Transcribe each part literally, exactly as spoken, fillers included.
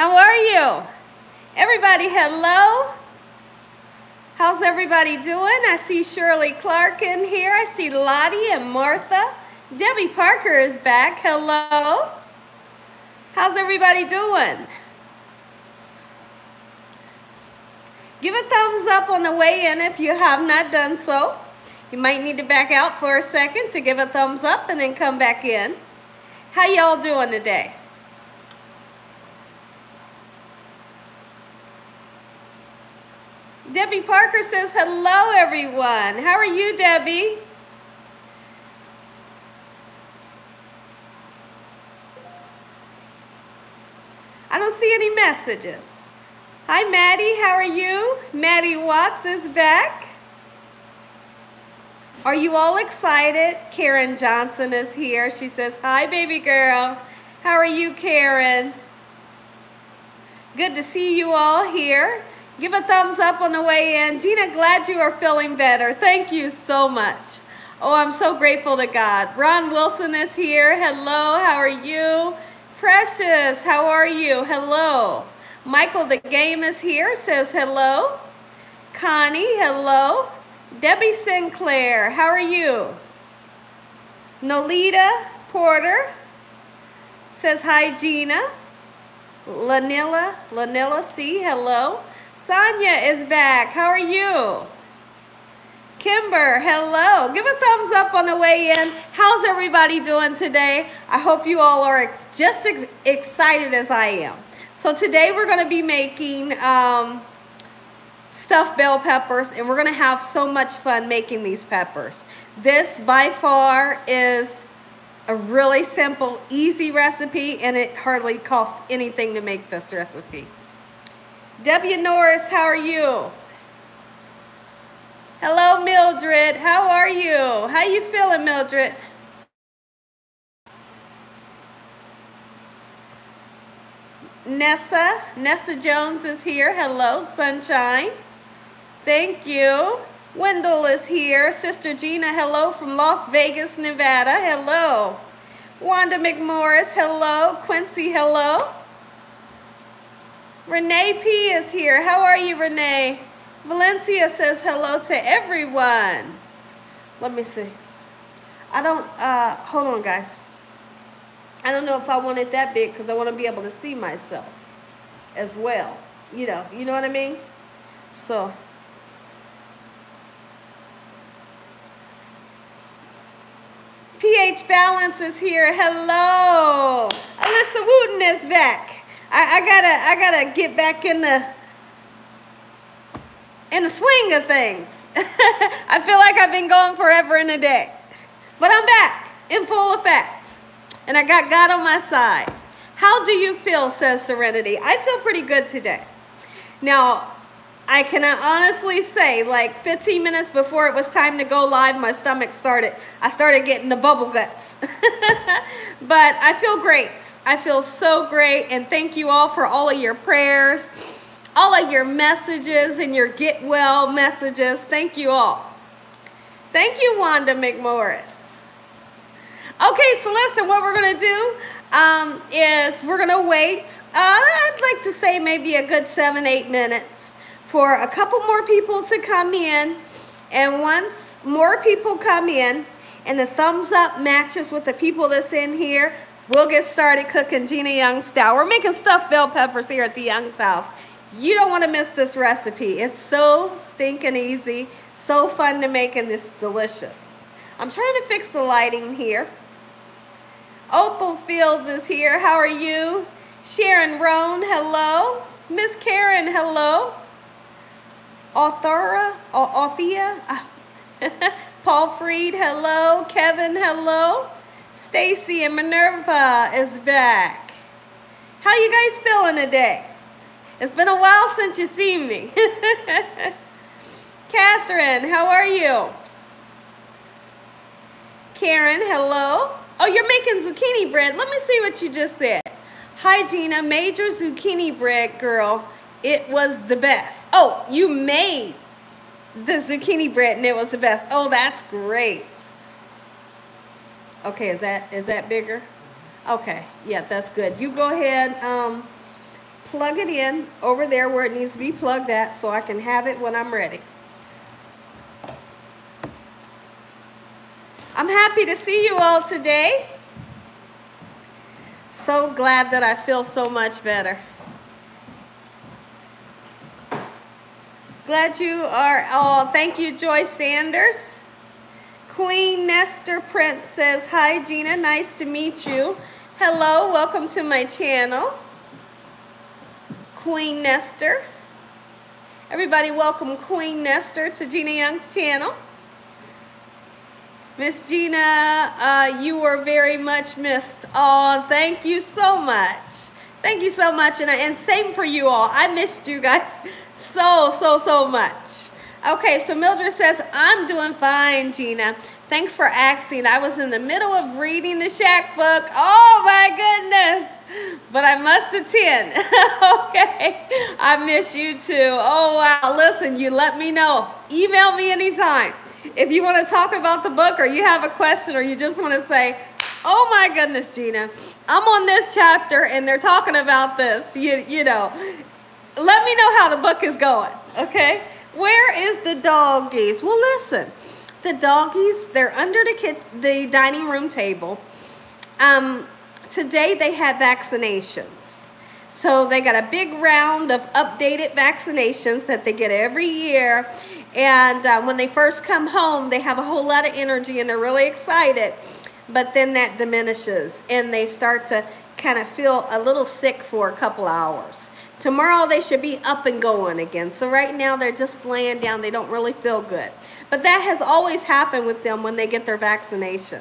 How are you? Everybody, hello. How's everybody doing? I see Shirley Clark in here. I see Lottie and Martha. Debbie Parker is back. Hello. How's everybody doing? Give a thumbs up on the way in if you have not done so. You might need to back out for a second to give a thumbs up and then come back in. How y'all doing today? Debbie Parker says, hello everyone. How are you, Debbie? I don't see any messages. Hi, Maddie, how are you? Maddie Watts is back. Are you all excited? Karen Johnson is here. She says, hi, baby girl. How are you, Karen? Good to see you all here. Give a thumbs up on the way in. Gina, glad you are feeling better. Thank you so much. Oh, I'm so grateful to God. Ron Wilson is here. Hello, how are you? Precious, how are you? Hello. Michael the Game is here, says hello. Connie, hello. Debbie Sinclair, how are you? Nolita Porter says hi, Gina. Lanilla, Lanilla C, hello. Sonia is back, how are you? Kimber, hello. Give a thumbs up on the way in. How's everybody doing today? I hope you all are just as excited as I am. So today we're gonna be making um, stuffed bell peppers, and we're gonna have so much fun making these peppers. This by far is a really simple, easy recipe, and it hardly costs anything to make this recipe. W. Norris, how are you? Hello, Mildred, how are you? How you feeling, Mildred? Nessa, Nessa Jones is here. Hello, Sunshine. Thank you. Wendell is here. Sister Gina, hello from Las Vegas, Nevada. Hello. Wanda McMorris, hello. Quincy, hello. Renee P is here. How are you, Renee? Valencia says hello to everyone. Let me see. I don't, uh, hold on, guys. I don't know if I want it that big because I want to be able to see myself as well. You know, you know what I mean? So. P H Balance is here. Hello. Alyssa Wooten is back. I, I gotta, I gotta get back in the, in the swing of things. I feel like I've been gone forever and a day. But I'm back in full effect. And I got God on my side. How do you feel, says Serenity? I feel pretty good today. Now, I can honestly say, like fifteen minutes before it was time to go live, my stomach started, I started getting the bubble guts. But I feel great. I feel so great. And thank you all for all of your prayers, all of your messages and your get well messages. Thank you all. Thank you, Wanda McMorris. Okay, so listen, what we're gonna do um, is we're gonna wait, uh, I'd like to say maybe a good seven, eight minutes for a couple more people to come in. And once more people come in and the thumbs up matches with the people that's in here, we'll get started cooking Gina Young style. We're making stuffed bell peppers here at the Young's house. You don't wanna miss this recipe. It's so stinking easy, so fun to make, and it's delicious. I'm trying to fix the lighting here. Opal Fields is here. How are you? Sharon Roan, hello. Miss Karen, hello. Authora, Authia, Paul Freed, hello. Kevin, hello. Stacy and Minerva is back. How you guys feeling today? It's been a while since you seen me. Catherine, how are you? Karen, hello. Oh, you're making zucchini bread. Let me see what you just said. Hi, Gina. Made your zucchini bread, girl. It was the best. Oh, you made the zucchini bread and it was the best. Oh, that's great. Okay, is that is that bigger? Okay, yeah, that's good. You go ahead. Um, plug it in over there where it needs to be plugged at so I can have it when I'm ready. I'm happy to see you all today. So glad that I feel so much better. Glad you are all. Thank you, Joy Sanders. Queen Nestor Prince says, hi, Gina, nice to meet you. Hello, welcome to my channel. Queen Nestor. Everybody welcome Queen Nestor to Gina Young's channel. Miss Gina, uh, you were very much missed. Oh, thank you so much. Thank you so much, and, I, and same for you all. I missed you guys so, so, so much. Okay, so Mildred says, I'm doing fine, Gina. Thanks for asking. I was in the middle of reading the Shack book. Oh, my goodness. But I must attend. Okay. I miss you, too. Oh, wow. Listen, you let me know. Email me anytime. If you want to talk about the book or you have a question or you just want to say, oh, my goodness, Gina, I'm on this chapter and they're talking about this. You, you know, let me know how the book is going. Okay. Where is the doggies? Well, listen, the doggies, they're under the, kid, the dining room table. Um, today they had vaccinations. So they got a big round of updated vaccinations that they get every year. And uh, when they first come home, they have a whole lot of energy and they're really excited. But then that diminishes and they start to kind of feel a little sick for a couple hours. Tomorrow they should be up and going again. So right now they're just laying down. They don't really feel good. But that has always happened with them when they get their vaccinations.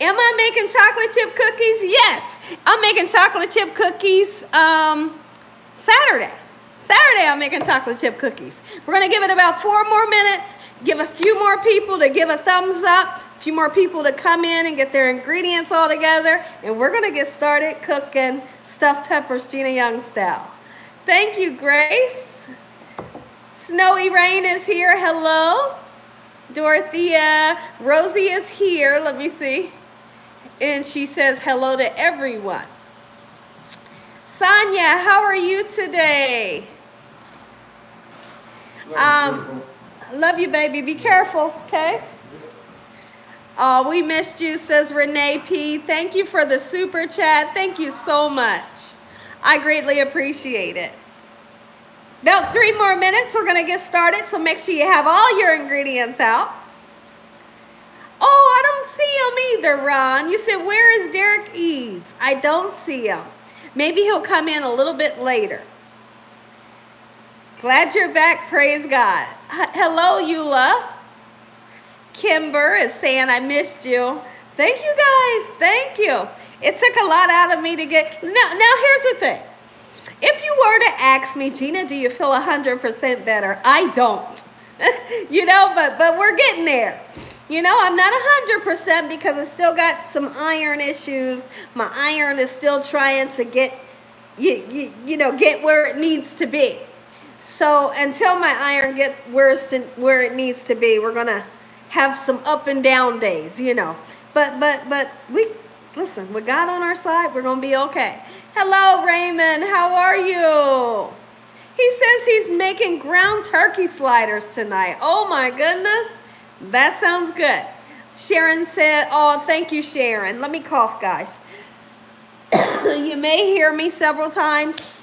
Am I making chocolate chip cookies? Yes. I'm making chocolate chip cookies um, Saturday. Saturday I'm making chocolate chip cookies. We're going to give it about four more minutes, give a few more people to give a thumbs up, a few more people to come in and get their ingredients all together, and we're going to get started cooking stuffed peppers Gina Young style. Thank you, Grace. Snowy Rain is here. Hello. Dorothea. Rosie is here. Let me see. And she says hello to everyone. Sonia, how are you today? Um, love you, baby. Be careful, okay? Oh, we missed you, says Renee P. Thank you for the super chat. Thank you so much. I greatly appreciate it. About three more minutes, we're going to get started, so make sure you have all your ingredients out. Oh, I don't see him either, Ron. You said, where is Derek Eads? I don't see him. Maybe he'll come in a little bit later. Glad you're back, praise God. H Hello, Eula. Kimber is saying, I missed you. Thank you, guys. Thank you. It took a lot out of me to get... Now, now here's the thing. If you were to ask me, Gina, do you feel one hundred percent better? I don't. You know, but, but we're getting there. You know, I'm not one hundred percent because I still got some iron issues. My iron is still trying to get, you, you, you know, get where it needs to be. So until my iron gets where, where it needs to be, we're going to have some up and down days, you know. But, but, but we... Listen, with God on our side, we're going to be okay. Hello, Raymond. How are you? He says he's making ground turkey sliders tonight. Oh, my goodness. That sounds good. Sharon said, oh, thank you, Sharon. Let me cough, guys. You may hear me several times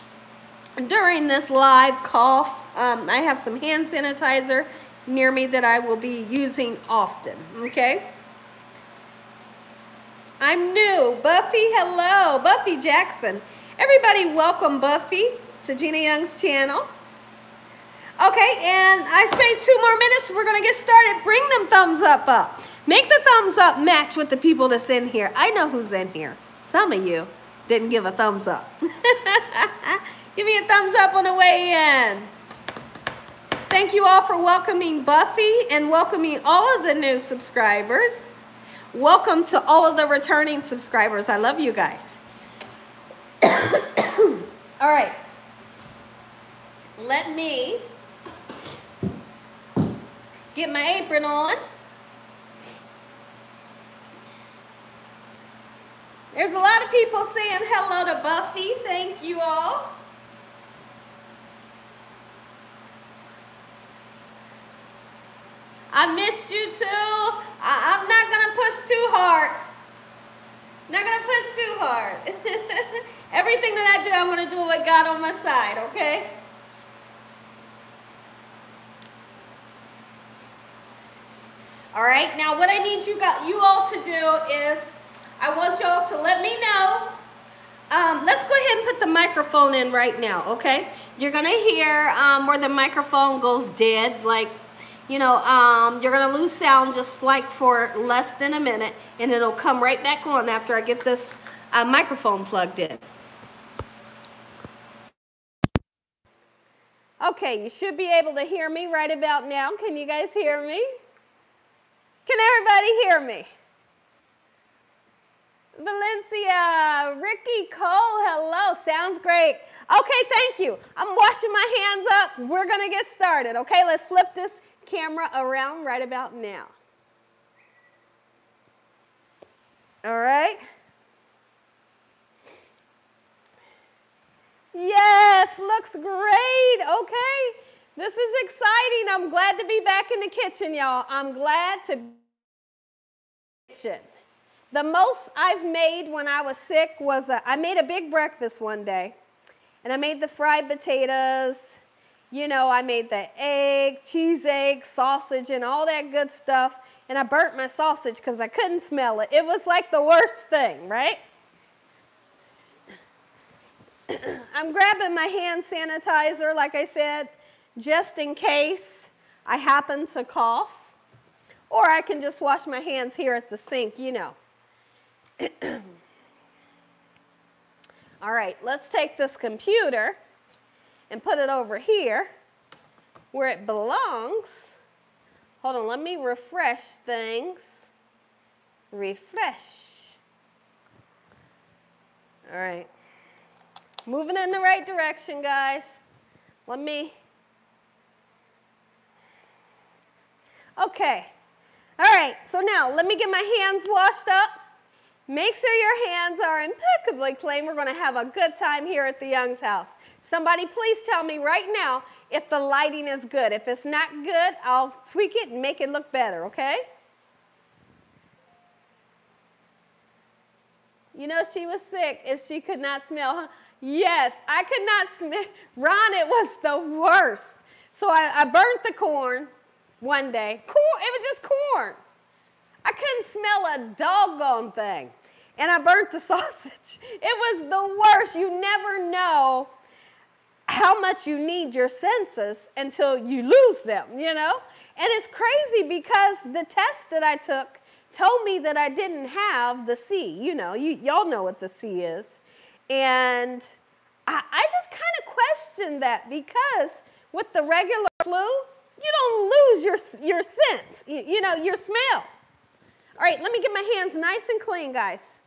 during this live cough. Um, I have some hand sanitizer near me that I will be using often, okay? I'm new. Buffy, hello. Buffy Jackson. Everybody welcome Buffy to Gina Young's channel. Okay, and I say two more minutes. We're going to get started. Bring them thumbs up up. Make the thumbs up match with the people that's in here. I know who's in here. Some of you didn't give a thumbs up. Give me a thumbs up on the way in. Thank you all for welcoming Buffy and welcoming all of the new subscribers. Welcome to all of the returning subscribers. I love you guys. All right. Let me get my apron on. There's a lot of people saying hello to Buffy. Thank you all. I missed you too. I, I'm not gonna push too hard. Not gonna push too hard. Everything that I do, I'm gonna do with God on my side, okay? All right, now what I need you, got, you all to do is, I want y'all to let me know. Um, let's go ahead and put the microphone in right now, okay? You're gonna hear um, where the microphone goes dead, like, you know, um, you're gonna lose sound just like for less than a minute, and it'll come right back on after I get this uh, microphone plugged in. Okay, you should be able to hear me right about now. Can you guys hear me? Can everybody hear me? Valencia, Ricky Cole, hello, sounds great. Okay, thank you. I'm washing my hands up. We're gonna get started, okay? Let's flip this camera around right about now. All right. Yes, looks great, okay. This is exciting. I'm glad to be back in the kitchen, y'all. I'm glad to be in the kitchen. The most I've made when I was sick was, a, I made a big breakfast one day, and I made the fried potatoes, you know, I made the egg, cheese egg, sausage, and all that good stuff, and I burnt my sausage because I couldn't smell it. It was like the worst thing, right? I'm grabbing my hand sanitizer, like I said, just in case I happen to cough, or I can just wash my hands here at the sink, you know. All right, let's take this computer and put it over here where it belongs. Hold on, let me refresh things. Refresh. All right. Moving in the right direction, guys. Let me... Okay. All right, so now let me get my hands washed up. Make sure your hands are impeccably clean. We're going to have a good time here at the Young's house. Somebody please tell me right now if the lighting is good. If it's not good, I'll tweak it and make it look better, okay? You know she was sick if she could not smell, huh? Yes, I could not smell. Ron, it was the worst. So I, I burnt the corn one day. Corn, it was just corn. I couldn't smell a doggone thing. And I burnt the sausage. It was the worst. You never know how much you need your senses until you lose them, you know? And it's crazy because the test that I took told me that I didn't have the C. You know, you, y'all know what the C is. And I, I just kind of questioned that because with the regular flu, you don't lose your, your sense, you, you know, your smell. All right, let me get my hands nice and clean, guys.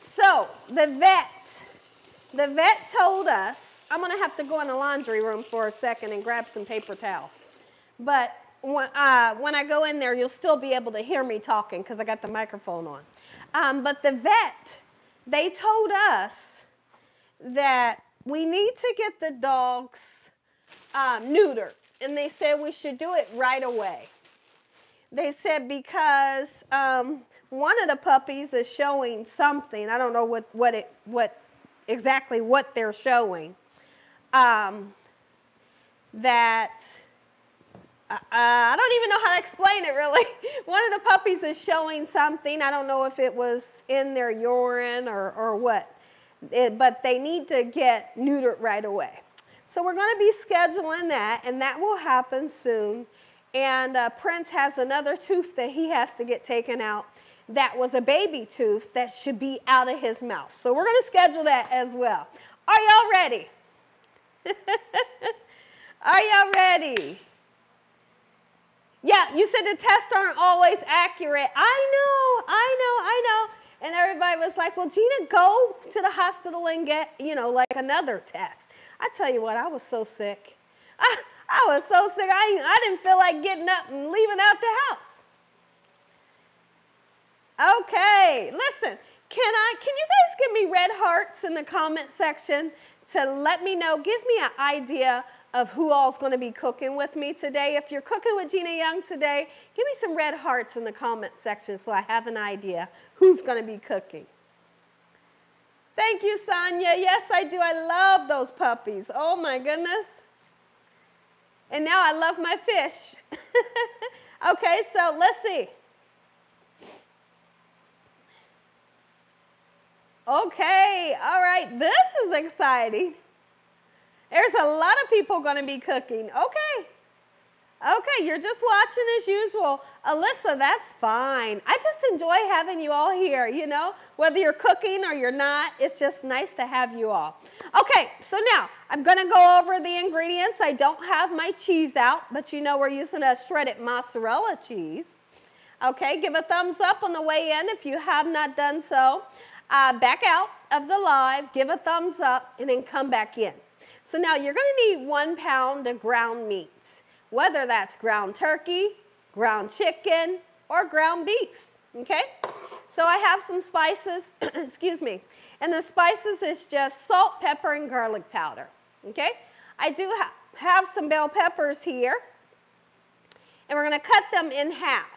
So the vet, the vet told us, I'm gonna have to go in the laundry room for a second and grab some paper towels. But when, uh, when I go in there, you'll still be able to hear me talking because I got the microphone on. Um, but the vet, they told us that we need to get the dogs um, neutered. And they said we should do it right away. They said because um, one of the puppies is showing something. I don't know what, what it what exactly what they're showing. Um, that uh, I don't even know how to explain it really. One of the puppies is showing something. I don't know if it was in their urine or or what. It, but they need to get neutered right away. So we're going to be scheduling that, and that will happen soon. And uh, Prince has another tooth that he has to get taken out. That was a baby tooth that should be out of his mouth. So we're going to schedule that as well. Are y'all ready? Are y'all ready? Yeah, you said the tests aren't always accurate. I know, I know, I know. And everybody was like, well, Gina, go to the hospital and get, you know, like another test. I tell you what, I was so sick. I, I was so sick, I, I didn't feel like getting up and leaving out the house. Okay, listen, can I? Can you guys give me red hearts in the comment section to let me know, give me an idea of who all's going to be cooking with me today. If you're cooking with Gina Young today, give me some red hearts in the comment section so I have an idea who's going to be cooking. Thank you, Sonia. Yes, I do. I love those puppies. Oh, my goodness. And now I love my fish. Okay, so let's see. Okay, all right. This is exciting. There's a lot of people going to be cooking. Okay. Okay, you're just watching as usual. Alyssa, that's fine. I just enjoy having you all here, you know, whether you're cooking or you're not, it's just nice to have you all. Okay, so now I'm going to go over the ingredients. I don't have my cheese out, but you know we're using a shredded mozzarella cheese. Okay, give a thumbs up on the way in if you have not done so. Uh, back out of the live, give a thumbs up, and then come back in. So now you're going to need one pound of ground meat, whether that's ground turkey, ground chicken, or ground beef, okay? So I have some spices, excuse me, and the spices is just salt, pepper, and garlic powder, okay? I do ha have some bell peppers here, and we're gonna cut them in half.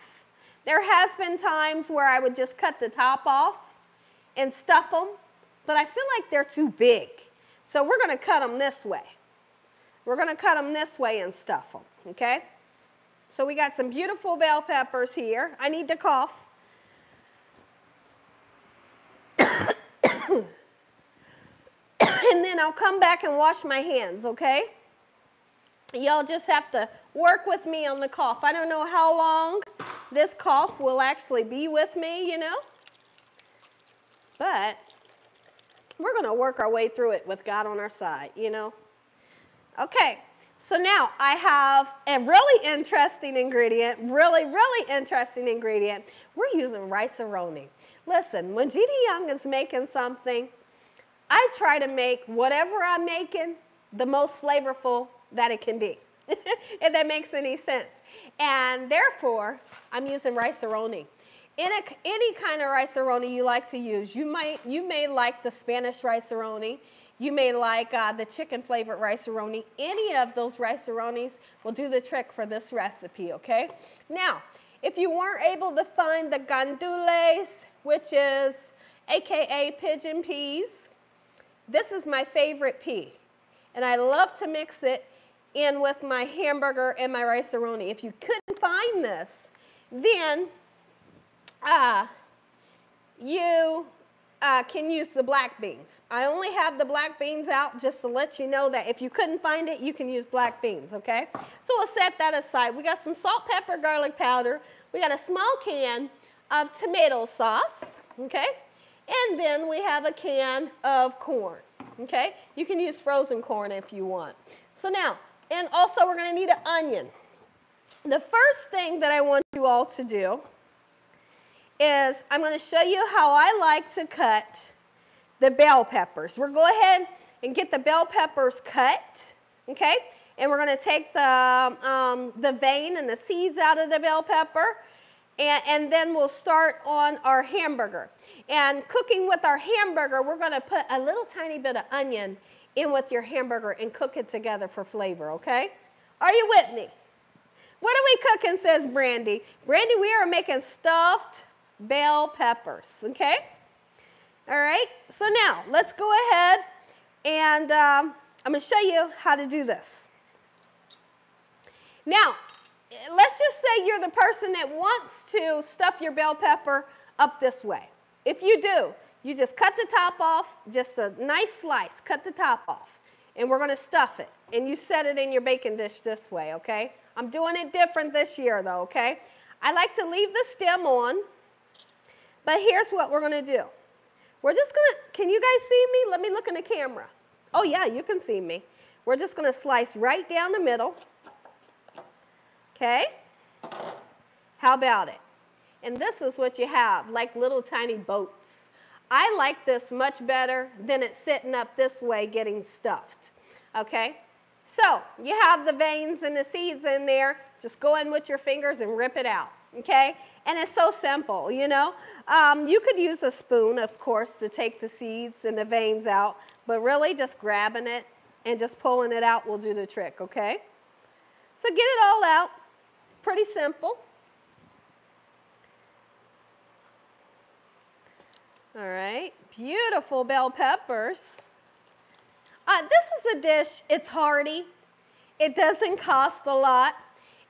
There has been times where I would just cut the top off and stuff them, but I feel like they're too big. So we're gonna cut them this way. We're gonna cut them this way and stuff them, okay? So we got some beautiful bell peppers here. I need to cough. And then I'll come back and wash my hands, okay? Y'all just have to work with me on the cough. I don't know how long this cough will actually be with me, you know? But we're gonna work our way through it with God on our side, you know? Okay, so now I have a really interesting ingredient, really, really interesting ingredient. We're using rice-a-roni. Listen, when Gina Young is making something, I try to make whatever I'm making the most flavorful that it can be, if that makes any sense. And therefore, I'm using rice-a-roni. In a, any kind of rice-a-roni you like to use, you, might, you may like the Spanish rice-a-roni. You may like uh, the chicken-flavored rice-a-roni. Any of those rice-a-ronis will do the trick for this recipe, okay? Now, if you weren't able to find the gandules, which is A K A pigeon peas, this is my favorite pea. And I love to mix it in with my hamburger and my rice-a-roni. If you couldn't find this, then uh, you... Uh, can use the black beans. I only have the black beans out just to let you know that if you couldn't find it, you can use black beans, okay? So we'll set that aside. We got some salt, pepper, garlic powder. We got a small can of tomato sauce, okay? And then we have a can of corn, okay? You can use frozen corn if you want. So now, and also we're gonna need an onion. The first thing that I want you all to do is I'm going to show you how I like to cut the bell peppers. We'll go ahead and get the bell peppers cut, okay? And we're going to take the, um, the vein and the seeds out of the bell pepper, and, and then we'll start on our hamburger. And cooking with our hamburger, we're going to put a little tiny bit of onion in with your hamburger and cook it together for flavor, okay? Are you with me? What are we cooking, says Brandy. Brandy, we are making stuffed bell peppers, okay? All right, so now let's go ahead and um, I'm gonna show you how to do this. Now, let's just say you're the person that wants to stuff your bell pepper up this way. If you do, you just cut the top off, just a nice slice, cut the top off, and we're gonna stuff it, and you set it in your baking dish this way, okay? I'm doing it different this year though, okay? I like to leave the stem on, but here's what we're gonna do. We're just gonna, can you guys see me? Let me look in the camera. Oh yeah, you can see me. We're just gonna slice right down the middle. Okay? How about it? And this is what you have, like little tiny boats. I like this much better than it sitting up this way getting stuffed, okay? So you have the veins and the seeds in there. Just go in with your fingers and rip it out, okay? And it's so simple, you know? Um, you could use a spoon, of course, to take the seeds and the veins out, but really just grabbing it and just pulling it out will do the trick, okay? So get it all out, pretty simple. All right, beautiful bell peppers. Uh, this is a dish, it's hearty, it doesn't cost a lot,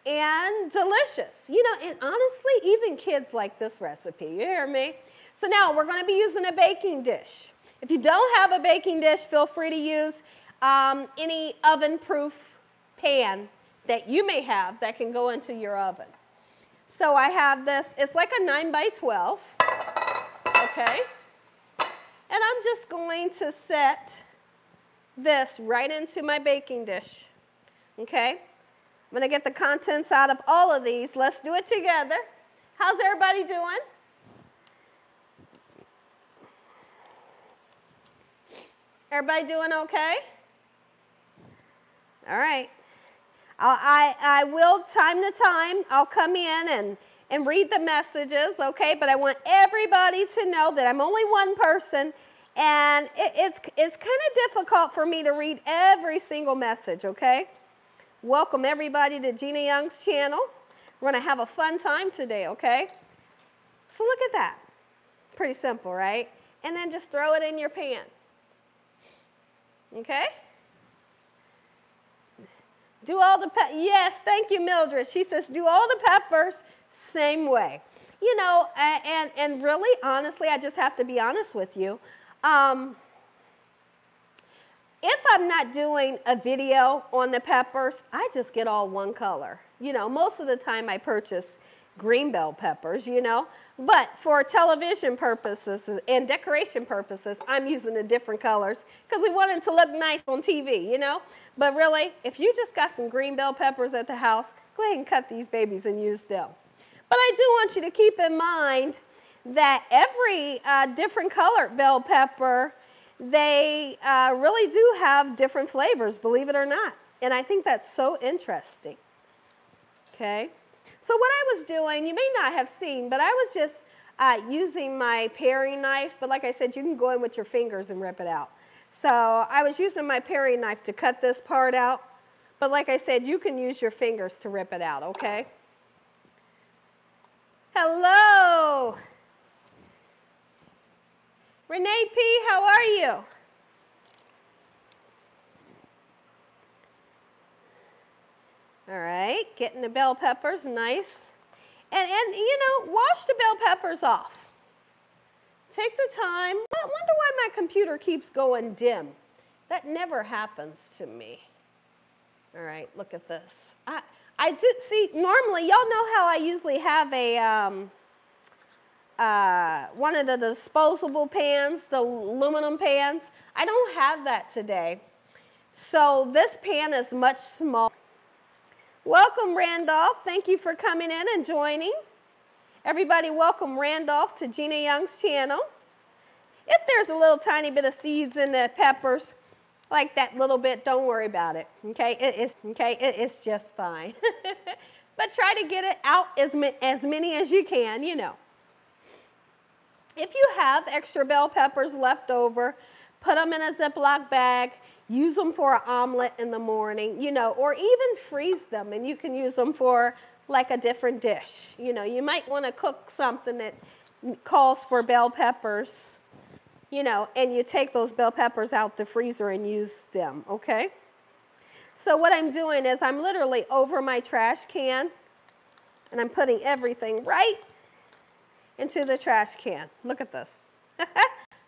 and delicious. You know, and honestly, even kids like this recipe, you hear me? So now we're gonna be using a baking dish. If you don't have a baking dish, feel free to use um, any oven-proof pan that you may have that can go into your oven. So I have this, it's like a nine by twelve, okay? And I'm just going to set this right into my baking dish, okay? I'm gonna get the contents out of all of these. Let's do it together. How's everybody doing? Everybody doing okay? All right. I'll, I, I will, time to time, I'll come in and, and read the messages, okay? But I want everybody to know that I'm only one person, and it, it's, it's kind of difficult for me to read every single message, okay? Welcome everybody to Gina Young's channel. We're going to have a fun time today, okay? So look at that. Pretty simple, right? And then just throw it in your pan. Okay? Do all the peppers. Yes, thank you, Mildred. She says, do all the peppers same way. You know, and, and really, honestly, I just have to be honest with you. Um, if I'm not doing a video on the peppers, I just get all one color. You know, most of the time I purchase green bell peppers, you know. But for television purposes and decoration purposes, I'm using the different colors because we want them to look nice on T V, you know. But really, if you just got some green bell peppers at the house, go ahead and cut these babies and use them. But I do want you to keep in mind that every uh, different colored bell pepper, they uh, really do have different flavors, believe it or not. And I think that's so interesting, okay? So what I was doing, you may not have seen, but I was just uh, using my paring knife. But like I said, you can go in with your fingers and rip it out. So I was using my paring knife to cut this part out. But like I said, you can use your fingers to rip it out, okay? Hello. Renee P, how are you? All right, getting the bell peppers nice. And, and you know, wash the bell peppers off. Take the time. I wonder why my computer keeps going dim. That never happens to me. All right, look at this. I, I do, see, normally, y'all know how I usually have a, um, uh, one of the disposable pans, the aluminum pans. I don't have that today. So this pan is much smaller. Welcome, Randolph. Thank you for coming in and joining. Everybody, welcome Randolph to Gina Young's channel. If there's a little tiny bit of seeds in the peppers, like that little bit, don't worry about it. Okay, it is, okay? It is just fine. But try to get it out as, as many as you can, you know. If you have extra bell peppers left over, put them in a Ziploc bag. Use them for an omelet in the morning, you know, or even freeze them, and you can use them for like a different dish. You know, you might want to cook something that calls for bell peppers, you know, and you take those bell peppers out the freezer and use them, okay? So what I'm doing is I'm literally over my trash can, and I'm putting everything right into the trash can. Look at this.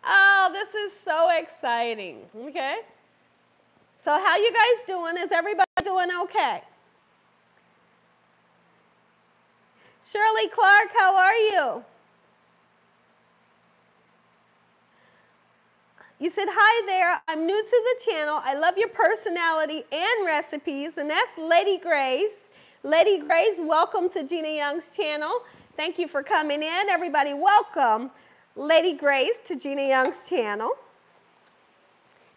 Oh, this is so exciting, okay? So how you guys doing? Is everybody doing okay? Shirley Clark, how are you? You said, hi there, I'm new to the channel. I love your personality and recipes, and that's Lady Grace. Lady Grace, welcome to Gina Young's channel. Thank you for coming in. Everybody, welcome Lady Grace to Gina Young's channel.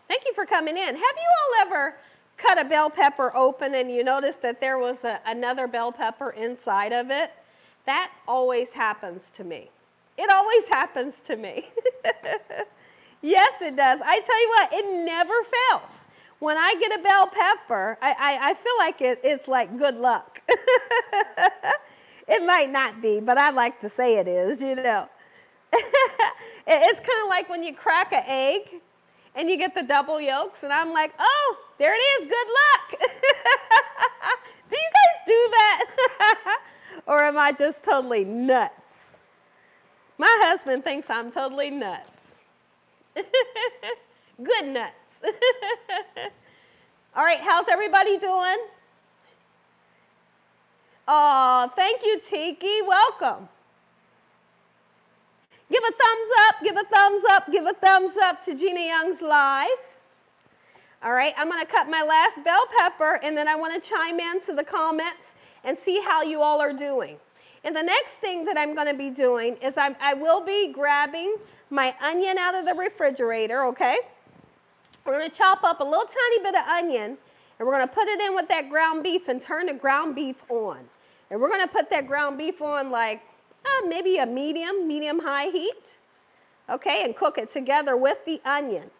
Thank you for coming in. Have you all ever cut a bell pepper open and you noticed that there was a, another bell pepper inside of it? That always happens to me. It always happens to me. Yes, it does. I tell you what, it never fails. when I get a bell pepper, I, I, I feel like it, it's like good luck. It might not be, but I like to say it is, you know. It's kind of like when you crack an egg and you get the double yolks, and I'm like, oh, there it is, good luck. Do you guys do that? Or am I just totally nuts? My husband thinks I'm totally nuts. Good nuts. All right, how's everybody doing? Oh, thank you, Tiki. Welcome. Give a thumbs up, give a thumbs up, give a thumbs up to Gina Young's live. All right, I'm going to cut my last bell pepper, and then I want to chime in to the comments and see how you all are doing. And the next thing that I'm going to be doing is I'm, I will be grabbing my onion out of the refrigerator, okay? We're going to chop up a little tiny bit of onion, and we're going to put it in with that ground beef and turn the ground beef on. And we're going to put that ground beef on like uh, maybe a medium, medium-high heat, okay, and cook it together with the onion.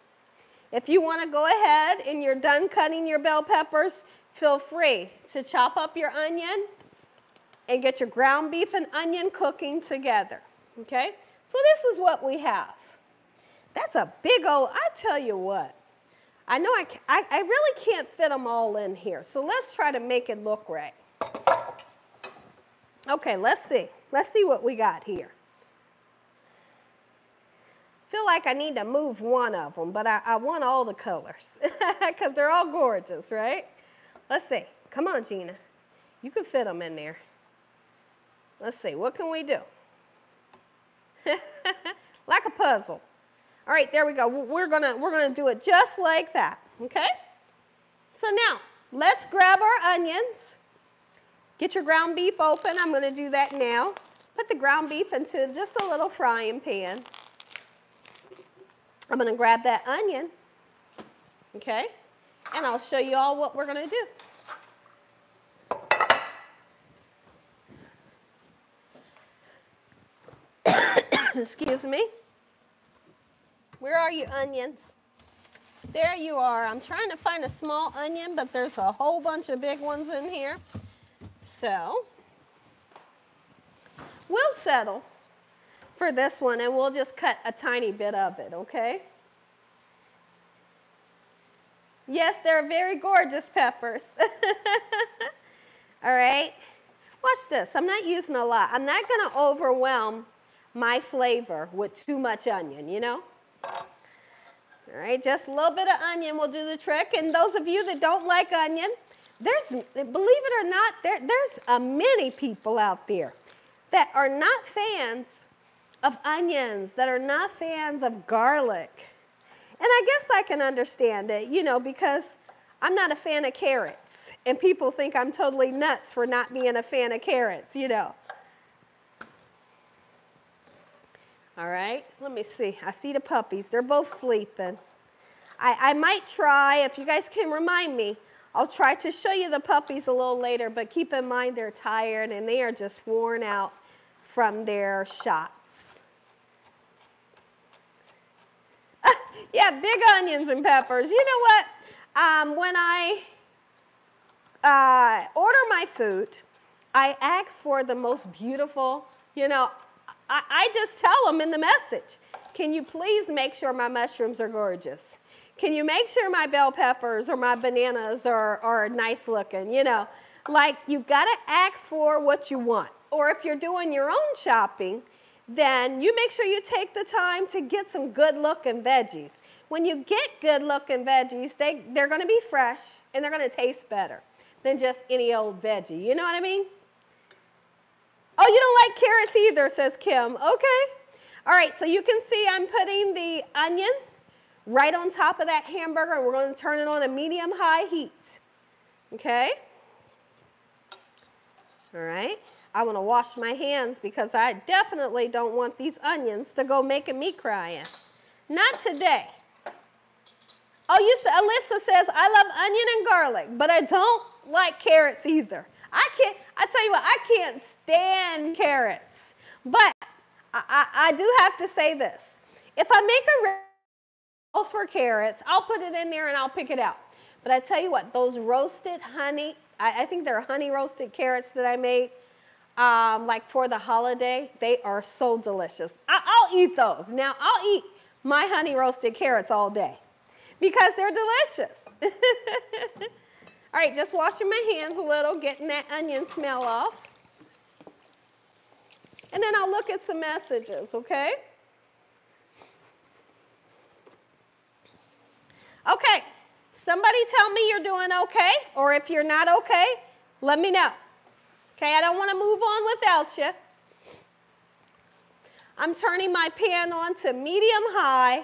If you want to go ahead and you're done cutting your bell peppers, feel free to chop up your onion and get your ground beef and onion cooking together, okay? So this is what we have. That's a big old, I tell you what, I know I, I, I really can't fit them all in here, so let's try to make it look right. Okay, let's see. Let's see what we got here. Feel like I need to move one of them, but I, I want all the colors because they're all gorgeous, right? Let's see. Come on, Gina. You can fit them in there. Let's see. What can we do? Like a puzzle. All right, there we go. We're gonna we're gonna do it just like that. Okay. So now let's grab our onions. Get your ground beef open. I'm gonna do that now. Put the ground beef into just a little frying pan. I'm gonna grab that onion. Okay. And I'll show you all what we're gonna do. Excuse me. Where are you, onions? There you are. I'm trying to find a small onion, but there's a whole bunch of big ones in here. So we'll settle for this one, and we'll just cut a tiny bit of it, okay? Yes, they're very gorgeous peppers. All right. Watch this. I'm not using a lot. I'm not going to overwhelm my flavor with too much onion, you know? All right, just a little bit of onion will do the trick. And those of you that don't like onion, there's, believe it or not, there, there's uh, many people out there that are not fans of onions, that are not fans of garlic. And I guess I can understand it, you know, because I'm not a fan of carrots. And people think I'm totally nuts for not being a fan of carrots, you know. All right, let me see. I see the puppies. They're both sleeping. I, I might try, if you guys can remind me, I'll try to show you the puppies a little later, but keep in mind they're tired and they are just worn out from their shots. Yeah, big onions and peppers. You know what? Um, when I uh, order my food, I ask for the most beautiful, you know, I just tell them in the message, can you please make sure my mushrooms are gorgeous? Can you make sure my bell peppers or my bananas are, are nice looking? You know, like you've got to ask for what you want. Or if you're doing your own shopping, then you make sure you take the time to get some good looking veggies. When you get good looking veggies, they, they're going to be fresh and they're going to taste better than just any old veggie. You know what I mean? Oh, you don't like carrots either, says Kim. Okay. All right, so you can see I'm putting the onion right on top of that hamburger, and we're going to turn it on a medium-high heat. Okay? All right. I want to wash my hands because I definitely don't want these onions to go making me crying. Not today. Oh, you said, Alyssa says, I love onion and garlic, but I don't like carrots either. I can't, I tell you what, I can't stand carrots, but I, I, I do have to say this. If I make a recipe for carrots, I'll put it in there and I'll pick it out. But I tell you what, those roasted honey, I, I think they're honey roasted carrots that I made um, like for the holiday. They are so delicious. I, I'll eat those. Now I'll eat my honey roasted carrots all day because they're delicious. All right, just washing my hands a little, getting that onion smell off. And then I'll look at some messages, okay? Okay, somebody tell me you're doing okay, or if you're not okay, let me know. Okay, I don't want to move on without you. I'm turning my pan on to medium high,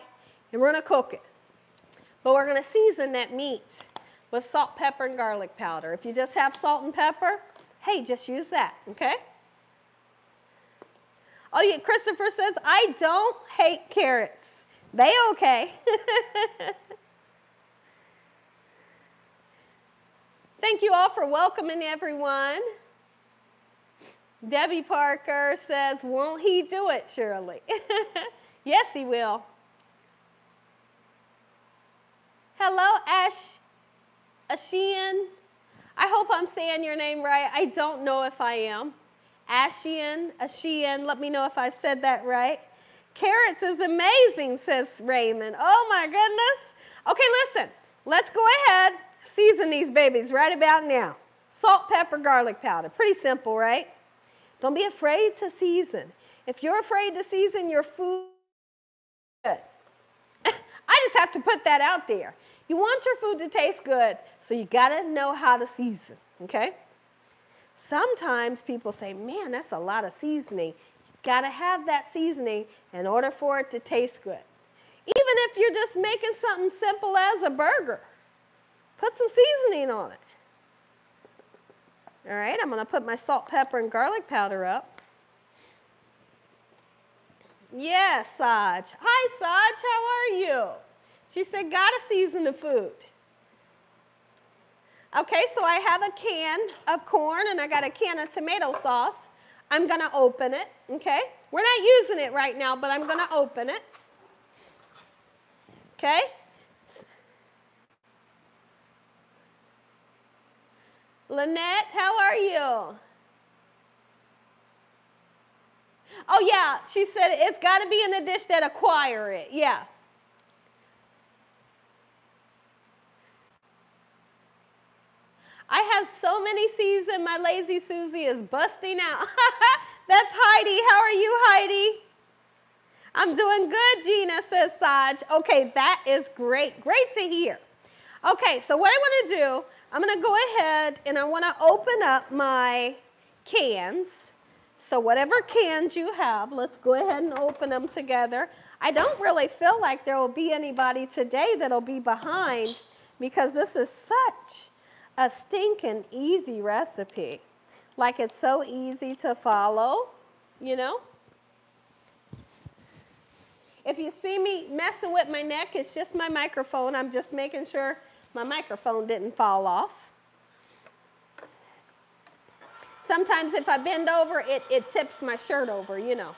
and we're going to cook it. But we're going to season that meat with salt, pepper, and garlic powder. If you just have salt and pepper, hey, just use that, okay? Oh, yeah, Christopher says, I don't hate carrots. They okay. Thank you all for welcoming everyone. Debbie Parker says, won't he do it, Shirley? Yes, he will. Hello, Ash, Ashian. I hope I'm saying your name right. I don't know if I am. Ashian, Ashian, let me know if I've said that right. Carrots is amazing, says Raymond. Oh my goodness. Okay, listen, let's go ahead, season these babies right about now. Salt, pepper, garlic powder, pretty simple, right? Don't be afraid to season. If you're afraid to season your food, good. I just have to put that out there. You want your food to taste good, so you gotta know how to season, okay? Sometimes people say, man, that's a lot of seasoning. You gotta have that seasoning in order for it to taste good. Even if you're just making something simple as a burger, put some seasoning on it. All right, I'm gonna put my salt, pepper, and garlic powder up. Yes, Saj. Hi, Saj, how are you? She said, gotta season the food. Okay, so I have a can of corn and I got a can of tomato sauce. I'm gonna open it, okay? We're not using it right now, but I'm gonna open it. Okay? Lynette, how are you? Oh yeah, she said it's gotta be in a dish that acquire it, yeah. I have so many C's and my lazy Susie is busting out. That's Heidi. How are you, Heidi? I'm doing good, Gina, says Saj. Okay, that is great. Great to hear. Okay, so what I want to do, I'm going to go ahead and I want to open up my cans. So whatever cans you have, let's go ahead and open them together. I don't really feel like there will be anybody today that'll be behind because this is such a stinking easy recipe. Like it's so easy to follow, you know? If you see me messing with my neck, it's just my microphone. I'm just making sure my microphone didn't fall off. Sometimes if I bend over, it, it tips my shirt over, you know.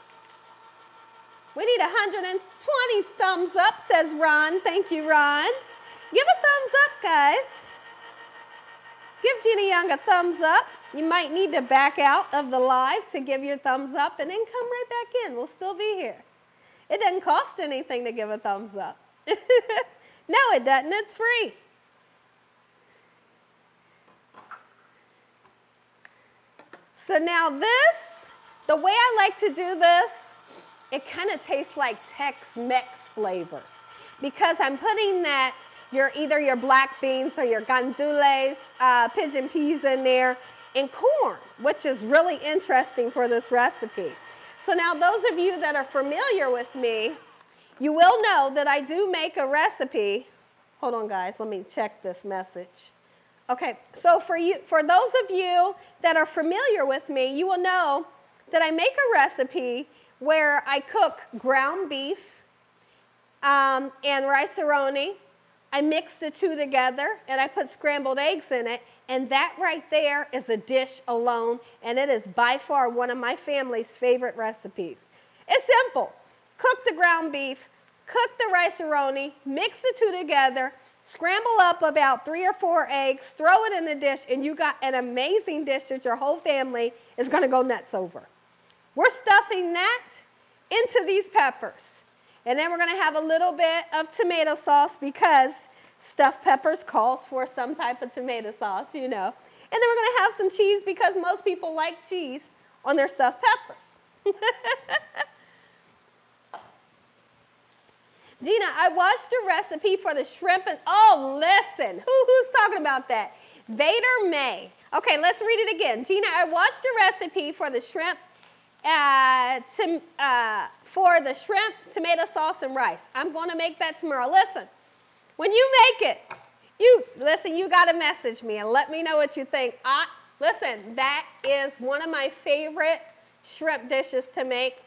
We need one hundred twenty thumbs up, says Ron. Thank you, Ron. Give a thumbs up, guys. Give Gina Young a thumbs up. You might need to back out of the live to give your thumbs up and then come right back in. We'll still be here. It doesn't cost anything to give a thumbs up. No, it doesn't. It's free. So now this, the way I like to do this, it kind of tastes like Tex-Mex flavors because I'm putting that Your, either your black beans or your gandules, uh, pigeon peas in there, and corn, which is really interesting for this recipe. So now those of you that are familiar with me, you will know that I do make a recipe. Hold on, guys, let me check this message. Okay, so for, you, for those of you that are familiar with me, you will know that I make a recipe where I cook ground beef um, and rice-a-roni. I mix the two together and I put scrambled eggs in it, and that right there is a dish alone, and it is by far one of my family's favorite recipes. It's simple. Cook the ground beef, cook the rice-a-roni, mix the two together, scramble up about three or four eggs, throw it in the dish, and you got an amazing dish that your whole family is going to go nuts over. We're stuffing that into these peppers. And then we're going to have a little bit of tomato sauce because stuffed peppers calls for some type of tomato sauce, you know. And then we're going to have some cheese because most people like cheese on their stuffed peppers. Gina, I watched your recipe for the shrimp and, oh, listen, who, who's talking about that? Vader May. Okay, let's read it again. Gina, I watched your recipe for the shrimp, uh, to, uh, for the shrimp, tomato sauce, and rice. I'm going to make that tomorrow. Listen, when you make it, you, listen, you got to message me and let me know what you think. I, listen, that is one of my favorite shrimp dishes to make.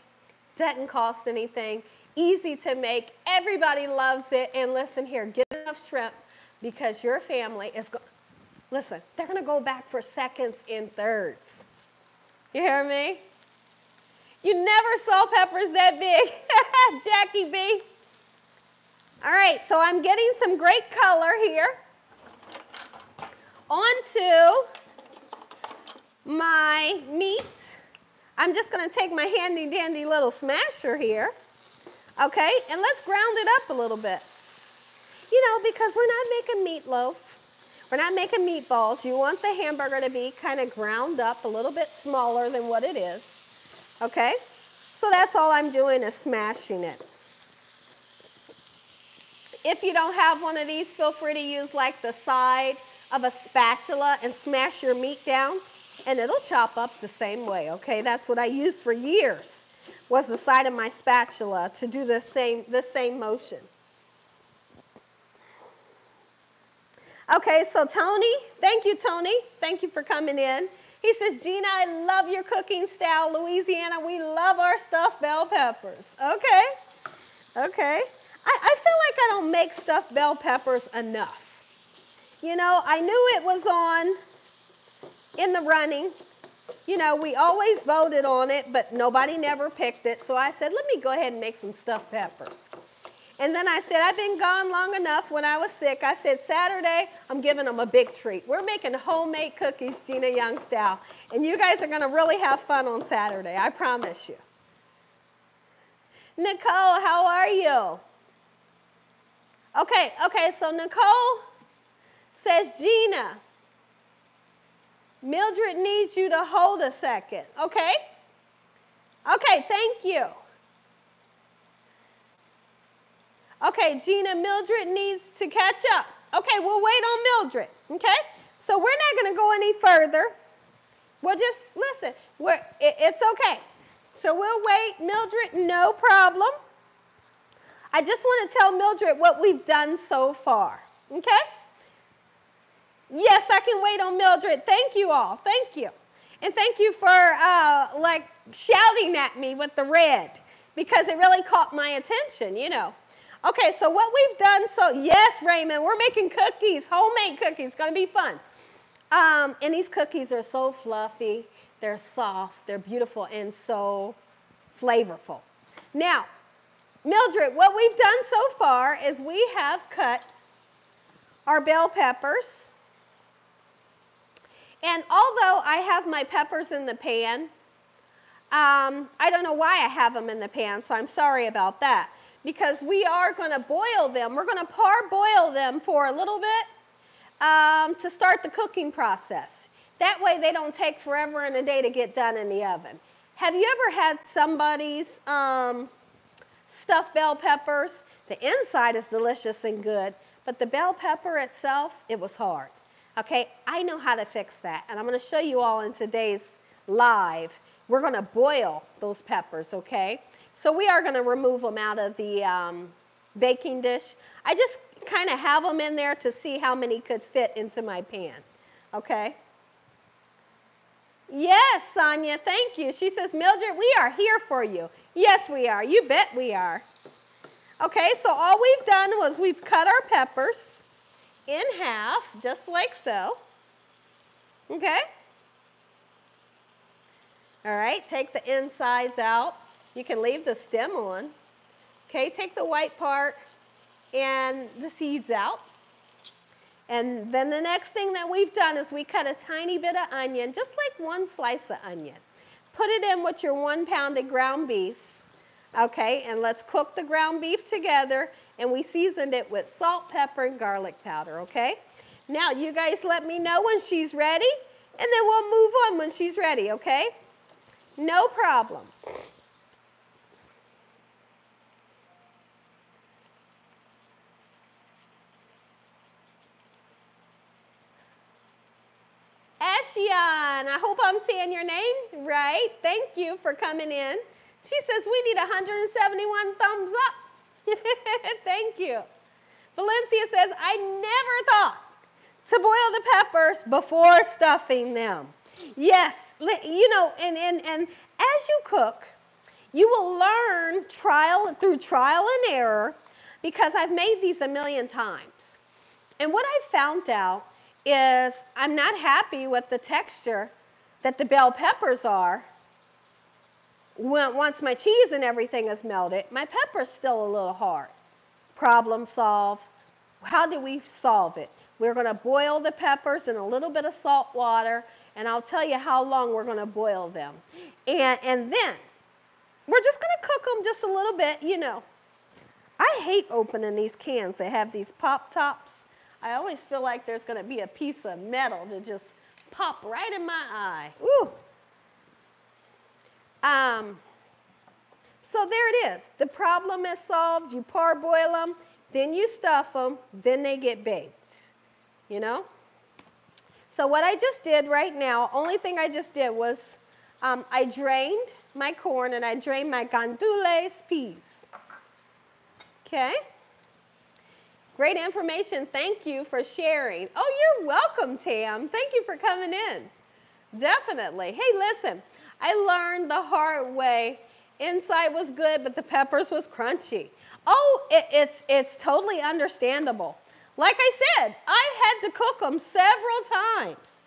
Doesn't cost anything. Easy to make, everybody loves it, and listen here, get enough shrimp because your family is going, listen, they're going to go back for seconds and thirds. You hear me? You never saw peppers that big, Jackie B. All right, so I'm getting some great color here onto my meat. I'm just going to take my handy dandy little smasher here. Okay, and let's ground it up a little bit. You know, because we're not making meatloaf. We're not making meatballs. You want the hamburger to be kind of ground up a little bit smaller than what it is. Okay, so that's all I'm doing is smashing it. If you don't have one of these, feel free to use like the side of a spatula and smash your meat down, and it'll chop up the same way. Okay, that's what I used for years. Was the side of my spatula to do the same, the same motion. Okay, so Tony, thank you, Tony. Thank you for coming in. He says, Gina, I love your cooking style, Louisiana. We love our stuffed bell peppers. Okay, okay. I, I feel like I don't make stuffed bell peppers enough. You know, I knew it was on in the running. You know, we always voted on it, but nobody never picked it. So I said, let me go ahead and make some stuffed peppers. And then I said, I've been gone long enough when I was sick. I said, Saturday, I'm giving them a big treat. We're making homemade cookies, Gina Young style. And you guys are going to really have fun on Saturday. I promise you. Nicole, how are you? Okay, okay, so Nicole says, Gina, Mildred needs you to hold a second, okay? Okay, thank you. Okay, Gina, Mildred needs to catch up. Okay, we'll wait on Mildred, okay? So we're not gonna go any further. We'll just, listen, we're, it, it's okay. So we'll wait, Mildred, no problem. I just wanna tell Mildred what we've done so far, okay? Yes, I can wait on Mildred. Thank you all. Thank you. And thank you for uh, like shouting at me with the red because it really caught my attention, you know. Okay, so what we've done, so yes, Raymond, we're making cookies, homemade cookies. It's going to be fun. Um, and these cookies are so fluffy. They're soft. They're beautiful and so flavorful. Now, Mildred, what we've done so far is we have cut our bell peppers. And although I have my peppers in the pan, um, I don't know why I have them in the pan, so I'm sorry about that. Because we are going to boil them. We're going to parboil them for a little bit um, to start the cooking process. That way they don't take forever and a day to get done in the oven. Have you ever had somebody's um, stuffed bell peppers? The inside is delicious and good, but the bell pepper itself, it was hard. Okay, I know how to fix that, and I'm going to show you all in today's live. We're going to boil those peppers, okay? So we are going to remove them out of the um, baking dish. I just kind of have them in there to see how many could fit into my pan, okay? Yes, Sonia, thank you. She says, Mildred, we are here for you. Yes, we are. You bet we are. Okay, so all we've done was we've cut our peppers in half, just like so, okay? All right, take the insides out. You can leave the stem on, Okay, take the white part and the seeds out. And then the next thing that we've done is we cut a tiny bit of onion, just like one slice of onion. Put it in with your one pound of ground beef, okay? And let's cook the ground beef together, and we seasoned it with salt, pepper, and garlic powder, okay? Now, you guys let me know when she's ready, and then we'll move on when she's ready, okay? No problem. Ashian, I hope I'm saying your name right. Thank you for coming in. She says we need one hundred seventy-one thumbs up. Thank you. Valencia says, I never thought to boil the peppers before stuffing them. Yes, you know, and, and, and as you cook, you will learn trial through trial and error, because I've made these a million times. And what I found out is I'm not happy with the texture that the bell peppers are. Once my cheese and everything is melted, my pepper's still a little hard. Problem solved. How do we solve it? We're going to boil the peppers in a little bit of salt water, and I'll tell you how long we're going to boil them. And, and then we're just going to cook them just a little bit, you know. I hate opening these cans that have these pop tops. I always feel like there's going to be a piece of metal to just pop right in my eye. Ooh. Um, so there it is. The problem is solved. You parboil them, then you stuff them, then they get baked, you know? So what I just did right now, only thing I just did was um, I drained my corn and I drained my gandules peas, okay? Great information. Thank you for sharing. Oh, you're welcome, Tam. Thank you for coming in. Definitely. Hey, listen, I learned the hard way. Inside was good, but the peppers was crunchy. Oh, it, it's, it's totally understandable. Like I said, I had to cook them several times.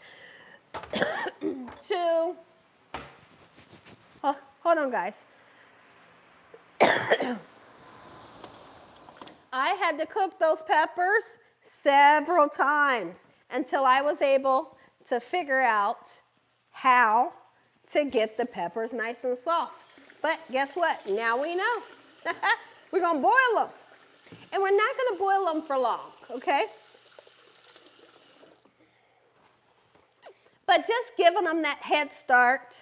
to, oh, hold on, guys. I had to cook those peppers several times until I was able to figure out how to get the peppers nice and soft. But guess what? Now we know. We're going to boil them. And we're not going to boil them for long, okay? But just giving them that head start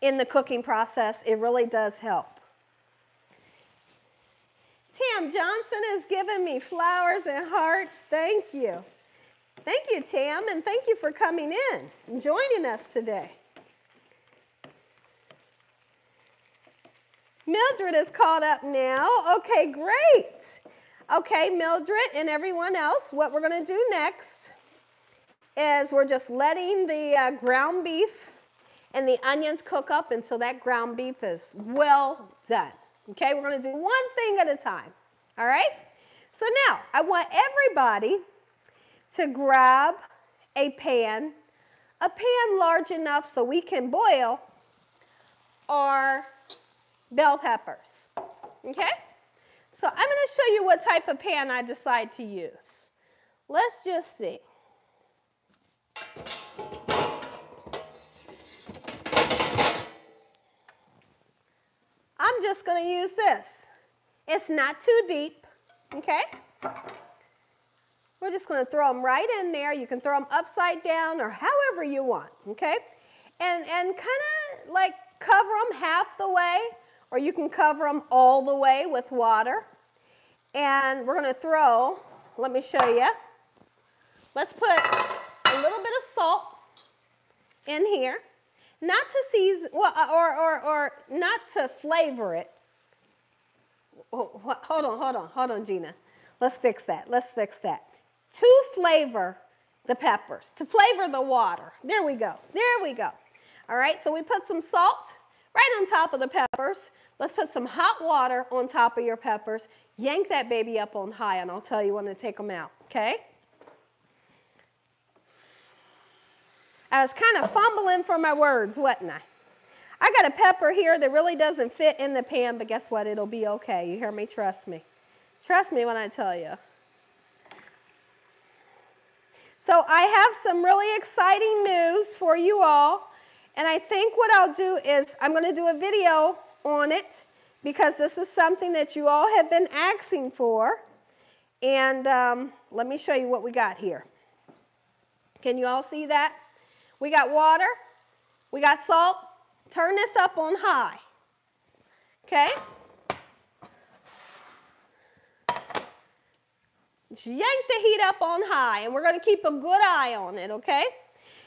in the cooking process, it really does help. Tam Johnson has given me flowers and hearts. Thank you. Thank you, Tam, and thank you for coming in and joining us today. Mildred is caught up now. Okay, great. Okay, Mildred and everyone else, what we're going to do next is we're just letting the uh, ground beef and the onions cook up until that ground beef is well done. Okay, we're going to do one thing at a time, all right? So now, I want everybody to grab a pan, a pan large enough so we can boil our bell peppers, okay? So I'm going to show you what type of pan I decide to use. Let's just see. I'm just going to use this. It's not too deep, okay? We're just going to throw them right in there. You can throw them upside down or however you want, okay? And, and kind of like cover them half the way, or you can cover them all the way with water. And we're going to throw, let me show you. Let's put a little bit of salt in here. Not to season, well, or, or, or not to flavor it. Oh, hold on, hold on, hold on, Gina. Let's fix that, let's fix that. To flavor the peppers, to flavor the water. There we go, there we go. All right, so we put some salt right on top of the peppers. Let's put some hot water on top of your peppers. Yank that baby up on high, and I'll tell you when to take them out, okay? I was kind of fumbling for my words, wasn't I? I got a pepper here that really doesn't fit in the pan, but guess what? It'll be okay. You hear me? Trust me. Trust me when I tell you. So I have some really exciting news for you all, and I think what I'll do is I'm going to do a video on it because this is something that you all have been asking for. And um, let me show you what we got here. Can you all see that? We got water. We got salt. Turn this up on high. Okay? Yank the heat up on high, and we're going to keep a good eye on it, okay?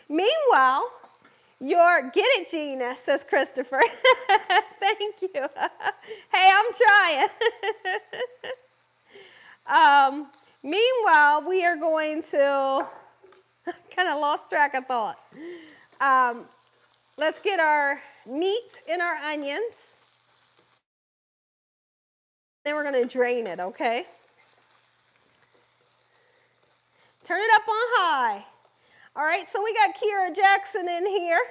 Meanwhile, your get it, Gina, says Christopher. Thank you. Hey, I'm trying. um, meanwhile, we are going to... I kind of lost track of thought. Um, let's get our meat and our onions. Then we're going to drain it, okay? Turn it up on high. All right, so we got Kiera Jackson in here.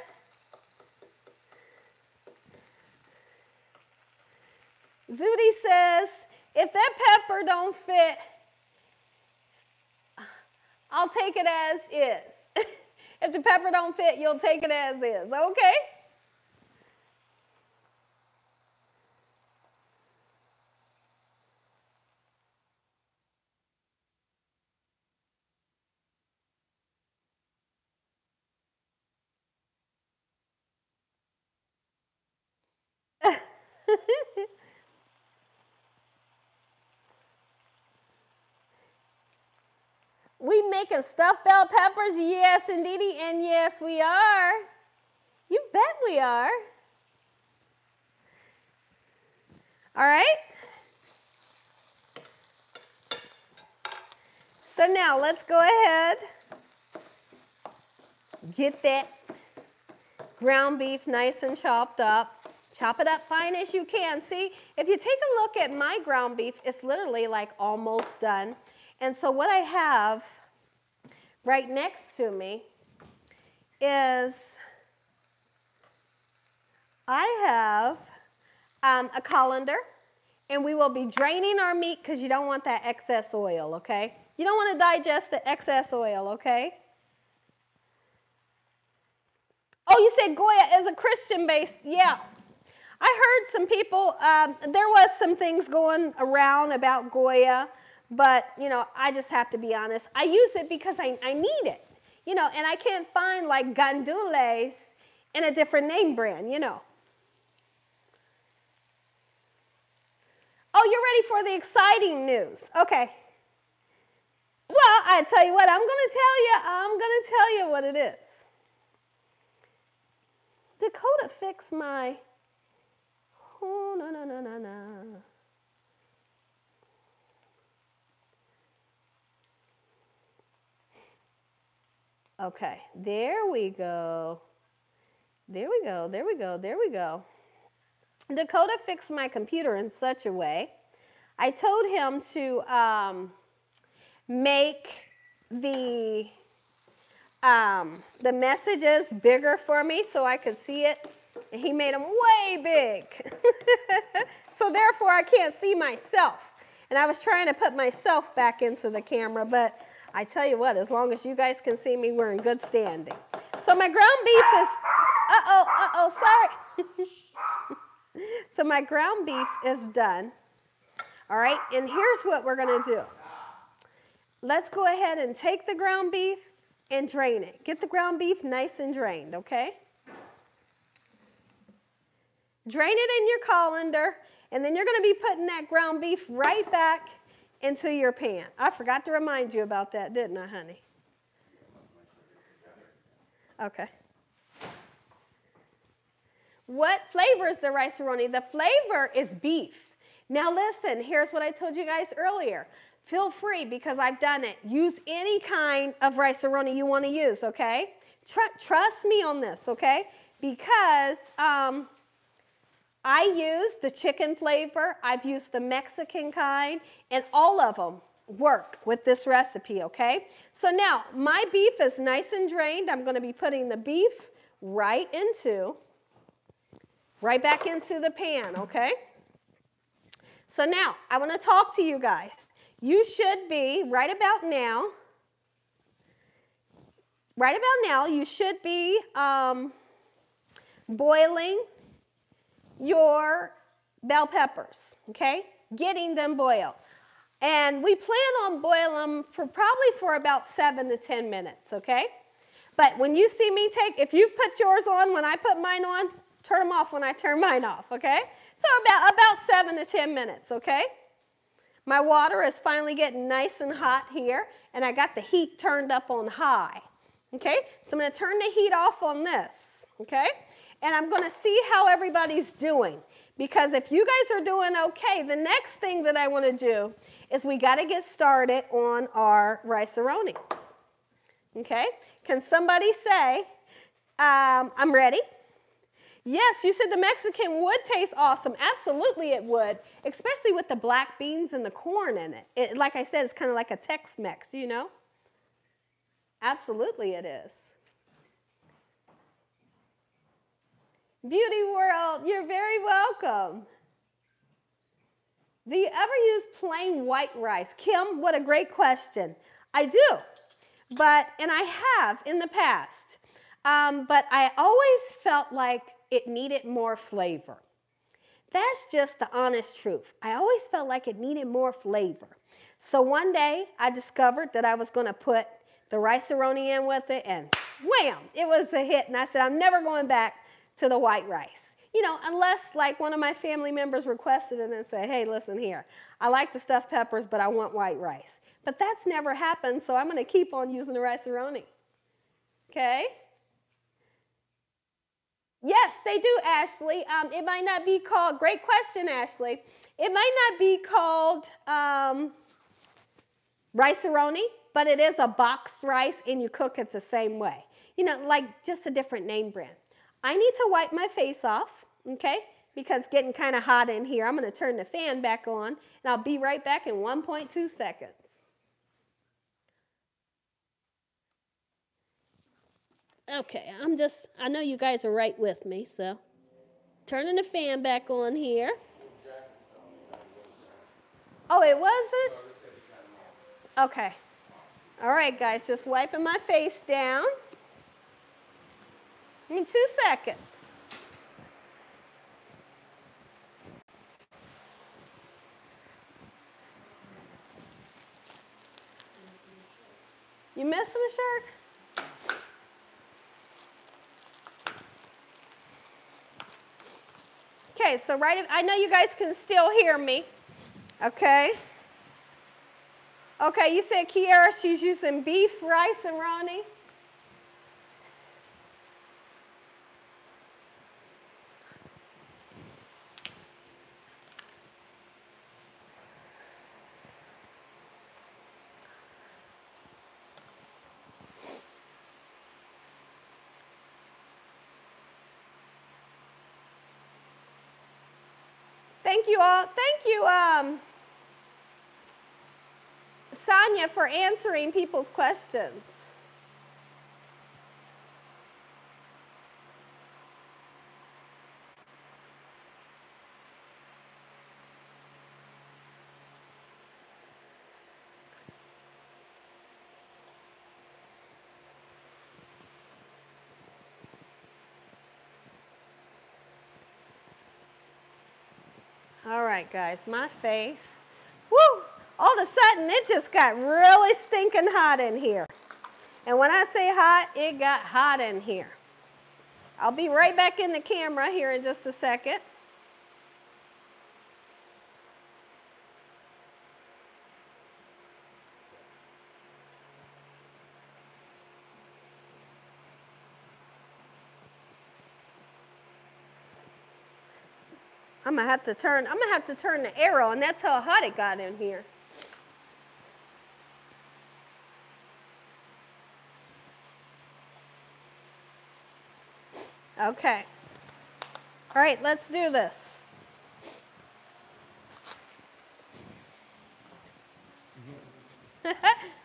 Zudi says, if that pepper don't fit, I'll take it as is. If the pepper don't fit, you'll take it as is, okay? We making stuffed bell peppers? Yes, indeedy, and yes, we are. You bet we are. All right. So now let's go ahead, get that ground beef nice and chopped up. Chop it up fine as you can. See, if you take a look at my ground beef, it's literally like almost done. And so what I have right next to me is I have um, a colander, and we will be draining our meat because you don't want that excess oil, okay? You don't want to digest the excess oil, okay? Oh, you said Goya is a Christian base. Yeah. I heard some people, um, there was some things going around about Goya, but, you know, I just have to be honest. I use it because I, I need it, you know, and I can't find, like, gandules in a different name brand, you know. Oh, you're ready for the exciting news. Okay. Well, I tell you what, I'm going to tell you, I'm going to tell you what it is. Dakota fixed my... Oh, no, no, no, no, no. Okay, there we go. There we go, there we go, there we go. Dakota fixed my computer in such a way. I told him to um, make the, um, the messages bigger for me so I could see it. And he made them way big. So therefore, I can't see myself. And I was trying to put myself back into the camera, but I tell you what, as long as you guys can see me, we're in good standing. So my ground beef is, uh-oh, uh-oh, sorry. So my ground beef is done. All right, and here's what we're gonna do. Let's go ahead and take the ground beef and drain it. Get the ground beef nice and drained, okay? Drain it in your colander, and then you're going to be putting that ground beef right back into your pan. I forgot to remind you about that, didn't I, honey? Okay. What flavor is the rice-a-roni? The flavor is beef. Now listen, here's what I told you guys earlier. Feel free, because I've done it. Use any kind of rice-a-roni you want to use, okay? Tr trust me on this, okay? Because... Um, I use the chicken flavor, I've used the Mexican kind, and all of them work with this recipe, okay? So now, my beef is nice and drained. I'm gonna be putting the beef right into right back into the pan, okay? So now, I want to talk to you guys. You should be, right about now, right about now, you should be um, boiling your bell peppers, okay? Getting them boiled. And we plan on boiling them for probably for about seven to ten minutes, okay? But when you see me take, if you've put yours on when I put mine on, turn them off when I turn mine off, okay? So about, about seven to ten minutes, okay? My water is finally getting nice and hot here, and I got the heat turned up on high, okay? So I'm gonna turn the heat off on this, okay? And I'm gonna see how everybody's doing. Because if you guys are doing okay, the next thing that I want to do is we got to get started on our rice-a-roni. Okay? Can somebody say, um, I'm ready? Yes, you said the Mexican would taste awesome. Absolutely it would, especially with the black beans and the corn in it. It like I said, it's kind of like a Tex-Mex, you know? Absolutely it is. Beauty World, you're very welcome. Do you ever use plain white rice? Kim, what a great question. I do, but, and I have in the past, um, but I always felt like it needed more flavor. That's just the honest truth. I always felt like it needed more flavor. So one day I discovered that I was gonna put the rice-a-roni in with it and wham, it was a hit. And I said, I'm never going back to the white rice. You know, unless like one of my family members requested it and said, hey, listen here, I like the stuffed peppers, but I want white rice. But that's never happened, so I'm gonna keep on using the rice-a-roni, okay? Yes, they do, Ashley. Um, it might not be called, great question, Ashley. It might not be called um, rice-a-roni, but it is a boxed rice and you cook it the same way. You know, like just a different name brand. I need to wipe my face off, okay? Because it's getting kind of hot in here. I'm gonna turn the fan back on and I'll be right back in one point two seconds. Okay, I'm just, I know you guys are right with me, so. Turning the fan back on here. Oh, it wasn't? Okay. All right, guys, just wiping my face down. Give me two seconds. You missing a shirt? Okay, so right, I know you guys can still hear me. Okay. Okay, you said Kiara, she's using beef, rice, and roni. Thank you all. Thank you, um, Sonia, for answering people's questions. All right, guys, my face, woo, all of a sudden it just got really stinking hot in here. And when I say hot, it got hot in here. I'll be right back in the camera here in just a second. I'm gonna have to turn, I'm gonna have to turn the air on, and that's how hot it got in here. Okay. All right, let's do this.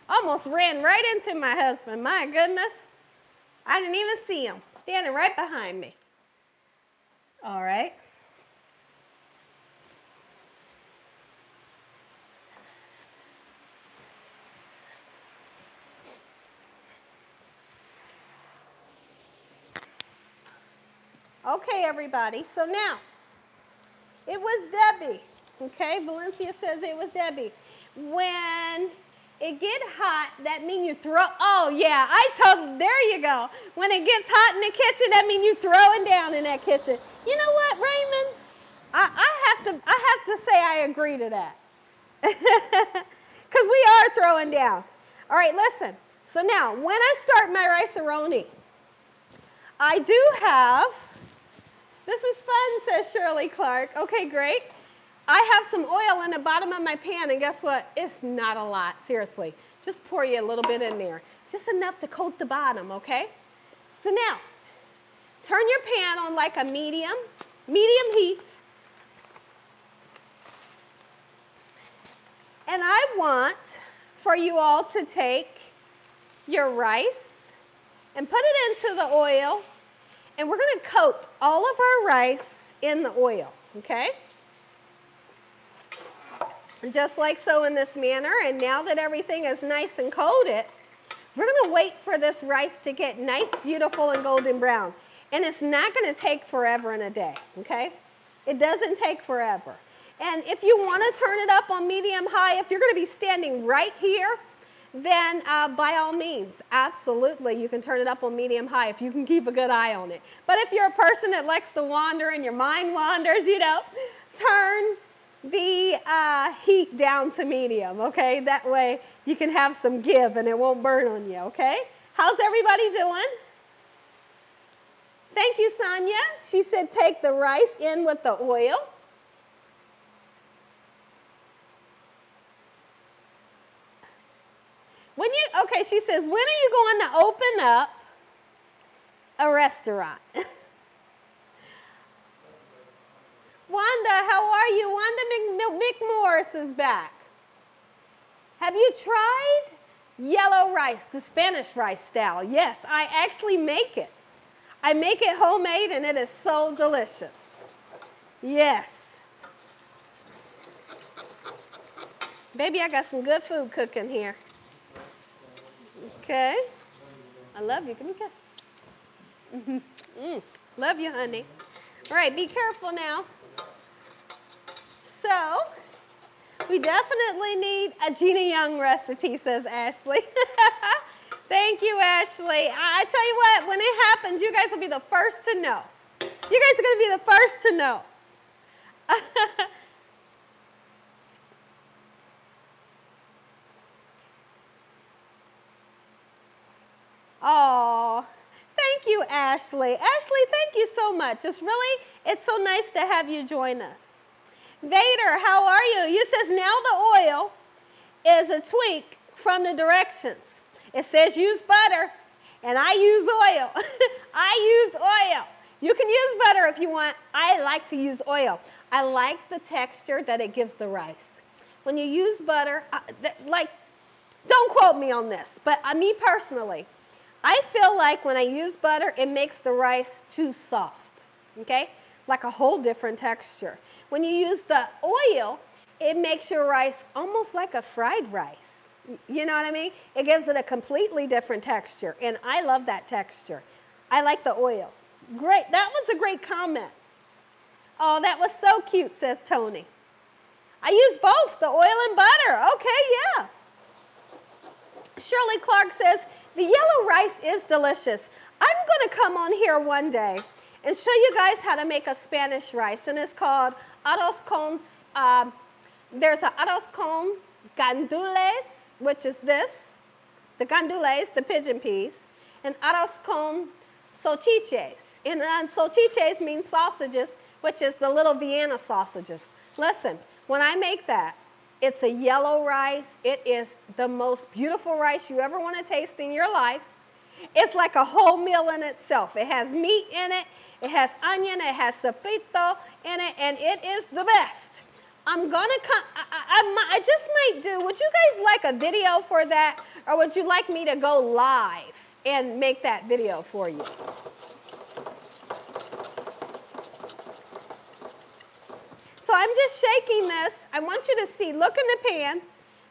Almost ran right into my husband, my goodness. I didn't even see him, standing right behind me. All right. Okay, everybody, so now, it was Debbie, okay? Valencia says it was Debbie. When it get hot, that mean you throw, oh yeah, I told, there you go. When it gets hot in the kitchen, that mean you throwing down in that kitchen. You know what, Raymond? I, I, have, to, I have to say I agree to that. Because we are throwing down. All right, listen. So now, when I start my rice-a-roni, I do have, this is fun, says Shirley Clark. Okay, great. I have some oil in the bottom of my pan, and guess what? It's not a lot, seriously. Just pour you a little bit in there. Just enough to coat the bottom, okay? So now, turn your pan on like a medium, medium heat. And I want for you all to take your rice and put it into the oil. And we're going to coat all of our rice in the oil, okay? Just like so in this manner. And now that everything is nice and coated, we're going to wait for this rice to get nice, beautiful, and golden brown. And it's not going to take forever in a day, okay? It doesn't take forever. And if you want to turn it up on medium-high, if you're going to be standing right here, then uh, by all means, absolutely, you can turn it up on medium-high if you can keep a good eye on it. But if you're a person that likes to wander and your mind wanders, you know, turn the uh, heat down to medium, okay? That way you can have some give and it won't burn on you, okay? How's everybody doing? Thank you, Sonia. She said take the rice in with the oil. When you, okay, she says, when are you going to open up a restaurant? Wanda, how are you? Wanda McMorris is back. Have you tried yellow rice, the Spanish rice style? Yes, I actually make it. I make it homemade and it is so delicious. Yes. Baby, I got some good food cooking here. Okay. I love you. Give me a kiss. Mm. Love you, honey. All right, be careful now. So, we definitely need a Gina Young recipe, says Ashley. Thank you, Ashley. I, I tell you what, when it happens, you guys will be the first to know. You guys are going to be the first to know. Oh, thank you, Ashley. Ashley, thank you so much. It's really, it's so nice to have you join us. Vader, how are you? You says now the oil is a tweak from the directions. It says use butter, and I use oil. I use oil. You can use butter if you want. I like to use oil. I like the texture that it gives the rice. When you use butter, I, like, don't quote me on this, but I, me personally, I feel like when I use butter, it makes the rice too soft, okay? Like a whole different texture. When you use the oil, it makes your rice almost like a fried rice. You know what I mean? It gives it a completely different texture, and I love that texture. I like the oil. Great, that was a great comment. Oh, that was so cute, says Tony. I use both, the oil and butter. Okay, yeah. Shirley Clark says, the yellow rice is delicious. I'm going to come on here one day and show you guys how to make a Spanish rice, and it's called arroz con, uh, there's a arroz con gandules, which is this, the gandules, the pigeon peas, and arroz con salchiches, and, and salchiches means sausages, which is the little Vienna sausages. Listen, when I make that, it's a yellow rice. It is the most beautiful rice you ever want to taste in your life. It's like a whole meal in itself. It has meat in it. It has onion. It has sofrito in it. And it is the best. I'm going to come. I, I, I, I just might do. Would you guys like a video for that? Or would you like me to go live and make that video for you? So I'm just shaking this. I want you to see, look in the pan,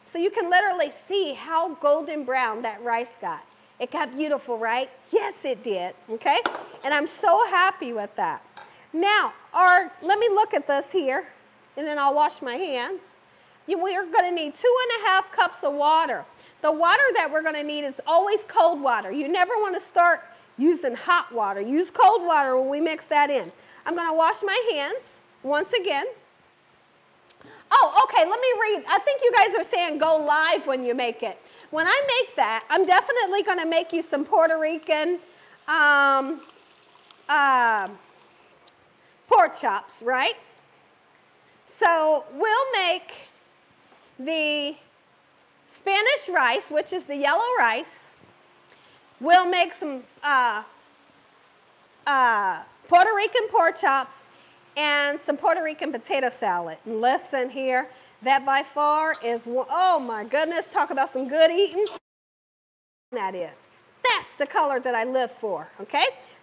so you can literally see how golden brown that rice got. It got beautiful, right? Yes, it did, okay? And I'm so happy with that. Now, our, let me look at this here, and then I'll wash my hands. You, we are gonna need two and a half cups of water. The water that we're gonna need is always cold water. You never wanna start using hot water. Use cold water when we mix that in. I'm gonna wash my hands once again. Oh, okay, let me read. I think you guys are saying go live when you make it. When I make that, I'm definitely gonna make you some Puerto Rican um, uh, pork chops, right? So we'll make the Spanish rice, which is the yellow rice. We'll make some uh, uh, Puerto Rican pork chops and some Puerto Rican potato salad. And listen here, that by far is, oh my goodness, talk about some good eating. That is, that's the color that I live for, okay?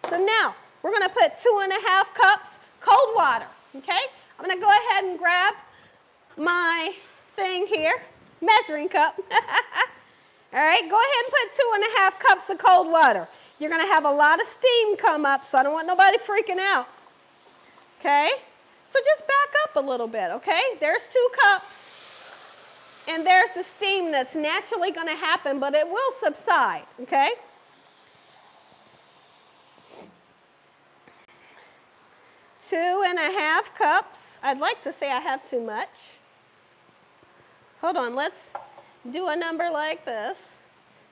So now, we're gonna put two and a half cups cold water, okay? I'm gonna go ahead and grab my thing here, measuring cup. All right, go ahead and put two and a half cups of cold water. You're gonna have a lot of steam come up, so I don't want nobody freaking out. Okay, so just back up a little bit, okay? There's two cups, and there's the steam that's naturally gonna happen, but it will subside, okay? Two and a half cups. I'd like to say I have too much. Hold on, let's do a number like this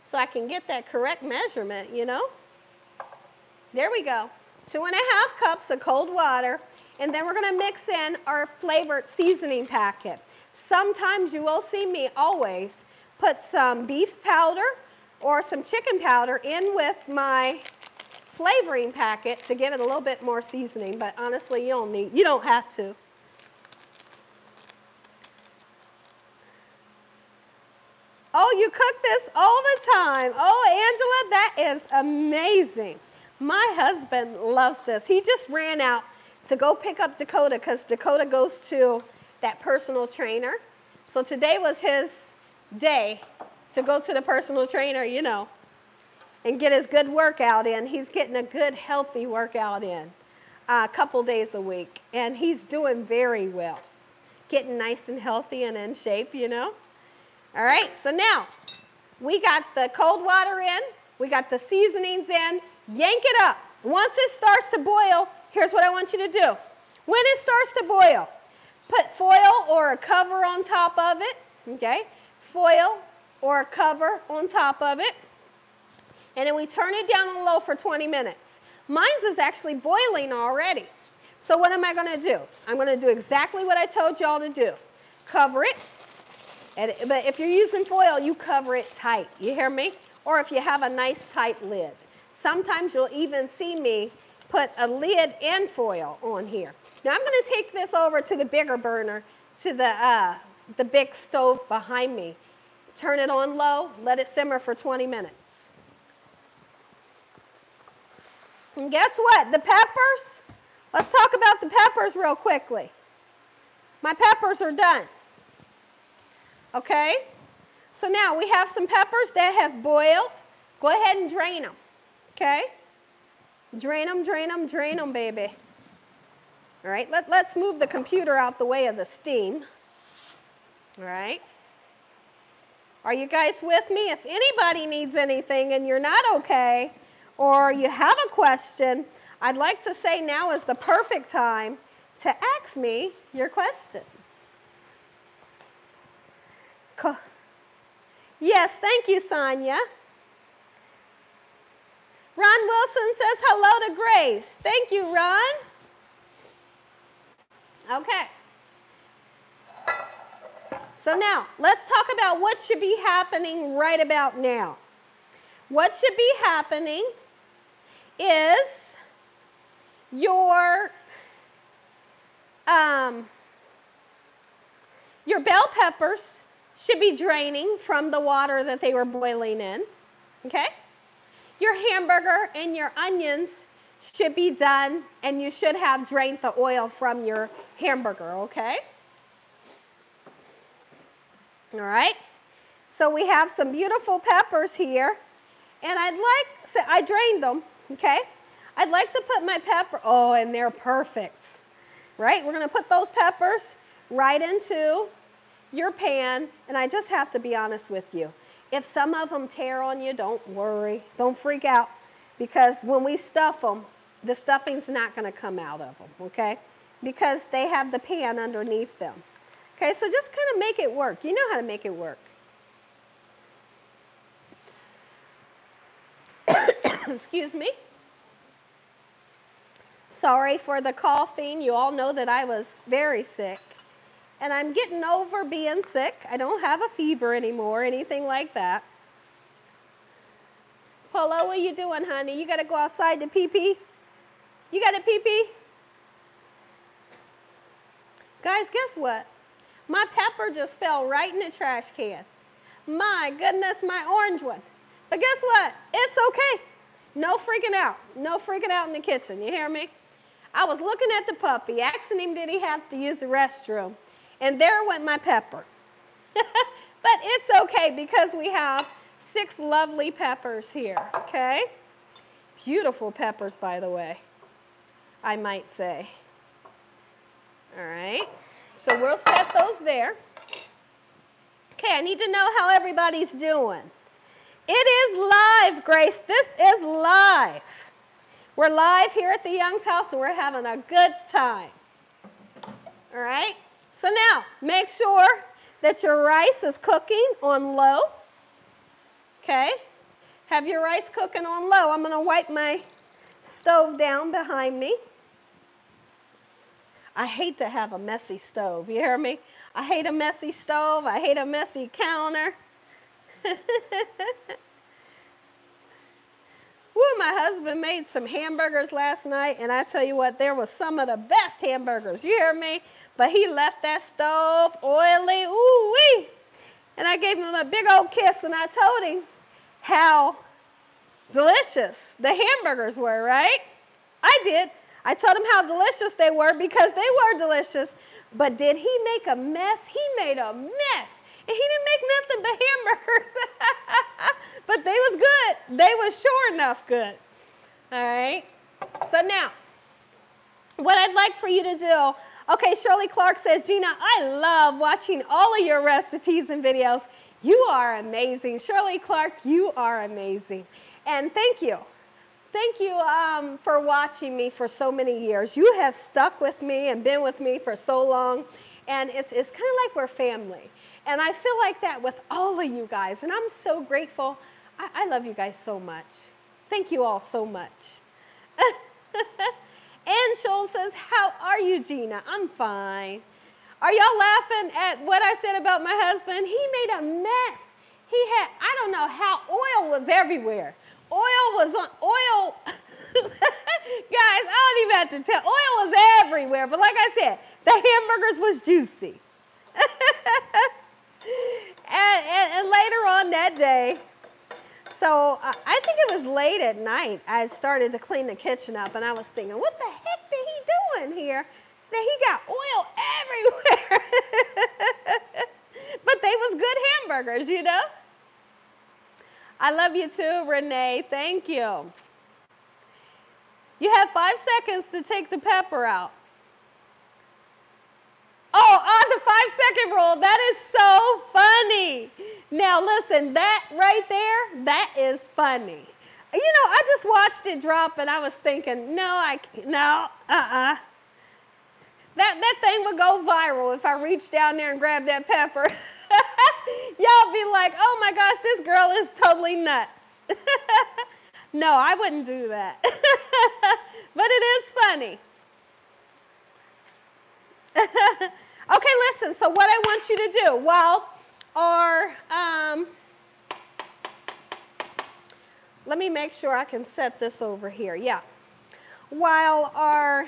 so I can get that correct measurement, you know? There we go. Two and a half cups of cold water, and then we're gonna mix in our flavored seasoning packet. Sometimes you will see me always put some beef powder or some chicken powder in with my flavoring packet to give it a little bit more seasoning, but honestly, you don't need, you don't have to. Oh, you cook this all the time. Oh, Angela, that is amazing. My husband loves this. He just ran out to go pick up Dakota because Dakota goes to that personal trainer. So today was his day to go to the personal trainer, you know, and get his good workout in. He's getting a good, healthy workout in uh, a couple days a week. And he's doing very well, getting nice and healthy and in shape, you know. All right, so now we got the cold water in. We got the seasonings in. Yank it up. Once it starts to boil, here's what I want you to do. When it starts to boil, put foil or a cover on top of it, okay? Foil or a cover on top of it. And then we turn it down on low for twenty minutes. Mine's is actually boiling already. So what am I gonna do? I'm gonna do exactly what I told y'all to do. Cover it, and, but if you're using foil, you cover it tight, you hear me? Or if you have a nice tight lid. Sometimes you'll even see me put a lid and foil on here. Now I'm gonna take this over to the bigger burner, to the, uh, the big stove behind me. Turn it on low, let it simmer for twenty minutes. And guess what, the peppers? Let's talk about the peppers real quickly. My peppers are done, okay? So now we have some peppers that have boiled. Go ahead and drain them. Okay, drain them, drain them, drain them, baby. All right, let, let's move the computer out the way of the steam. All right, are you guys with me? If anybody needs anything and you're not okay, or you have a question, I'd like to say now is the perfect time to ask me your question. Cool. Yes, thank you, Sonia. Ron Wilson says hello to Grace. Thank you, Ron. Okay. So now, let's talk about what should be happening right about now. What should be happening is your, um, your bell peppers should be draining from the water that they were boiling in, okay? Your hamburger and your onions should be done, and you should have drained the oil from your hamburger, okay? All right, so we have some beautiful peppers here, and I'd like, so I drained them, okay? I'd like to put my pepper, oh, and they're perfect, right? We're gonna put those peppers right into your pan, and I just have to be honest with you. If some of them tear on you, don't worry, don't freak out, because when we stuff them, the stuffing's not gonna come out of them, okay? Because they have the pan underneath them. Okay, so just kind of make it work. You know how to make it work. Excuse me. Sorry for the coughing. You all know that I was very sick. And I'm getting over being sick. I don't have a fever anymore, anything like that. Polo, what are you doing, honey? You got to go outside to pee-pee? You got to pee-pee? Guys, guess what? My pepper just fell right in the trash can. My goodness, my orange one. But guess what? It's okay. No freaking out. No freaking out in the kitchen. You hear me? I was looking at the puppy, asking him did he have to use the restroom. And there went my pepper. But it's okay because we have six lovely peppers here, okay? Beautiful peppers, by the way, I might say. All right. So we'll set those there. Okay, I need to know how everybody's doing. It is live, Grace. This is live. We're live here at the Young's house, and we're having a good time. All right. So now, make sure that your rice is cooking on low. Okay. Have your rice cooking on low. I'm going to wipe my stove down behind me. I hate to have a messy stove, you hear me? I hate a messy stove, I hate a messy counter. Woo, my husband made some hamburgers last night, and I tell you what, there was some of the best hamburgers, you hear me? But he left that stove oily, ooh-wee. And I gave him a big old kiss, and I told him how delicious the hamburgers were, right? I did. I told him how delicious they were because they were delicious. But did he make a mess? He made a mess. And he didn't make nothing but hamburgers. But they was good. They was sure enough good. All right. So now, what I'd like for you to do. Okay, Shirley Clark says, Gina, I love watching all of your recipes and videos. You are amazing. Shirley Clark, you are amazing. And thank you. Thank you um, for watching me for so many years. You have stuck with me and been with me for so long. And it's, it's kind of like we're family. And I feel like that with all of you guys. And I'm so grateful. I, I love you guys so much. Thank you all so much. And Shoal says, how are you, Gina? I'm fine. Are y'all laughing at what I said about my husband? He made a mess. He had, I don't know how, oil was everywhere. Oil was on, oil, guys, I don't even have to tell, oil was everywhere, but like I said, the hamburgers was juicy. and, and, and later on that day, so uh, I think it was late at night, I started to clean the kitchen up, and I was thinking, what the heck did he doing here? That he got oil everywhere. But they was good hamburgers, you know? I love you too, Renee. Thank you. You have five seconds to take the pepper out. Oh, on the five-second rule. That is so funny. Now, listen, that right there, that is funny. You know, I just watched it drop, and I was thinking, no, I no, uh-uh. That, that thing would go viral if I reached down there and grabbed that pepper. Y'all be like, oh my gosh, this girl is totally nuts. No, I wouldn't do that. But it is funny. Okay, listen, so what I want you to do, well, our, um, let me make sure I can set this over here, yeah. While our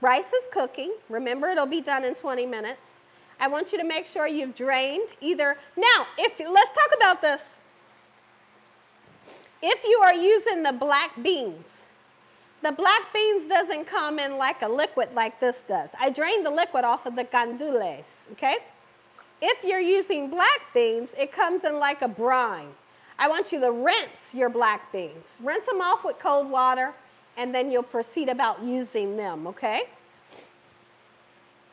rice is cooking, remember it'll be done in twenty minutes. I want you to make sure you've drained either. Now, if let's talk about this. If you are using the black beans, The black beans doesn't come in like a liquid like this does. I drained the liquid off of the gandules, okay? If you're using black beans, it comes in like a brine. I want you to rinse your black beans. Rinse them off with cold water, and then you'll proceed about using them, okay?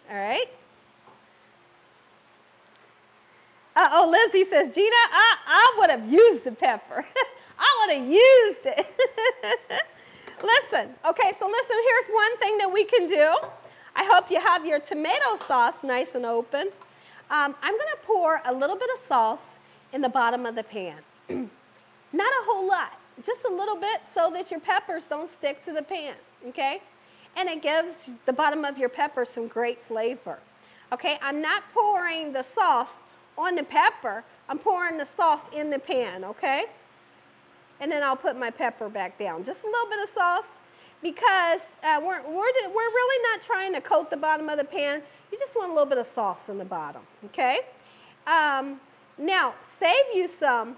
All right. Uh-oh, Lizzie says, Gina, I, I would have used the pepper. I would have used it. Listen, okay, so listen, here's one thing that we can do. I hope you have your tomato sauce nice and open. Um, I'm gonna pour a little bit of sauce in the bottom of the pan. Not a whole lot, just a little bit so that your peppers don't stick to the pan, okay? And it gives the bottom of your pepper some great flavor. Okay, I'm not pouring the sauce on the pepper, I'm pouring the sauce in the pan, okay? And then I'll put my pepper back down. Just a little bit of sauce because uh, we're, we're, we're really not trying to coat the bottom of the pan. You just want a little bit of sauce in the bottom, okay? Um, now, save you some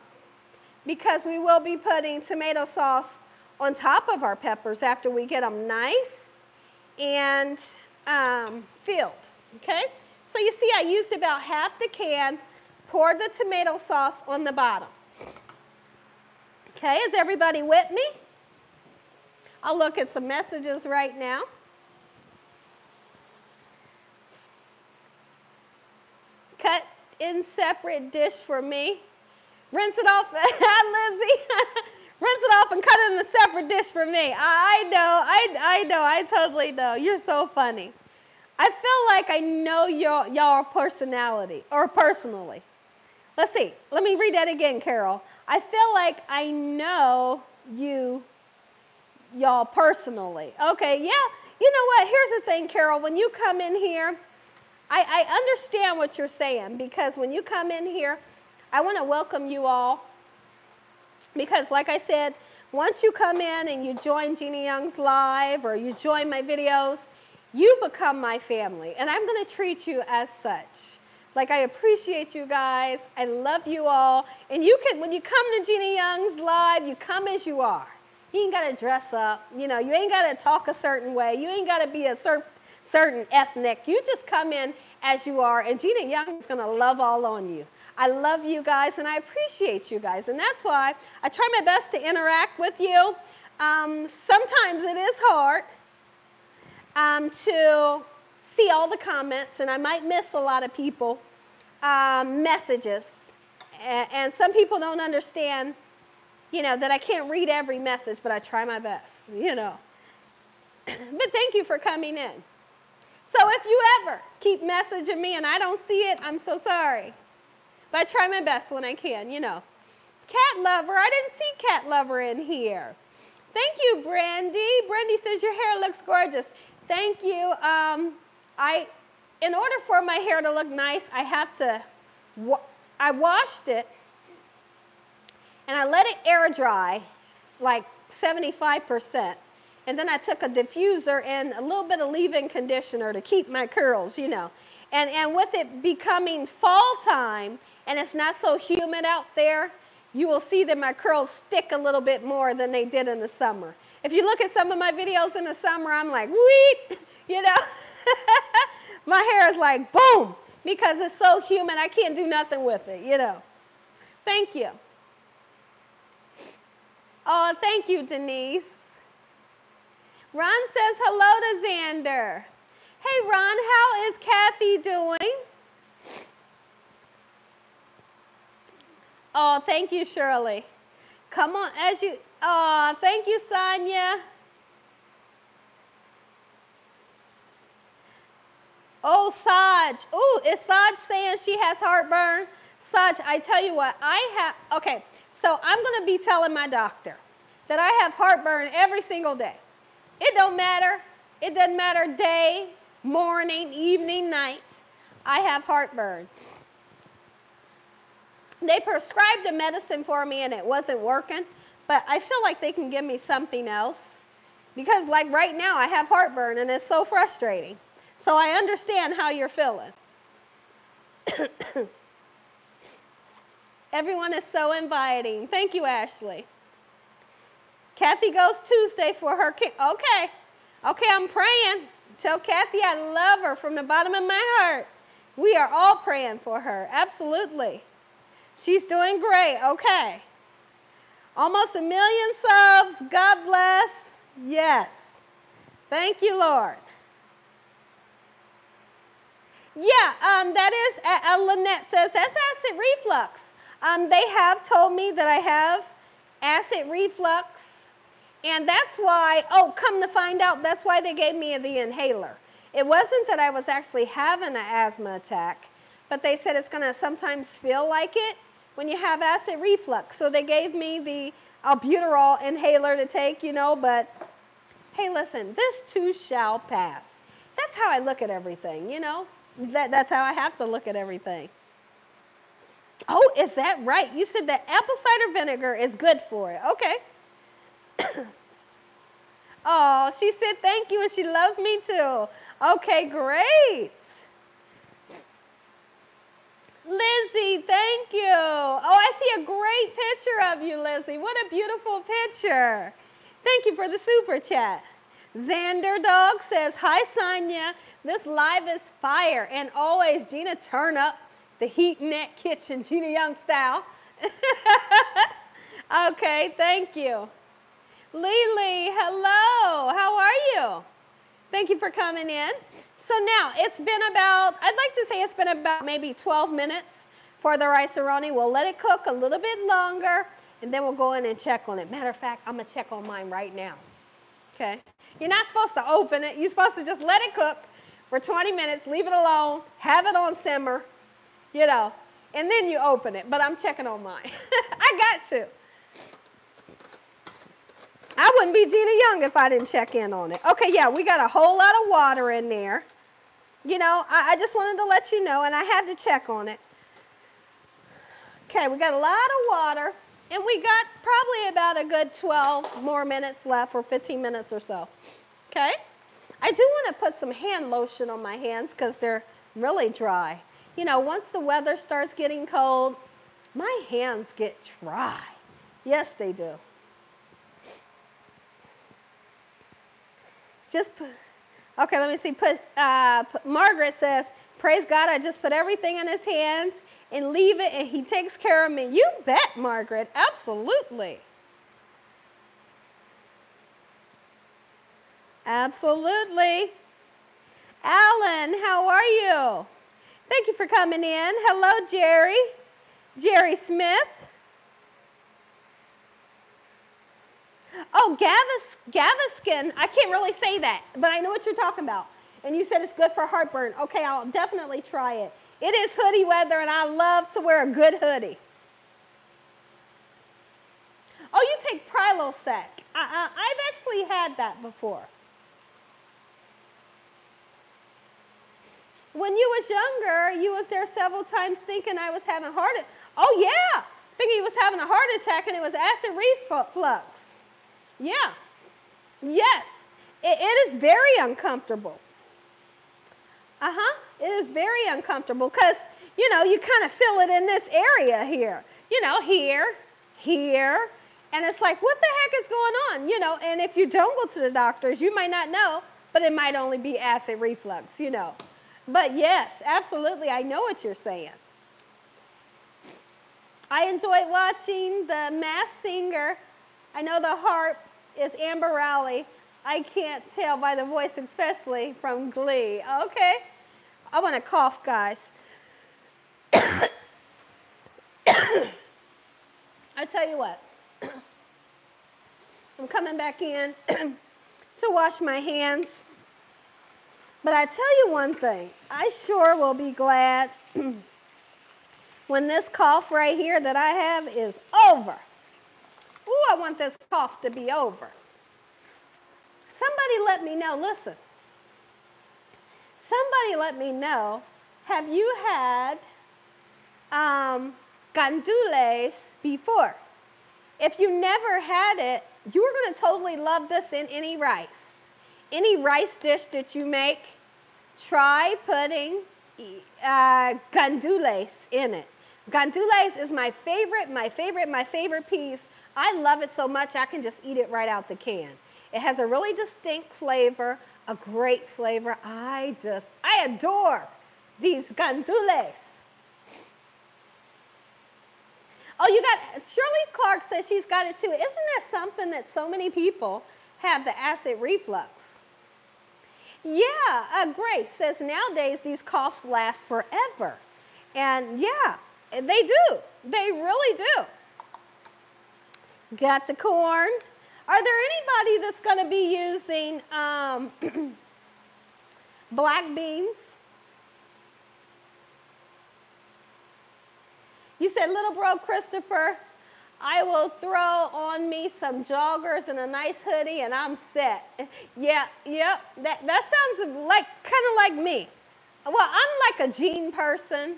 because we will be putting tomato sauce on top of our peppers after we get them nice and um, filled, okay? So you see I used about half the can, poured the tomato sauce on the bottom. Okay, is everybody with me? I'll look at some messages right now. Cut in separate dish for me. Rinse it off, Lizzie. Rinse it off and cut it in a separate dish for me. I know, I, I know, I totally know. You're so funny. I feel like I know y'all y'all personality, or personally. Let's see, let me read that again, Carol. I feel like I know you, y'all personally. Okay, yeah, you know what, here's the thing, Carol, when you come in here, I, I understand what you're saying, because when you come in here, I wanna welcome you all, because like I said, once you come in and you join Gina Young's Live, or you join my videos, you become my family, and I'm gonna treat you as such. Like, I appreciate you guys. I love you all. And you can, when you come to Gina Young's Live, you come as you are. You ain't got to dress up. You know, you ain't got to talk a certain way. You ain't got to be a cer certain ethnic. You just come in as you are, and Gina Young is going to love all on you. I love you guys, and I appreciate you guys. And that's why I try my best to interact with you. Um, sometimes it is hard um, to... see all the comments, and I might miss a lot of people um, messages, and, and some people don't understand, you know, that I can't read every message, but I try my best, you know. But thank you for coming in. So if you ever keep messaging me and I don't see it, I'm so sorry, but I try my best when I can, you know. Cat lover, I didn't see cat lover in here. Thank you, Brandy. Brandy says your hair looks gorgeous. Thank you. Um, I, in order for my hair to look nice, I have to, wa I washed it and I let it air dry like seventy-five percent. And then I took a diffuser and a little bit of leave-in conditioner to keep my curls, you know. And, and with it becoming fall time and it's not so humid out there, you will see that my curls stick a little bit more than they did in the summer. If you look at some of my videos in the summer, I'm like, weet, you know. My hair is like boom, because it's so humid I can't do nothing with it, you know. Thank you. Oh, thank you, Denise. Ron says hello to Xander. Hey Ron, how is Kathy doing? Oh, thank you, Shirley. Come on, as you, oh, thank you, Sonia. Oh, Saj. Oh, is Saj saying she has heartburn? Saj, I tell you what, I have, okay, so I'm going to be telling my doctor that I have heartburn every single day. It don't matter. It doesn't matter day, morning, evening, night. I have heartburn. They prescribed the medicine for me and it wasn't working, but I feel like they can give me something else because like right now I have heartburn and it's so frustrating. So I understand how you're feeling. Everyone is so inviting. Thank you, Ashley. Kathy goes Tuesday for her kid. Okay. Okay, I'm praying. Tell Kathy I love her from the bottom of my heart. We are all praying for her. Absolutely. She's doing great. Okay. Almost a million subs. God bless. Yes. Thank you, Lord. Yeah, um, that is, uh, Lynette says, that's acid reflux. Um, they have told me that I have acid reflux, and that's why, oh, come to find out, that's why they gave me the inhaler. It wasn't that I was actually having an asthma attack, but they said it's going to sometimes feel like it when you have acid reflux. So they gave me the albuterol inhaler to take, you know, but hey, listen, this too shall pass. That's how I look at everything, you know. That, that's how I have to look at everything. Oh, is that right? You said that apple cider vinegar is good for it. Okay. Oh, she said thank you and she loves me too. Okay, great. Lizzie, thank you. Oh, I see a great picture of you, Lizzie. What a beautiful picture. Thank you for the super chat. Xander Dog says, hi, Sonia. This live is fire. And always, Gina, turn up the heat in that kitchen, Gina Young style. Okay, thank you. Lily, hello. How are you? Thank you for coming in. So now, it's been about, I'd like to say it's been about maybe twelve minutes for the rice-a-roni. We'll let it cook a little bit longer, and then we'll go in and check on it. Matter of fact, I'm going to check on mine right now. Okay. You're not supposed to open it. You're supposed to just let it cook for twenty minutes, leave it alone, have it on simmer, you know, and then you open it. But I'm checking on mine. I got to. I wouldn't be Gina Young if I didn't check in on it. Okay, yeah, we got a whole lot of water in there. You know, I, I just wanted to let you know, and I had to check on it. Okay, we got a lot of water. And we got probably about a good twelve more minutes left, or fifteen minutes or so, okay? I do want to put some hand lotion on my hands because they're really dry. You know, once the weather starts getting cold, my hands get dry. Yes, they do. Just put, okay, let me see. Put, uh, put, Margaret says, praise God, I just put everything in his hands and leave it, and he takes care of me. You bet, Margaret. Absolutely. Absolutely. Alan, how are you? Thank you for coming in. Hello, Jerry. Jerry Smith. Oh, Gavis, Gaviskin. I can't really say that, but I know what you're talking about. And you said it's good for heartburn. Okay, I'll definitely try it. It is hoodie weather, and I love to wear a good hoodie. Oh, you take Prilosec. I, I, I've actually had that before. When you was younger, you was there several times thinking I was having heart attack. Oh, yeah. Thinking you was having a heart attack, and it was acid reflux. Yeah. Yes. It, it is very uncomfortable. Uh-huh. It is very uncomfortable because, you know, you kind of feel it in this area here. You know, here, here. And it's like, what the heck is going on? You know, and if you don't go to the doctors, you might not know, but it might only be acid reflux, you know. But yes, absolutely, I know what you're saying. I enjoyed watching The Masked Singer. I know the harp is Amber Rowley. I can't tell by the voice, especially from Glee. Okay. I want to cough, guys. I tell you what. I'm coming back in to wash my hands. But I tell you one thing. I sure will be glad when this cough right here that I have is over. Ooh, I want this cough to be over. Somebody let me know, listen, somebody let me know, have you had um, gandules before? If you never had it, you are going to totally love this in any rice. Any rice dish that you make, try putting uh, gandules in it. Gandules is my favorite, my favorite, my favorite piece. I love it so much I can just eat it right out the can. It has a really distinct flavor, a great flavor. I just, I adore these gandules. Oh, you got, Shirley Clark says she's got it too. Isn't that something that so many people have, the acid reflux? Yeah, uh, Grace says nowadays these coughs last forever. And yeah, they do. They really do. Got the corn. Are there anybody that's going to be using um, black beans? You said, little bro Christopher, I will throw on me some joggers and a nice hoodie and I'm set. Yeah, yeah, that, that sounds like kind of like me. Well, I'm like a jean person.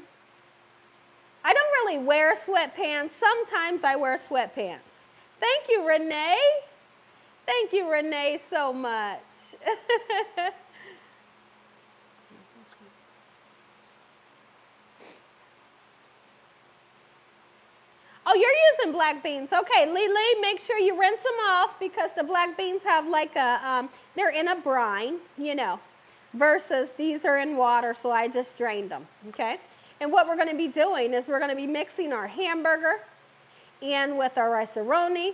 I don't really wear sweatpants. Sometimes I wear sweatpants. Thank you, Renee. Thank you, Renee, so much. Oh, you're using black beans. Okay, Lily, make sure you rinse them off because the black beans have like a, um, they're in a brine, you know, versus these are in water, so I just drained them, okay? And what we're gonna be doing is we're gonna be mixing our hamburger in with our rice-a-roni,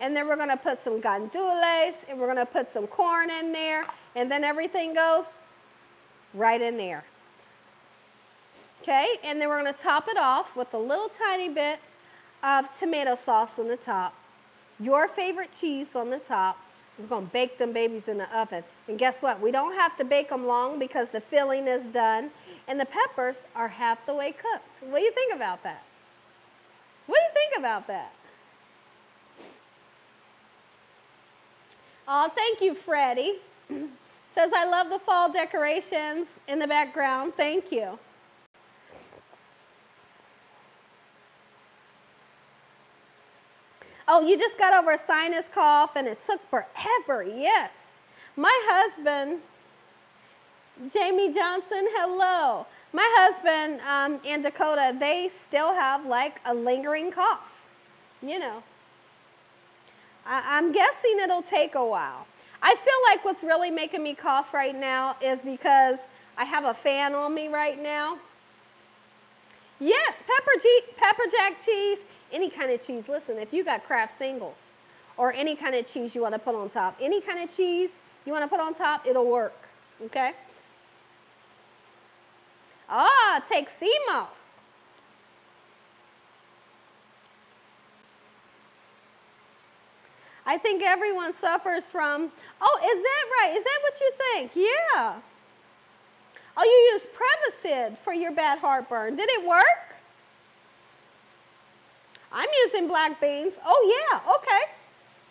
and then we're gonna put some gandules, and we're gonna put some corn in there, and then everything goes right in there. Okay, and then we're gonna top it off with a little tiny bit of tomato sauce on the top, your favorite cheese on the top. We're gonna bake them babies in the oven. And guess what? We don't have to bake them long because the filling is done and the peppers are half the way cooked. What do you think about that? What do you think about that? Oh, thank you, Freddie. Says, I love the fall decorations in the background. Thank you. Oh, you just got over a sinus cough and it took forever, yes. My husband, Jamie Johnson, hello. My husband um, and Dakota, they still have like a lingering cough, you know. I I'm guessing it'll take a while. I feel like what's really making me cough right now is because I have a fan on me right now. Yes, pepper, pepper jack cheese. Any kind of cheese. Listen, if you got Kraft singles or any kind of cheese you want to put on top, any kind of cheese you want to put on top, it'll work, okay? Ah, take sea moss. I think everyone suffers from, oh, is that right? Is that what you think? Yeah. Oh, you used Prevacid for your bad heartburn. Did it work? I'm using black beans. Oh yeah, okay.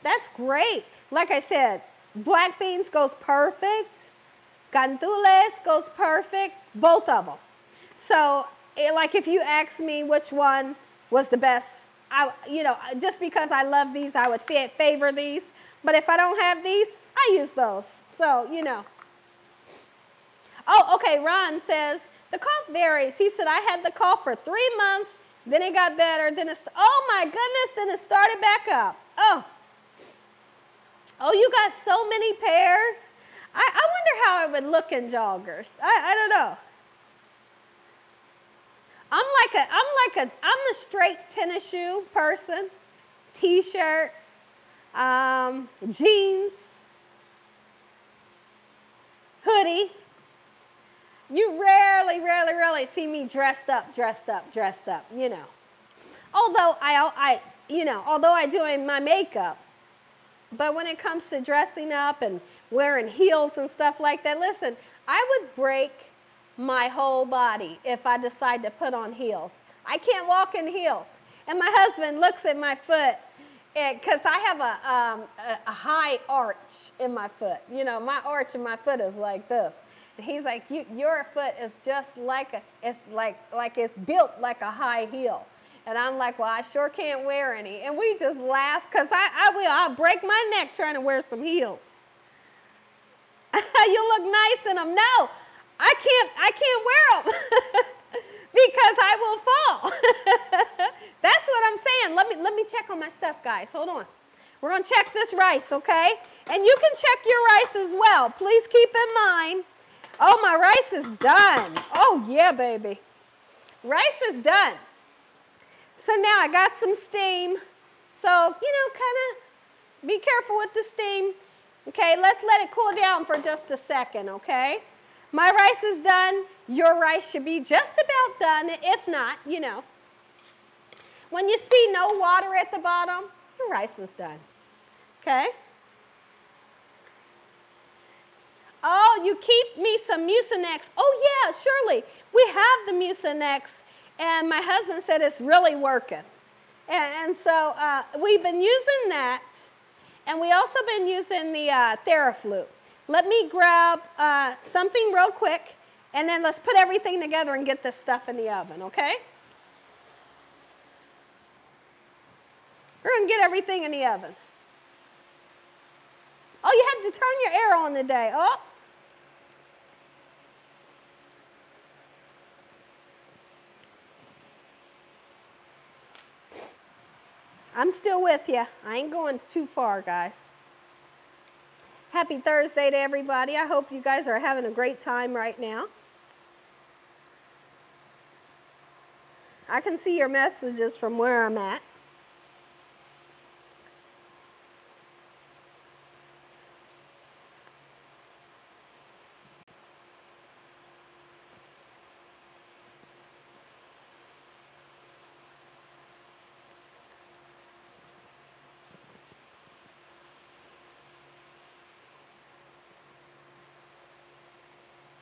That's great. Like I said, black beans goes perfect. Gandules goes perfect. Both of them. So, it, like if you ask me which one was the best, I, you know, just because I love these, I would favor these. But if I don't have these, I use those. So, you know. Oh, okay, Ron says, the cough varies. He said, I had the cough for three months. Then it got better, then it's, oh my goodness, then it started back up. Oh, oh, you got so many pairs. I, I wonder how I would look in joggers. I, I don't know. I'm like a, I'm like a, I'm a straight tennis shoe person, t-shirt, um, jeans, hoodie. You rarely, rarely, rarely see me dressed up, dressed up, dressed up, you know. Although I, I, you know, although I do my makeup, but when it comes to dressing up and wearing heels and stuff like that, listen, I would break my whole body if I decide to put on heels. I can't walk in heels. And my husband looks at my foot because I have a, um, a, a high arch in my foot. You know, my arch in my foot is like this. He's like, you, your foot is just like, a, it's like, like it's built like a high heel. And I'm like, well, I sure can't wear any. And we just laugh because I, I will, I'll break my neck trying to wear some heels. You look nice in them. No, I can't, I can't wear them because I will fall. That's what I'm saying. Let me, let me check on my stuff, guys. Hold on. We're going to check this rice, okay? And you can check your rice as well. Please keep in mind. Oh, my rice is done. Oh, yeah, baby. Rice is done. So now I got some steam. So, you know, kind of be careful with the steam. Okay, let's let it cool down for just a second, okay? My rice is done. Your rice should be just about done. If not, you know, when you see no water at the bottom, your rice is done, okay? Oh, you keep me some Mucinex. Oh, yeah, surely. We have the Mucinex, and my husband said it's really working. And, and so uh, we've been using that, and we also been using the uh, Theraflu. Let me grab uh, something real quick, and then let's put everything together and get this stuff in the oven, okay? We're going to get everything in the oven. Oh, you had to turn your air on today. Oh. I'm still with you. I ain't going too far, guys. Happy Thursday to everybody. I hope you guys are having a great time right now. I can see your messages from where I'm at.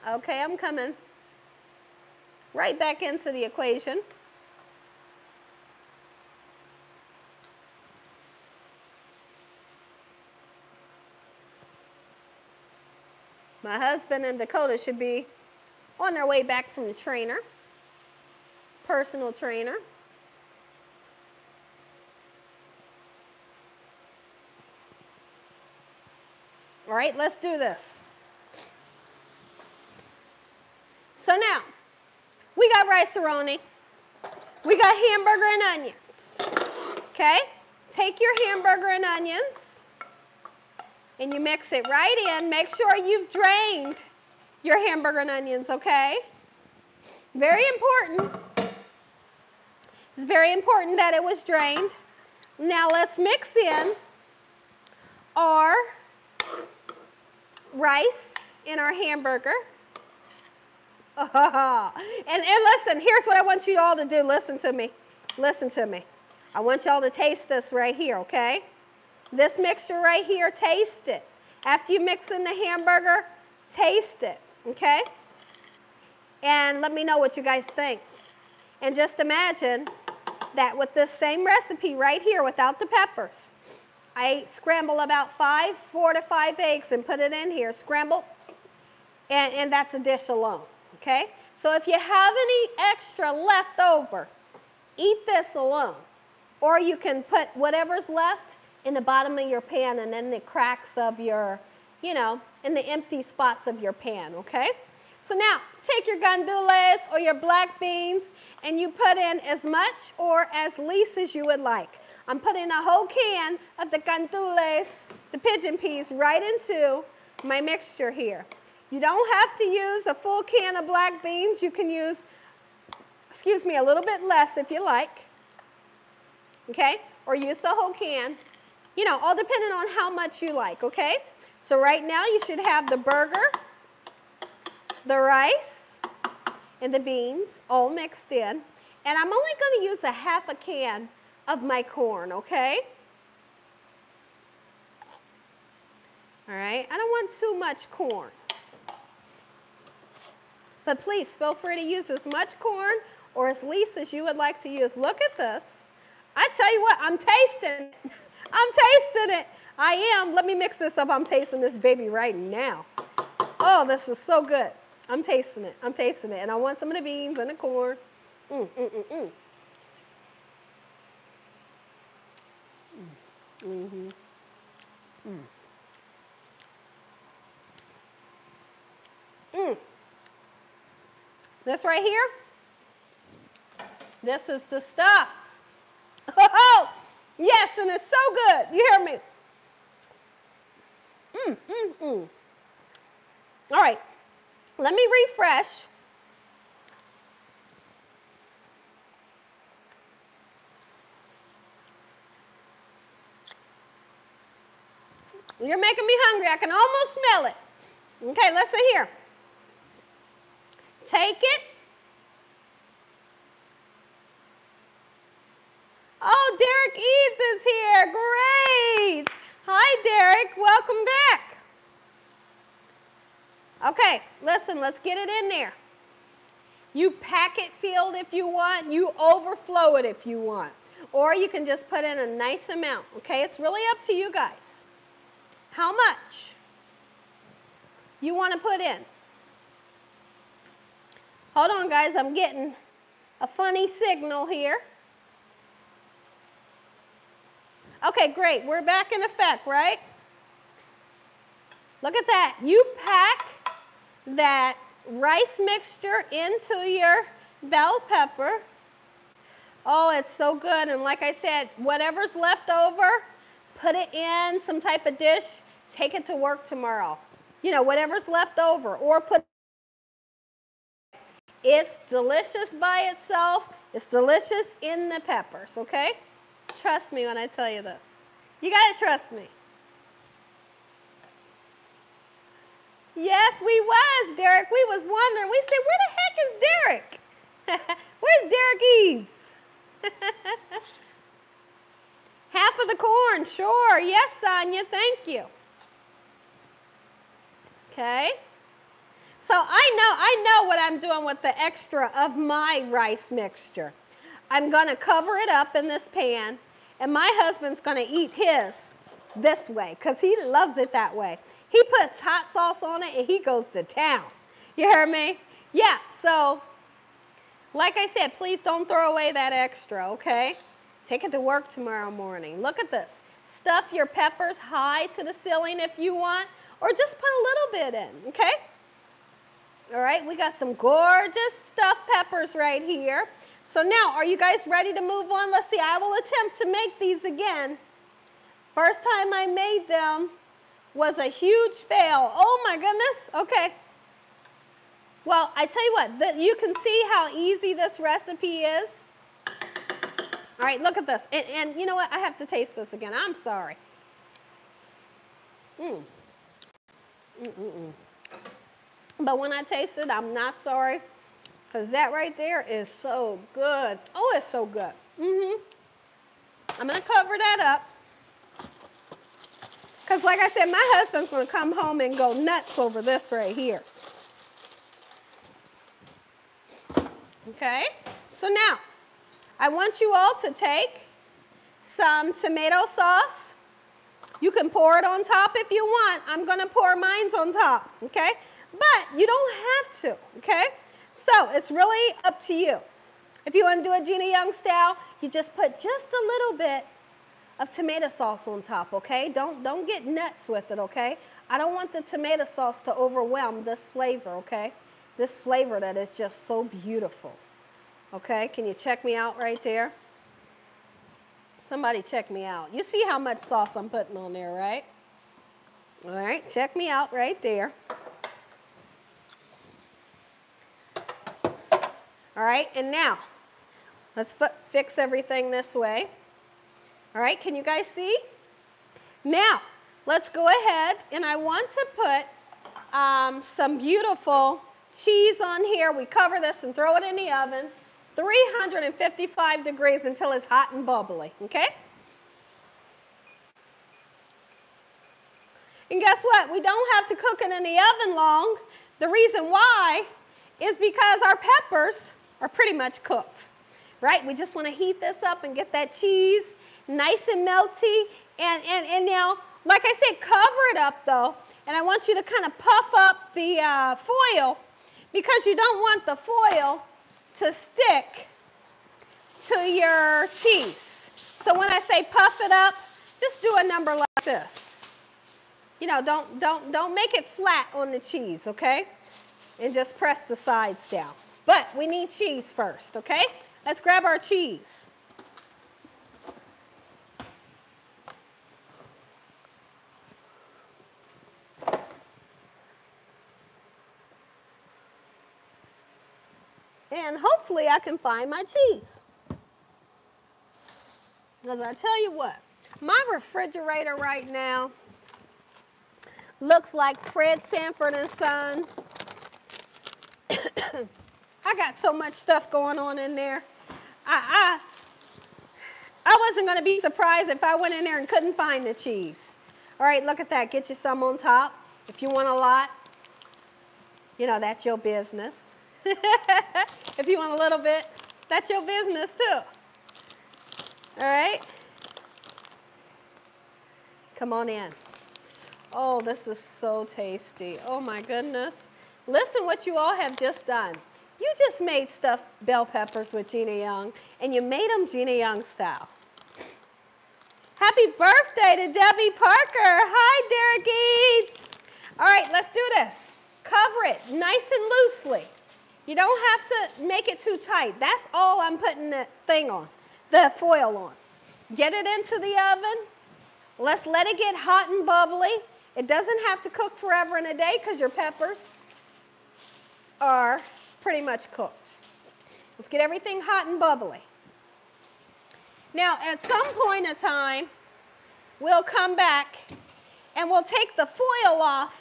Okay, I'm coming right back into the equation. My husband and Dakota should be on their way back from the trainer, personal trainer. All right, let's do this. So now, we got rice-a-roni, we got hamburger and onions, okay? Take your hamburger and onions, and you mix it right in. Make sure you've drained your hamburger and onions, okay? Very important. It's very important that it was drained. Now let's mix in our rice in our hamburger. Oh, and, and listen, here's what I want you all to do. Listen to me. Listen to me. I want you all to taste this right here, okay? This mixture right here, taste it. After you mix in the hamburger, taste it, okay? And let me know what you guys think. And just imagine that with this same recipe right here without the peppers, I scramble about five, four to five eggs and put it in here, scramble, and, and that's a dish alone. Okay, so if you have any extra left over, eat this alone. Or you can put whatever's left in the bottom of your pan and in the cracks of your, you know, in the empty spots of your pan, okay? So now, take your gandules or your black beans and you put in as much or as least as you would like. I'm putting a whole can of the gandules, the pigeon peas, right into my mixture here. You don't have to use a full can of black beans. You can use, excuse me, a little bit less if you like, okay? Or use the whole can, you know, all depending on how much you like, okay? So right now you should have the burger, the rice, and the beans all mixed in. And I'm only going to use a half a can of my corn, okay? All right, I don't want too much corn. But please feel free to use as much corn or as least as you would like to use. Look at this. I tell you what, I'm tasting it. I'm tasting it. I am. Let me mix this up. I'm tasting this baby right now. Oh, this is so good. I'm tasting it. I'm tasting it. And I want some of the beans and the corn. Mm, mm, mm, mm. Mm-hmm. Mm. Mm. This right here, This is the stuff. Oh, yes, and it's so good. You hear me? Mm, mm, mm. All right, let me refresh. You're making me hungry. I can almost smell it. Okay, listen here. Take it. Oh, Derek Eads is here. Great. Hi, Derek. Welcome back. Okay, listen, let's get it in there. You pack it filled if you want. You overflow it if you want. Or you can just put in a nice amount. Okay, it's really up to you guys. How much you want to put in? Hold on, guys. I'm getting a funny signal here. Okay, great. We're back in effect, right? Look at that. You pack that rice mixture into your bell pepper. Oh, it's so good. And like I said, whatever's left over, put it in some type of dish. Take it to work tomorrow. You know, whatever's left over. Or put it. It's delicious by itself. It's delicious in the peppers, okay? Trust me when I tell you this. You gotta trust me. Yes, we was, Derek. We was wondering. We said, where the heck is Derek? Where's Derek Eads? Half of the corn, sure. Yes, Sonia, thank you. Okay. So I know, I know what I'm doing with the extra of my rice mixture. I'm going to cover it up in this pan, and my husband's going to eat his this way because he loves it that way. He puts hot sauce on it, and he goes to town. You hear me? Yeah, so like I said, please don't throw away that extra, okay? Take it to work tomorrow morning. Look at this. Stuff your peppers high to the ceiling if you want, or just put a little bit in, okay? All right, we got some gorgeous stuffed peppers right here. So now, are you guys ready to move on? Let's see, I will attempt to make these again. First time I made them was a huge fail. Oh my goodness, okay. Well, I tell you what, the, you can see how easy this recipe is. All right, look at this. And, and you know what? I have to taste this again. I'm sorry. Mm. Mm-mm-mm. But when I taste it, I'm not sorry. Because that right there is so good. Oh, it's so good. Mm-hmm. I'm going to cover that up. Because like I said, my husband's going to come home and go nuts over this right here. Okay. So now, I want you all to take some tomato sauce. You can pour it on top if you want. I'm going to pour mine on top, okay? But you don't have to, okay? So it's really up to you. If you want to do a Gina Young style, you just put just a little bit of tomato sauce on top, okay? Don't, don't get nuts with it, okay? I don't want the tomato sauce to overwhelm this flavor, okay? This flavor that is just so beautiful. Okay, can you check me out right there? Somebody check me out. You see how much sauce I'm putting on there, right? All right, check me out right there. All right, and now, let's fix everything this way. All right, can you guys see? Now, let's go ahead, and I want to put um, some beautiful cheese on here. We cover this and throw it in the oven. three hundred fifty-five degrees until it's hot and bubbly, okay? And guess what? We don't have to cook it in the oven long. The reason why is because our peppers are pretty much cooked, right? We just want to heat this up and get that cheese nice and melty. And, and, and now, like I said, cover it up, though. And I want you to kind of puff up the uh, foil because you don't want the foil to stick to your cheese. So when I say puff it up, just do a number like this. You know, don't, don't, don't make it flat on the cheese, okay? And just press the sides down. But we need cheese first, okay? Let's grab our cheese. And hopefully I can find my cheese. Because I tell you what, my refrigerator right now looks like Fred Sanford and Son. I got so much stuff going on in there. I, I, I wasn't going to be surprised if I went in there and couldn't find the cheese. All right, look at that. Get you some on top. If you want a lot, you know, that's your business. If you want a little bit, that's your business too. All right. Come on in. Oh, this is so tasty. Oh my goodness. Listen what you all have just done. You just made stuffed bell peppers with Gina Young, and you made them Gina Young style. Happy birthday to Debbie Parker. Hi, Derek Eads. All right, let's do this. Cover it nice and loosely. You don't have to make it too tight. That's all I'm putting the thing on, the foil on. Get it into the oven. Let's let it get hot and bubbly. It doesn't have to cook forever in a day because your peppers are pretty much cooked. Let's get everything hot and bubbly. Now, at some point in time, we'll come back and we'll take the foil off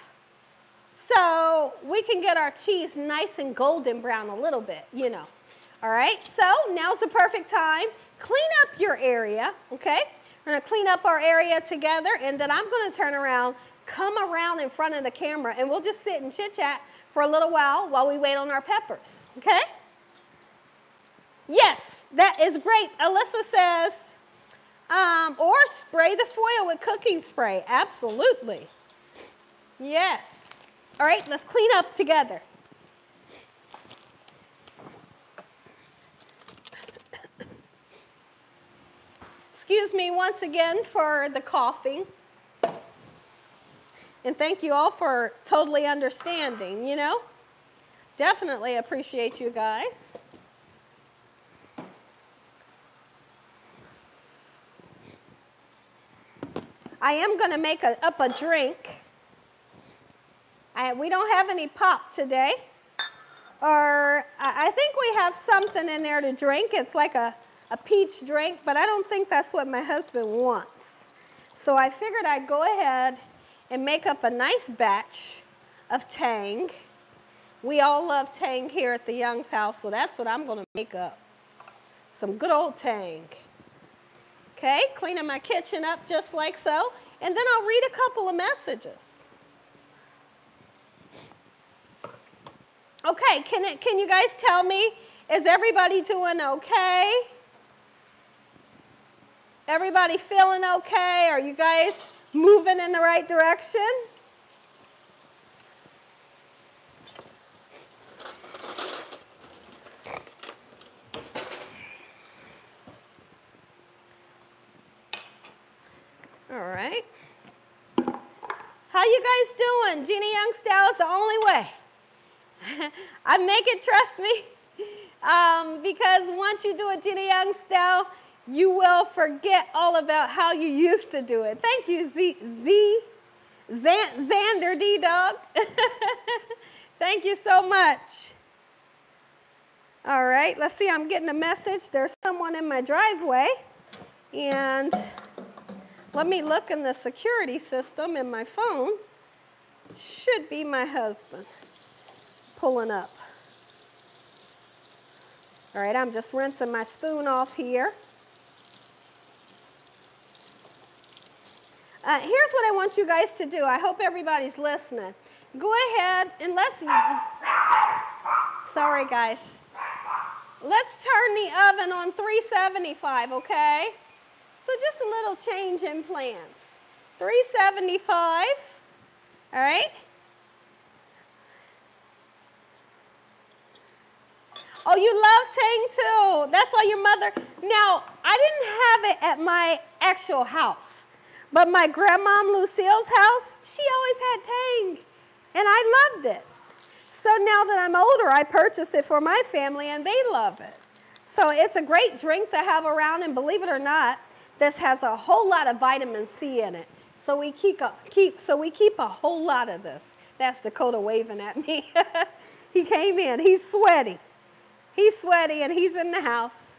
so we can get our cheese nice and golden brown a little bit, you know. All right, so now's the perfect time. Clean up your area, okay? We're gonna clean up our area together, and then I'm gonna turn around, come around in front of the camera, and we'll just sit and chit chat for a little while while we wait on our peppers, okay? Yes, that is great. Alyssa says, um, or spray the foil with cooking spray. Absolutely. Yes. All right, let's clean up together. Excuse me once again for the coughing. And thank you all for totally understanding, you know? Definitely appreciate you guys. I am gonna make a, up a drink. I, we don't have any pop today. Or I think we have something in there to drink. It's like a, a peach drink, but I don't think that's what my husband wants. So I figured I'd go ahead and make up a nice batch of Tang. We all love Tang here at the Young's house, so that's what I'm gonna make up. Some good old Tang. Okay, cleaning my kitchen up just like so, and then I'll read a couple of messages. Okay, can, it, can you guys tell me, is everybody doing okay? Everybody feeling okay? Are you guys moving in the right direction? All right. How you guys doing? Gina Young style is the only way. I make it, trust me, um, because once you do it Gina Young style, you will forget all about how you used to do it. Thank you, Z, Z, Zan, Xander D Dog. Thank you so much. All right, let's see, I'm getting a message. There's someone in my driveway. And let me look in the security system in my phone. Should be my husband pulling up. All right, I'm just rinsing my spoon off here. Uh, here's what I want you guys to do. I hope everybody's listening. Go ahead and let's, sorry guys. Let's turn the oven on three seventy-five, okay? So just a little change in plans. three seventy-five, all right? Oh, you love Tang too. That's all your mother. Now, I didn't have it at my actual house. But my grandmom Lucille's house, she always had Tang, and I loved it. So now that I'm older, I purchase it for my family, and they love it. So it's a great drink to have around, and believe it or not, this has a whole lot of vitamin C in it. So we keep a, keep, so we keep a whole lot of this. That's Dakota waving at me. He came in, he's sweaty. He's sweaty and he's in the house.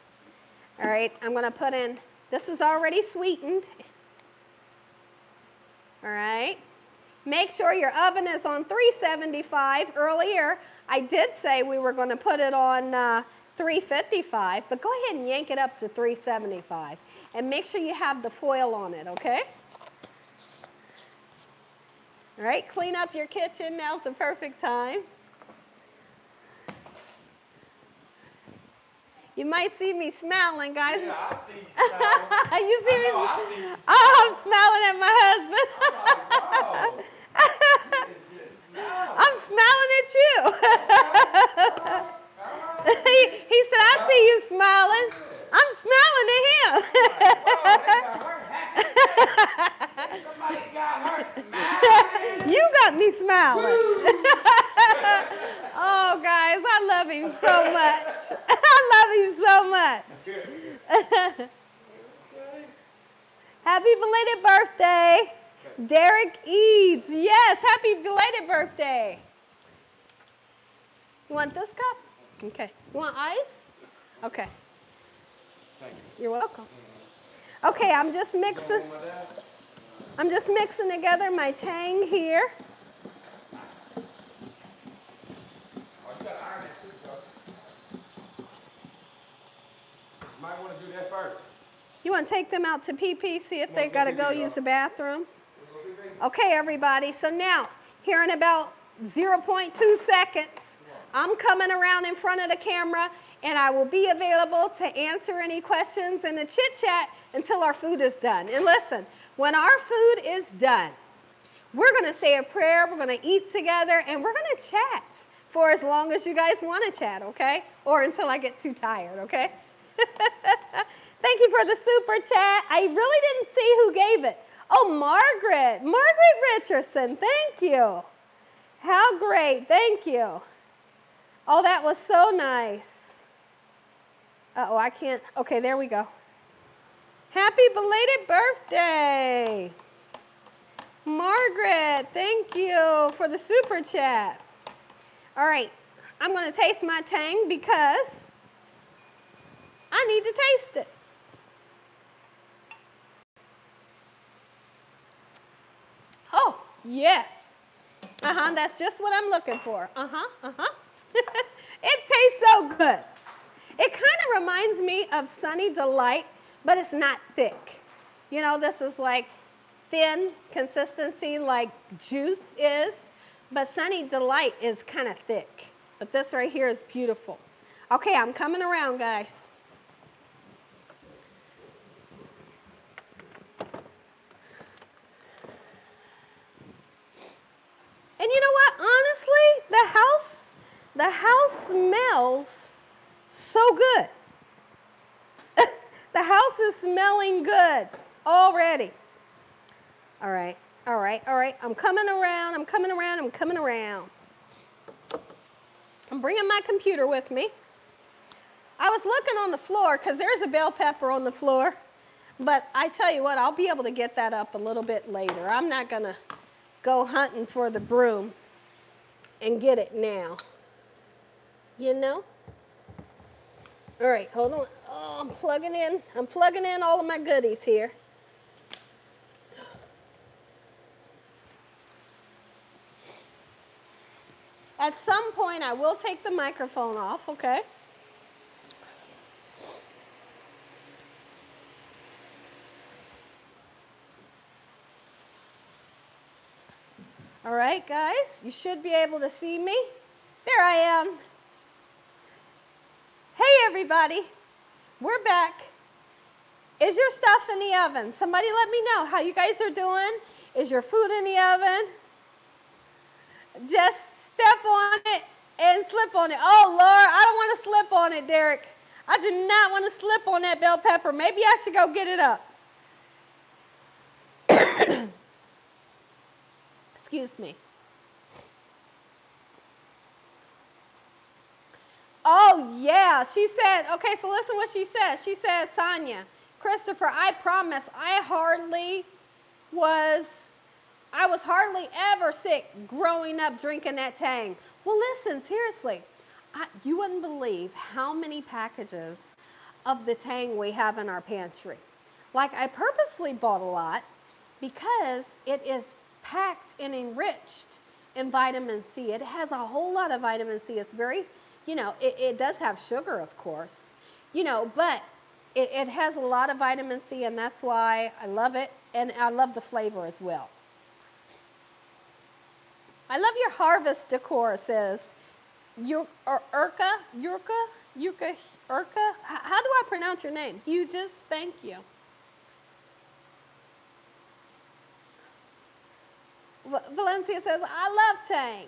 All right, I'm gonna put in, this is already sweetened. All right, make sure your oven is on three seventy-five. Earlier, I did say we were gonna put it on uh, three fifty-five, but go ahead and yank it up to three seventy-five. And make sure you have the foil on it, okay? All right, clean up your kitchen, now's the perfect time. You might see me smiling, guys. Yeah, I see you smiling. You see I me? Know, I see you oh, I'm smiling at my husband. Oh, I'm smiling at you. he, he said, I see you smiling. I'm smiling at him. Somebody got her smiling. You got me smiling. Oh, guys, I love him so much. I love him so much. Happy belated birthday, Derek Eads. Yes, happy belated birthday. You want this cup? Okay. You want ice? Okay. Thank you. You're welcome. Okay, I'm just mixing. I'm just mixing together my tang here. Might want to do that first. You want to take them out to P P, see if they've got to go use the bathroom? Okay, everybody. So now, here in about zero point two seconds, I'm coming around in front of the camera, and I will be available to answer any questions in the chit-chat until our food is done. And listen, when our food is done, we're going to say a prayer, we're going to eat together, and we're going to chat for as long as you guys want to chat, okay? Or until I get too tired, okay? Thank you for the super chat. I really didn't see who gave it. Oh, Margaret. Margaret Richardson. Thank you. How great. Thank you. Oh, that was so nice. Uh-oh, I can't. Okay, there we go. Happy belated birthday. Margaret, thank you for the super chat. All right, I'm going to taste my tang because I need to taste it. Oh, yes. Uh-huh, that's just what I'm looking for. Uh-huh, uh-huh. It tastes so good. It kind of reminds me of Sunny Delight, but it's not thick. You know, this is like thin consistency like juice is, but Sunny Delight is kind of thick. But this right here is beautiful. Okay, I'm coming around, guys. And you know what? Honestly, the house, the house smells so good. The house is smelling good already. All right, all right, all right. I'm coming around, I'm coming around, I'm coming around. I'm bringing my computer with me. I was looking on the floor because there's a bell pepper on the floor. But I tell you what, I'll be able to get that up a little bit later. I'm not going to go hunting for the broom and get it now, you know? All right, hold on. Oh, I'm plugging in. I'm plugging in all of my goodies here. At some point, I will take the microphone off, okay? All right, guys, you should be able to see me. There I am. Hey, everybody, we're back. Is your stuff in the oven? Somebody let me know how you guys are doing. Is your food in the oven? Just step on it and slip on it. Oh, Lord, I don't want to slip on it, Derek. I do not want to slip on that bell pepper. Maybe I should go get it up. Excuse me. Oh, yeah. She said, okay, so listen what she said. She said, Sonia, Christopher, I promise I hardly was, I was hardly ever sick growing up drinking that Tang. Well, listen, seriously, I, you wouldn't believe how many packages of the Tang we have in our pantry. Like, I purposely bought a lot because it is packed and enriched in vitamin C. It has a whole lot of vitamin C. It's very, you know, it, it does have sugar, of course, you know, but it, it has a lot of vitamin C, and that's why I love it. And I love the flavor as well. I love your harvest decor, says Yurka, Yurka, Yurka, Yurka. How do I pronounce your name? You just, thank you. Valencia says, I love Tang.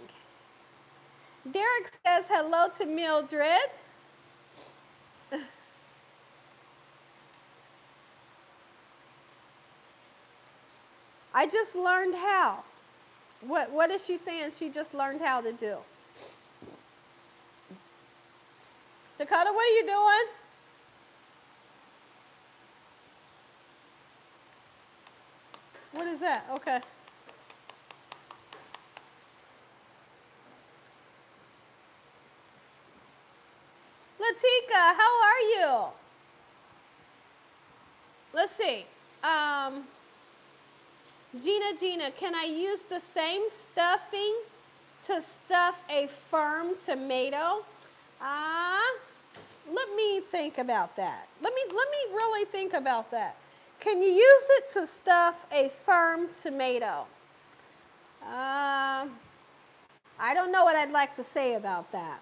Derek says, hello to Mildred. I just learned how. What, what is she saying? She just learned how to do. Dakota, what are you doing? What is that? Okay. Latika, how are you? Let's see. Um, Gina, Gina, can I use the same stuffing to stuff a firm tomato? Ah, uh, let me think about that. Let me, let me really think about that. Can you use it to stuff a firm tomato? Uh, I don't know what I'd like to say about that.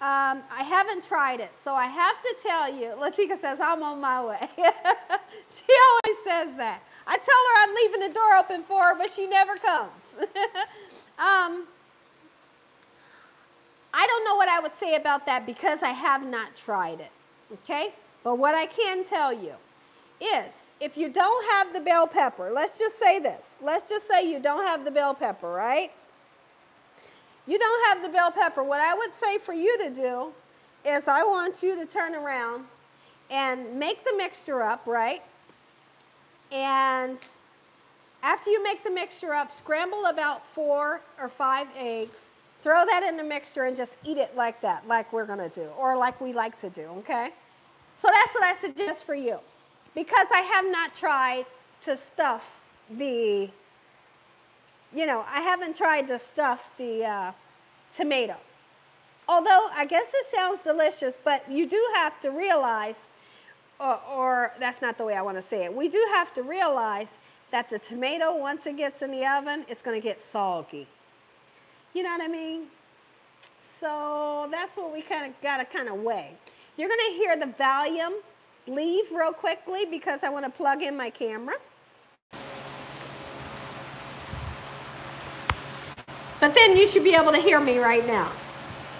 Um, I haven't tried it, so I have to tell you. Latika says, I'm on my way. She always says that. I tell her I'm leaving the door open for her, but she never comes. um, I don't know what I would say about that because I have not tried it, okay? But what I can tell you is if you don't have the bell pepper, let's just say this. Let's just say you don't have the bell pepper, right? You don't have the bell pepper. What I would say for you to do is I want you to turn around and make the mixture up, right? And after you make the mixture up, scramble about four or five eggs, throw that in the mixture and just eat it like that, like we're gonna do, or like we like to do, okay? So that's what I suggest for you. Because I have not tried to stuff the You know, I haven't tried to stuff the uh, tomato. Although, I guess it sounds delicious, but you do have to realize, or, or that's not the way I want to say it. We do have to realize that the tomato, once it gets in the oven, it's going to get soggy. You know what I mean? So that's what we kind of got to kind of weigh. You're going to hear the volume leave real quickly because I want to plug in my camera. But then you should be able to hear me right now.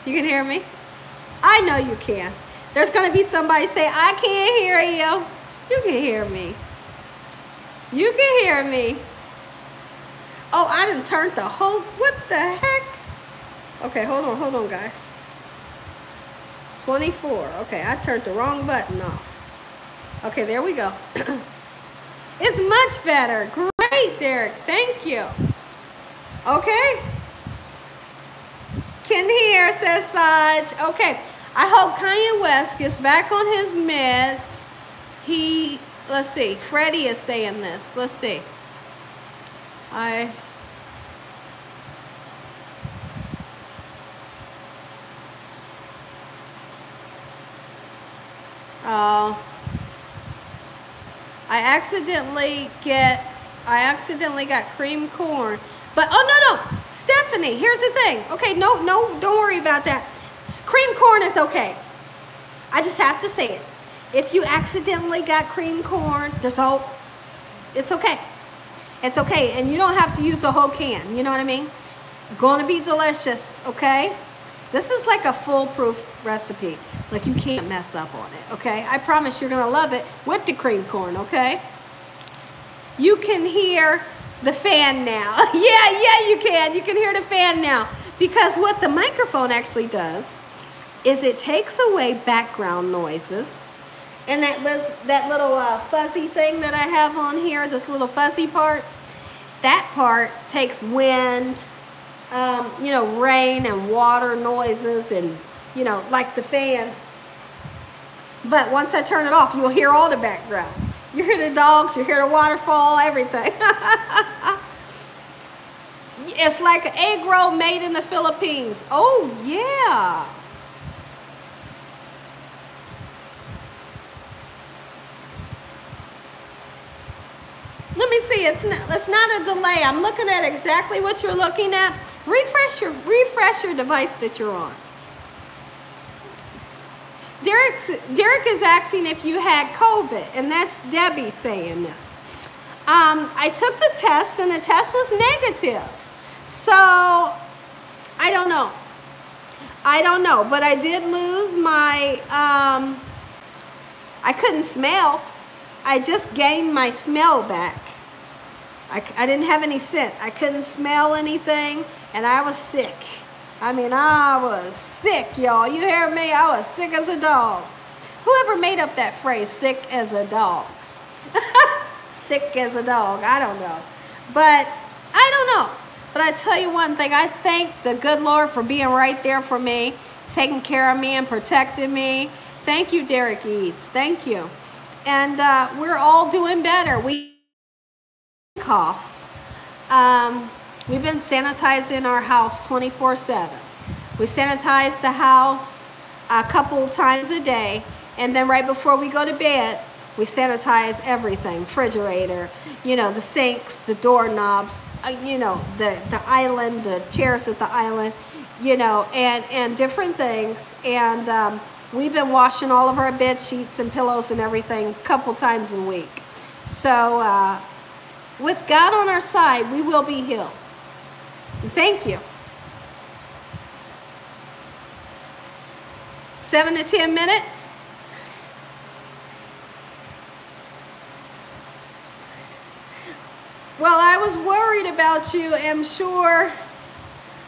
You can hear me? I know you can. There's going to be somebody say, I can't hear you. You can hear me. You can hear me. Oh, I done turned the whole, what the heck? Okay, hold on, hold on, guys. twenty-four. Okay, I turned the wrong button off. Okay, there we go. It's much better. Great, Derek. Thank you. Okay. Can hear, says Saj. Okay, I hope Kanye West gets back on his meds. He, let's see, Freddie is saying this. Let's see. I, oh, I accidentally get, I accidentally got cream corn. But, oh, no, no, Stephanie, here's the thing. Okay, no, no, don't worry about that. Cream corn is okay. I just have to say it. If you accidentally got cream corn, there's all, it's okay. It's okay, and you don't have to use the whole can, you know what I mean? Gonna be delicious, okay? This is like a foolproof recipe. Like, you can't mess up on it, okay? I promise you're gonna love it with the cream corn, okay? You can hear the fan now. Yeah, yeah, you can. You can hear the fan now. Because what the microphone actually does is it takes away background noises. And that, was, that little uh, fuzzy thing that I have on here, this little fuzzy part, that part takes wind, um, you know, rain and water noises and, you know, like the fan. But once I turn it off, you'll hear all the background. You hear the dogs, you hear the waterfall, everything. It's like an egg roll made in the Philippines. Oh, yeah. Let me see, it's not, it's not a delay. I'm looking at exactly what you're looking at. Refresh your, refresh your device that you're on. Derek's, Derek is asking if you had COVID, and that's Debbie saying this. Um, I took the test, and the test was negative. So, I don't know. I don't know, but I did lose my, um, I couldn't smell. I just gained my smell back. I, I didn't have any scent. I couldn't smell anything, and I was sick. I mean, I was sick, y'all. You hear me? I was sick as a dog. Whoever made up that phrase, sick as a dog. Sick as a dog, I don't know. But I don't know. But I tell you one thing, I thank the good Lord for being right there for me, taking care of me and protecting me. Thank you, Derek Eads, thank you. And uh, we're all doing better. We cough. Um, we've been sanitizing our house twenty-four seven. We sanitize the house a couple times a day, and then right before we go to bed, we sanitize everything, refrigerator, you know, the sinks, the doorknobs, uh, you know, the, the island, the chairs at the island, you know, and, and different things. And um, we've been washing all of our bed sheets and pillows and everything a couple times a week. So uh, with God on our side, we will be healed. Thank you. Seven to ten minutes. Well, I was worried about you. I'm sure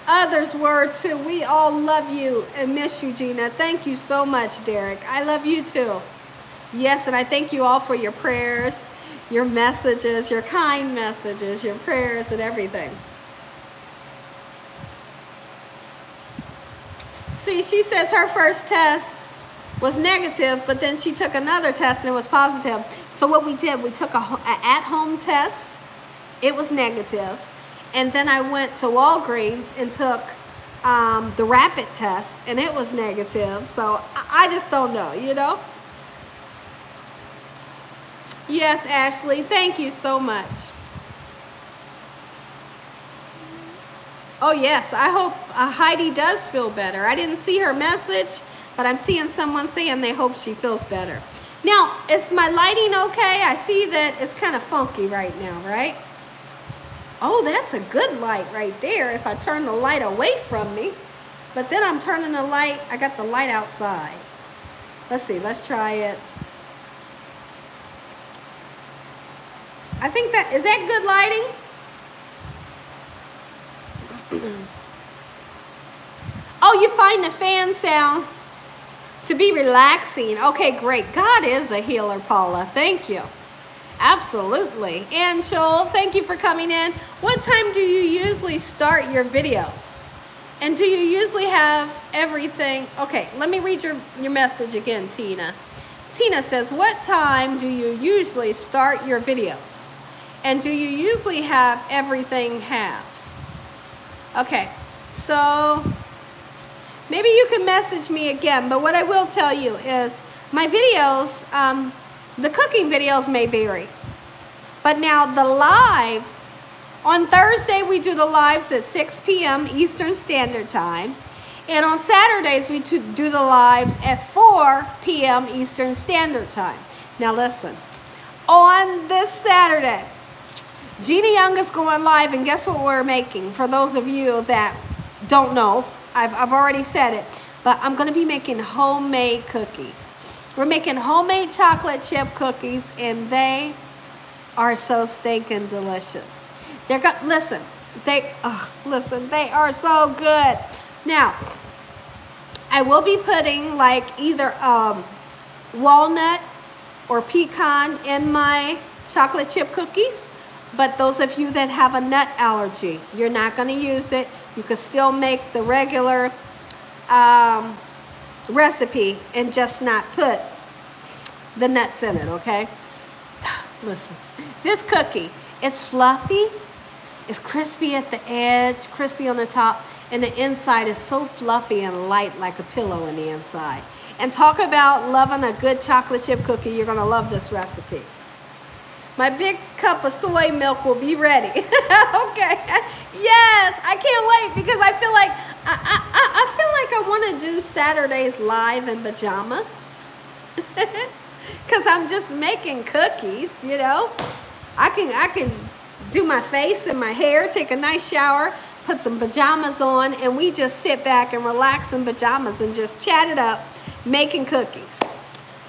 others were too. We all love you and miss you, Gina. Thank you so much, Derek. I love you too. Yes, and I thank you all for your prayers, your messages, your kind messages, your prayers and everything. See, she says her first test was negative, but then she took another test and it was positive. So what we did, we took a, a at-home test. It was negative. And then I went to Walgreens and took um, the rapid test, and it was negative. So I, I just don't know, you know? Yes, Ashley, thank you so much. Oh, yes, I hope uh, Heidi does feel better. I didn't see her message, but I'm seeing someone saying they hope she feels better. Now, is my lighting okay? I see that it's kind of funky right now, right? Oh, that's a good light right there if I turn the light away from me. But then I'm turning the light, I got the light outside. Let's see, let's try it. I think that, is that good lighting? Oh, you find the fan sound to be relaxing. Okay, great. God is a healer, Paula. Thank you. Absolutely. Anshul, thank you for coming in. What time do you usually start your videos? And do you usually have everything? Okay, let me read your, your message again, Tina. Tina says, what time do you usually start your videos? And do you usually have everything have? Okay, so maybe you can message me again, but what I will tell you is my videos, um, the cooking videos may vary, but now the lives, on Thursday we do the lives at six p m Eastern Standard Time, and on Saturdays we do the lives at four p m Eastern Standard Time. Now listen, on this Saturday, Gina Young is going live, and guess what we're making? For those of you that don't know, I've, I've already said it, but I'm gonna be making homemade cookies. We're making homemade chocolate chip cookies, and they are so stinking delicious. They're got, listen, they, oh, listen, they are so good. Now, I I will be putting like either um, walnut or pecan in my chocolate chip cookies. But those of you that have a nut allergy, you're not going to use it. You could still make the regular um, recipe and just not put the nuts in it, okay? Listen, this cookie, it's fluffy. It's crispy at the edge, crispy on the top, and the inside is so fluffy and light like a pillow on the inside. And talk about loving a good chocolate chip cookie. You're going to love this recipe. My big cup of soy milk will be ready. Okay. Yes, I can't wait because I feel like I, I, I, I feel like I want to do Saturdays live in pajamas because I'm just making cookies, you know. I can, I can do my face and my hair, take a nice shower, put some pajamas on, and we just sit back and relax in pajamas and just chat it up, making cookies.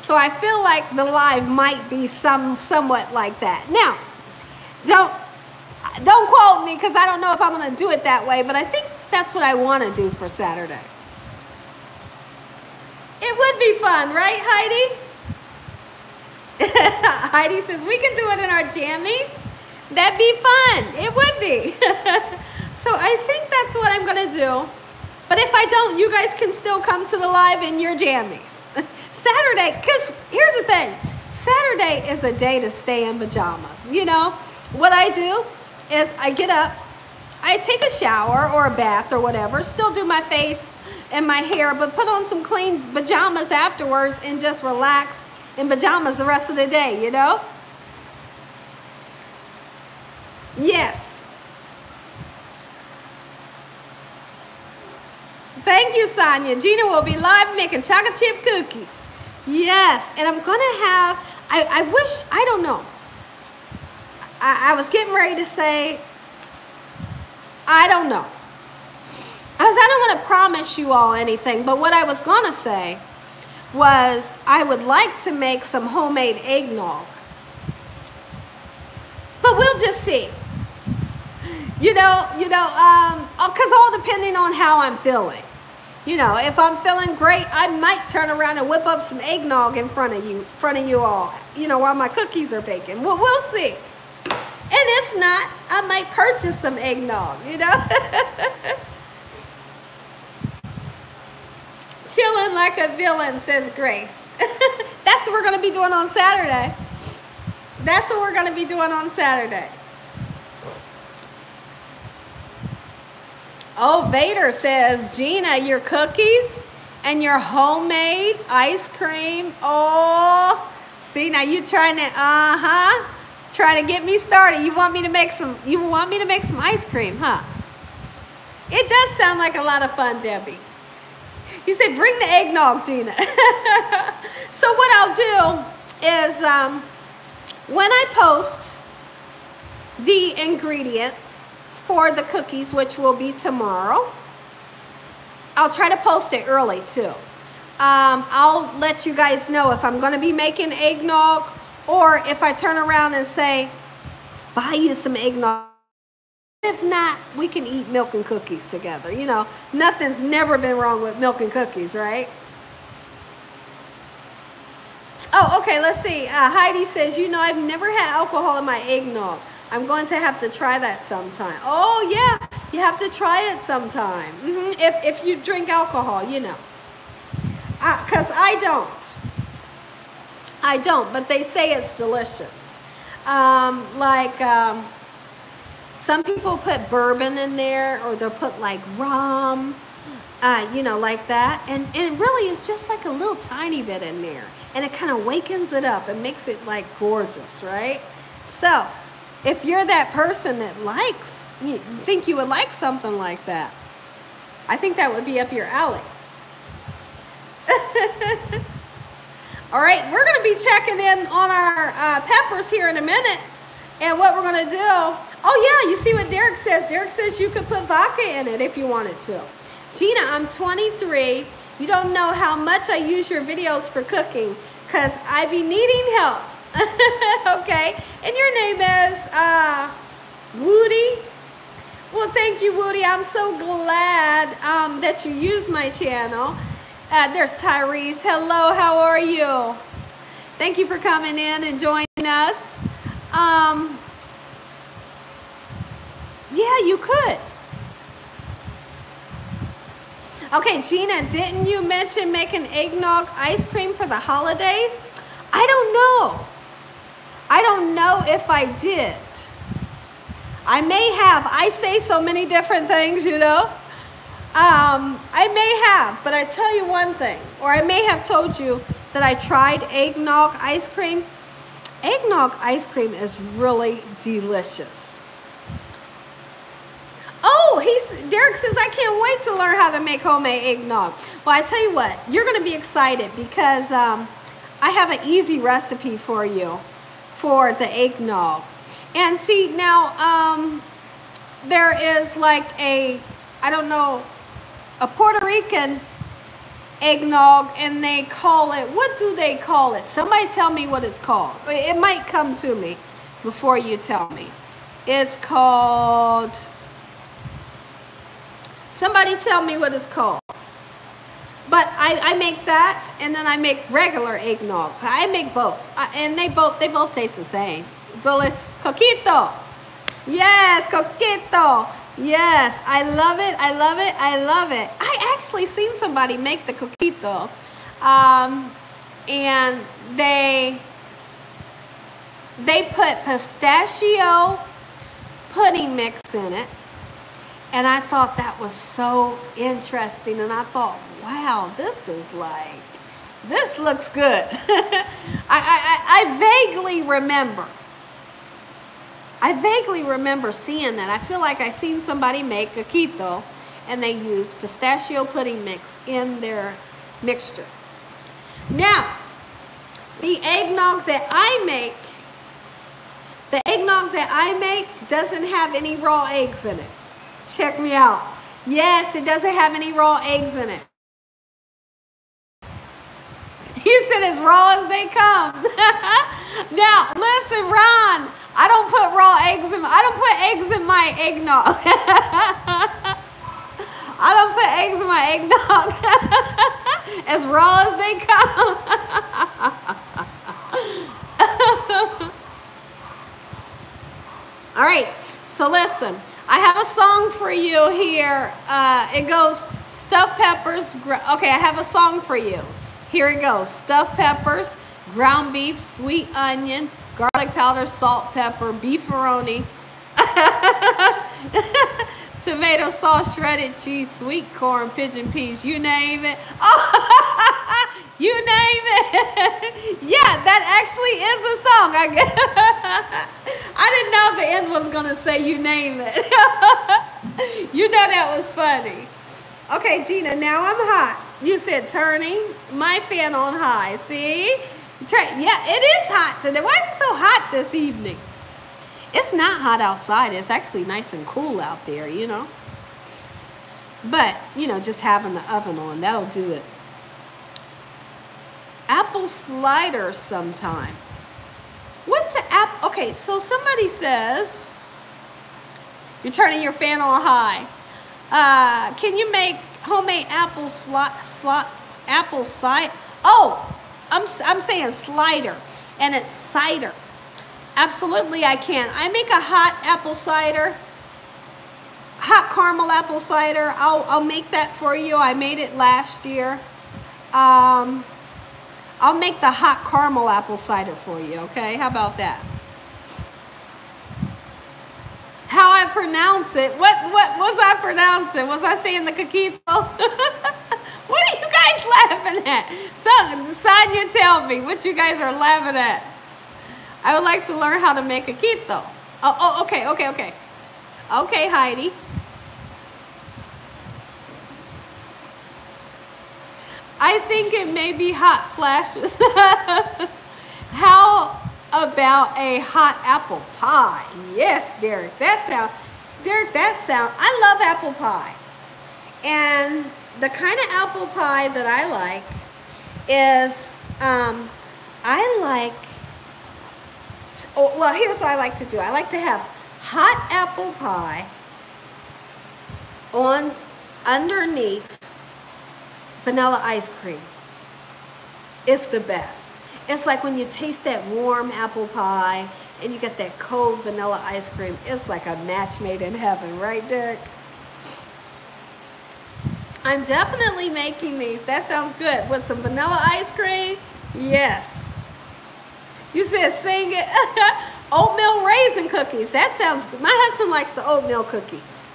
So I feel like the live might be some somewhat like that. Now, don't don't quote me because I don't know if I'm going to do it that way, but I think that's what I want to do for Saturday. It would be fun, right, Heidi? Heidi says, we can do it in our jammies. That'd be fun. It would be. So I think that's what I'm going to do. But if I don't, you guys can still come to the live in your jammies. Saturday, because here's the thing. Saturday is a day to stay in pajamas. You know, what I do is I get up, I take a shower or a bath or whatever, still do my face and my hair, but put on some clean pajamas afterwards and just relax in pajamas the rest of the day, you know? Yes. Thank you, Sonia. Gina will be live making chocolate chip cookies. Yes, and I'm gonna have, I, I wish, I don't know. I, I was getting ready to say, I don't know. I, was, I don't wanna promise you all anything, but what I was gonna say was I would like to make some homemade eggnog. But we'll just see. You know, you know, um, cause all depending on how I'm feeling. You know, if I'm feeling great, I might turn around and whip up some eggnog in front of you, front of you all. You know, while my cookies are baking. Well, we'll see. And if not, I might purchase some eggnog. You know, chilling like a villain, says Grace. That's what we're gonna be doing on Saturday. That's what we're gonna be doing on Saturday. Oh, Vader says, Gina, your cookies and your homemade ice cream. Oh, see, now you trying to, uh-huh, trying to get me started. You want me to make some, you want me to make some ice cream, huh? It does sound like a lot of fun, Debbie. You said, bring the eggnog, Gina. So what I'll do is um, when I post the ingredients for the cookies, which will be tomorrow. I'll try to post it early too. Um, I'll let you guys know if I'm gonna be making eggnog or if I turn around and say, buy you some eggnog. If not, we can eat milk and cookies together. You know, nothing's never been wrong with milk and cookies, right? Oh, okay, let's see. Uh, Heidi says, you know, I've never had alcohol in my eggnog. I'm going to have to try that sometime. Oh, yeah, you have to try it sometime. Mm-hmm. If, if you drink alcohol, you know. Because uh, I don't. I don't, but they say it's delicious. Um, like, um, some people put bourbon in there, or they'll put, like, rum, uh, you know, like that. And, and it really is just, like, a little tiny bit in there. And it kind of wakens it up and makes it, like, gorgeous, right? So if you're that person that likes, you think you would like something like that, I think that would be up your alley. All right, we're going to be checking in on our uh, peppers here in a minute. And what we're going to do, oh yeah, you see what Derek says. Derek says you could put vodka in it if you wanted to. Gina, I'm twenty-three. You don't know how much I use your videos for cooking because I be needing help. Okay, and your name is uh, Woody. Well, thank you, Woody. I'm so glad um, that you use my channel. Uh, there's Tyrese. Hello, how are you? Thank you for coming in and joining us. Um, yeah, you could. Okay, Gina, didn't you mention making eggnog ice cream for the holidays? I don't know. I don't know if I did. I may have. I say so many different things, you know. Um, I may have, but I tell you one thing, or I may have told you that I tried eggnog ice cream. Eggnog ice cream is really delicious. Oh, he's, Derek says, I can't wait to learn how to make homemade eggnog. Well, I tell you what, you're going to be excited because um, I have an easy recipe for you for the eggnog. And see, now um, there is like a, I don't know, a Puerto Rican eggnog, and they call it, what do they call it? Somebody tell me what it's called. It might come to me before you tell me. It's called, somebody tell me what it's called. But I, I make that, and then I make regular eggnog. I make both, I, and they both they both taste the same. Deli coquito, yes, coquito. Yes, I love it, I love it, I love it. I actually seen somebody make the coquito, um, and they, they put pistachio pudding mix in it, and I thought that was so interesting, and I thought, wow, this is like, this looks good. I, I, I vaguely remember. I vaguely remember seeing that. I feel like I seen somebody make a coquito, and they used pistachio pudding mix in their mixture. Now, the eggnog that I make, the eggnog that I make doesn't have any raw eggs in it. Check me out. Yes, it doesn't have any raw eggs in it. You said as raw as they come. Now, listen, Ron. I don't put raw eggs in, I don't put eggs in my eggnog. I don't put eggs in my eggnog. As raw as they come. All right, so listen, I have a song for you here. Uh, it goes, stuffed peppers, okay, I have a song for you. Here it goes, stuffed peppers, ground beef, sweet onion, garlic powder, salt, pepper, beefaroni, tomato sauce, shredded cheese, sweet corn, pigeon peas, you name it. Oh, you name it. Yeah, that actually is a song. I, I didn't know the end was going to say you name it. You know that was funny. Okay, Gina, now I'm hot. You said turning my fan on high, see? Yeah, it is hot today. Why is it so hot this evening? It's not hot outside. It's actually nice and cool out there, you know. But, you know, just having the oven on, that'll do it. Apple slider sometime. What's an apple? Okay, so somebody says, you're turning your fan on high. Uh, can you make homemade apple slot, slot, apple cider? Oh! I'm, I'm saying slider, and it's cider. Absolutely I can. I make a hot apple cider, hot caramel apple cider. I'll, I'll make that for you. I made it last year. Um, I'll make the hot caramel apple cider for you, okay? How about that? How I pronounce it? What, what was I pronouncing? Was I saying the coquito? What are you guys laughing at? So, Sonia, tell me what you guys are laughing at. I would like to learn how to make a coquito. Oh, oh, okay, okay, okay. Okay, Heidi. I think it may be hot flashes. How about a hot apple pie? Yes, Derek, that sound, Derek, that sound, I love apple pie. And the kind of apple pie that I like is, um, I like, to, oh, well, here's what I like to do. I like to have hot apple pie on underneath vanilla ice cream. It's the best. It's like when you taste that warm apple pie and you get that cold vanilla ice cream. It's like a match made in heaven, right, Derek? I'm definitely making these. That sounds good. With some vanilla ice cream? Yes. You said sing it. Oatmeal raisin cookies. That sounds good. My husband likes the oatmeal cookies.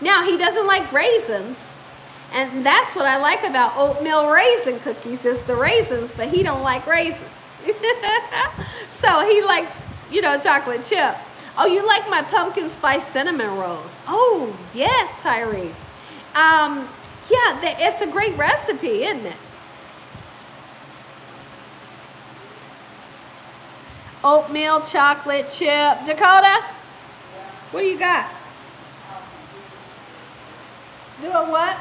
Now, he doesn't like raisins. And that's what I like about oatmeal raisin cookies is the raisins, but he don't like raisins. So he likes, you know, chocolate chip. Oh, you like my pumpkin spice cinnamon rolls. Oh, yes, Tyrese. Um, yeah, the, it's a great recipe, isn't it? Oatmeal chocolate chip. Dakota, what do you got? Do a what?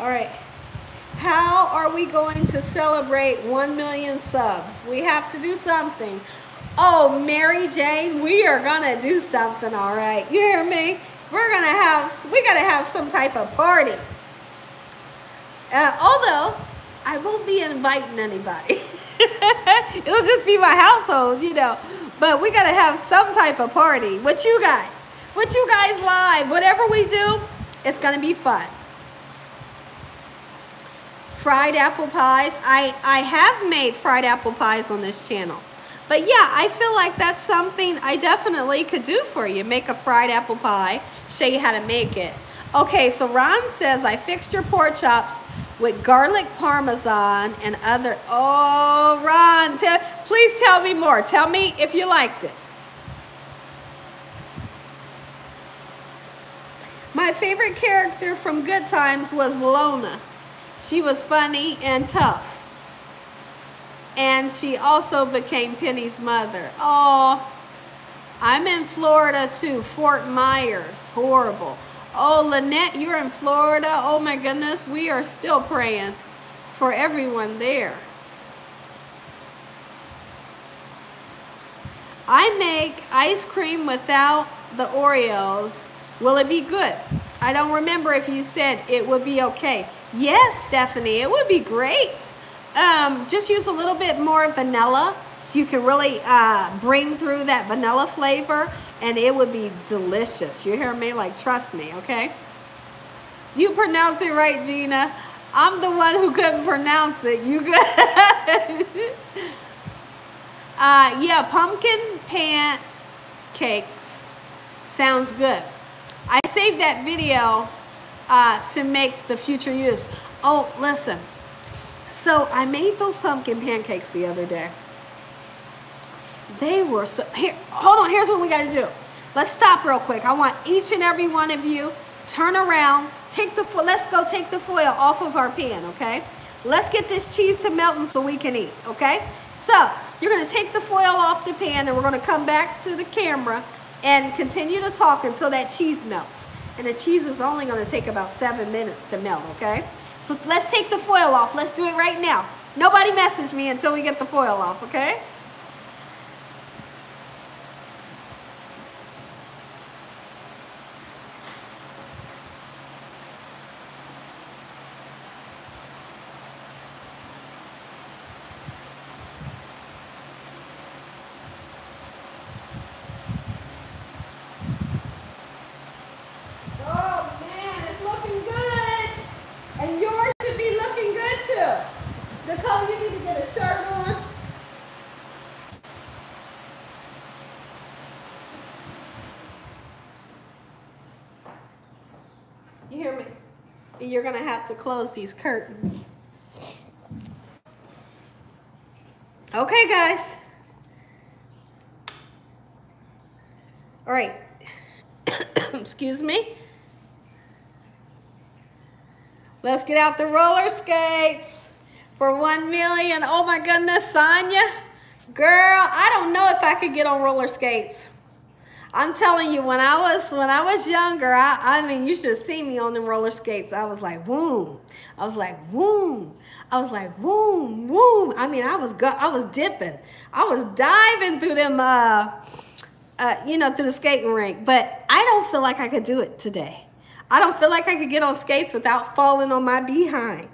All right, how are we going to celebrate one million subs? We have to do something. Oh, Mary Jane, we are gonna do something, all right? You hear me? We're gonna have, we gotta have some type of party. Uh, although, I won't be inviting anybody. It'll just be my household, you know. But we gotta have some type of party. What you guys? What you guys live? Whatever we do, it's gonna be fun. Fried apple pies. I, I have made fried apple pies on this channel. But yeah, I feel like that's something I definitely could do for you. Make a fried apple pie, show you how to make it. Okay, so Ron says, I fixed your pork chops with garlic parmesan and other, oh, Ron, tell, please tell me more. Tell me if you liked it. My favorite character from Good Times was Lona. She was funny and tough. And she also became Penny's mother. Oh, I'm in Florida too, Fort Myers, horrible. Oh, Lynette, you're in Florida. Oh my goodness, we are still praying for everyone there. I make ice cream without the Oreos. Will it be good? I don't remember if you said it would be okay. Yes, Stephanie, it would be great. Um, just use a little bit more vanilla so you can really uh, bring through that vanilla flavor, and it would be delicious. You hear me? Like, trust me, okay? You pronounce it right, Gina. I'm the one who couldn't pronounce it. You good? uh, yeah, pumpkin pancakes. Sounds good. I saved that video. Uh, to make the future use. Oh, listen. So I made those pumpkin pancakes the other day. They were so, here, hold on, here's what we gotta do. Let's stop real quick. I want each and every one of you, turn around, take the, let's go take the foil off of our pan, okay? Let's get this cheese to melting so we can eat, okay? So you're gonna take the foil off the pan and we're gonna come back to the camera and continue to talk until that cheese melts. And the cheese is only gonna take about seven minutes to melt, okay? So let's take the foil off. Let's do it right now. Nobody message me until we get the foil off, okay? You're gonna have to close these curtains. Okay, guys. All right. Excuse me. Let's get out the roller skates for one million. Oh my goodness, Sonia. Girl, I don't know if I could get on roller skates. I'm telling you, when I was when I was younger, I, I mean, you should have seen me on them roller skates. I was like, boom. I was like, boom. I was like, boom, boom. I mean, I was go I was dipping. I was diving through them, uh, uh, you know, through the skating rink. But I don't feel like I could do it today. I don't feel like I could get on skates without falling on my behind.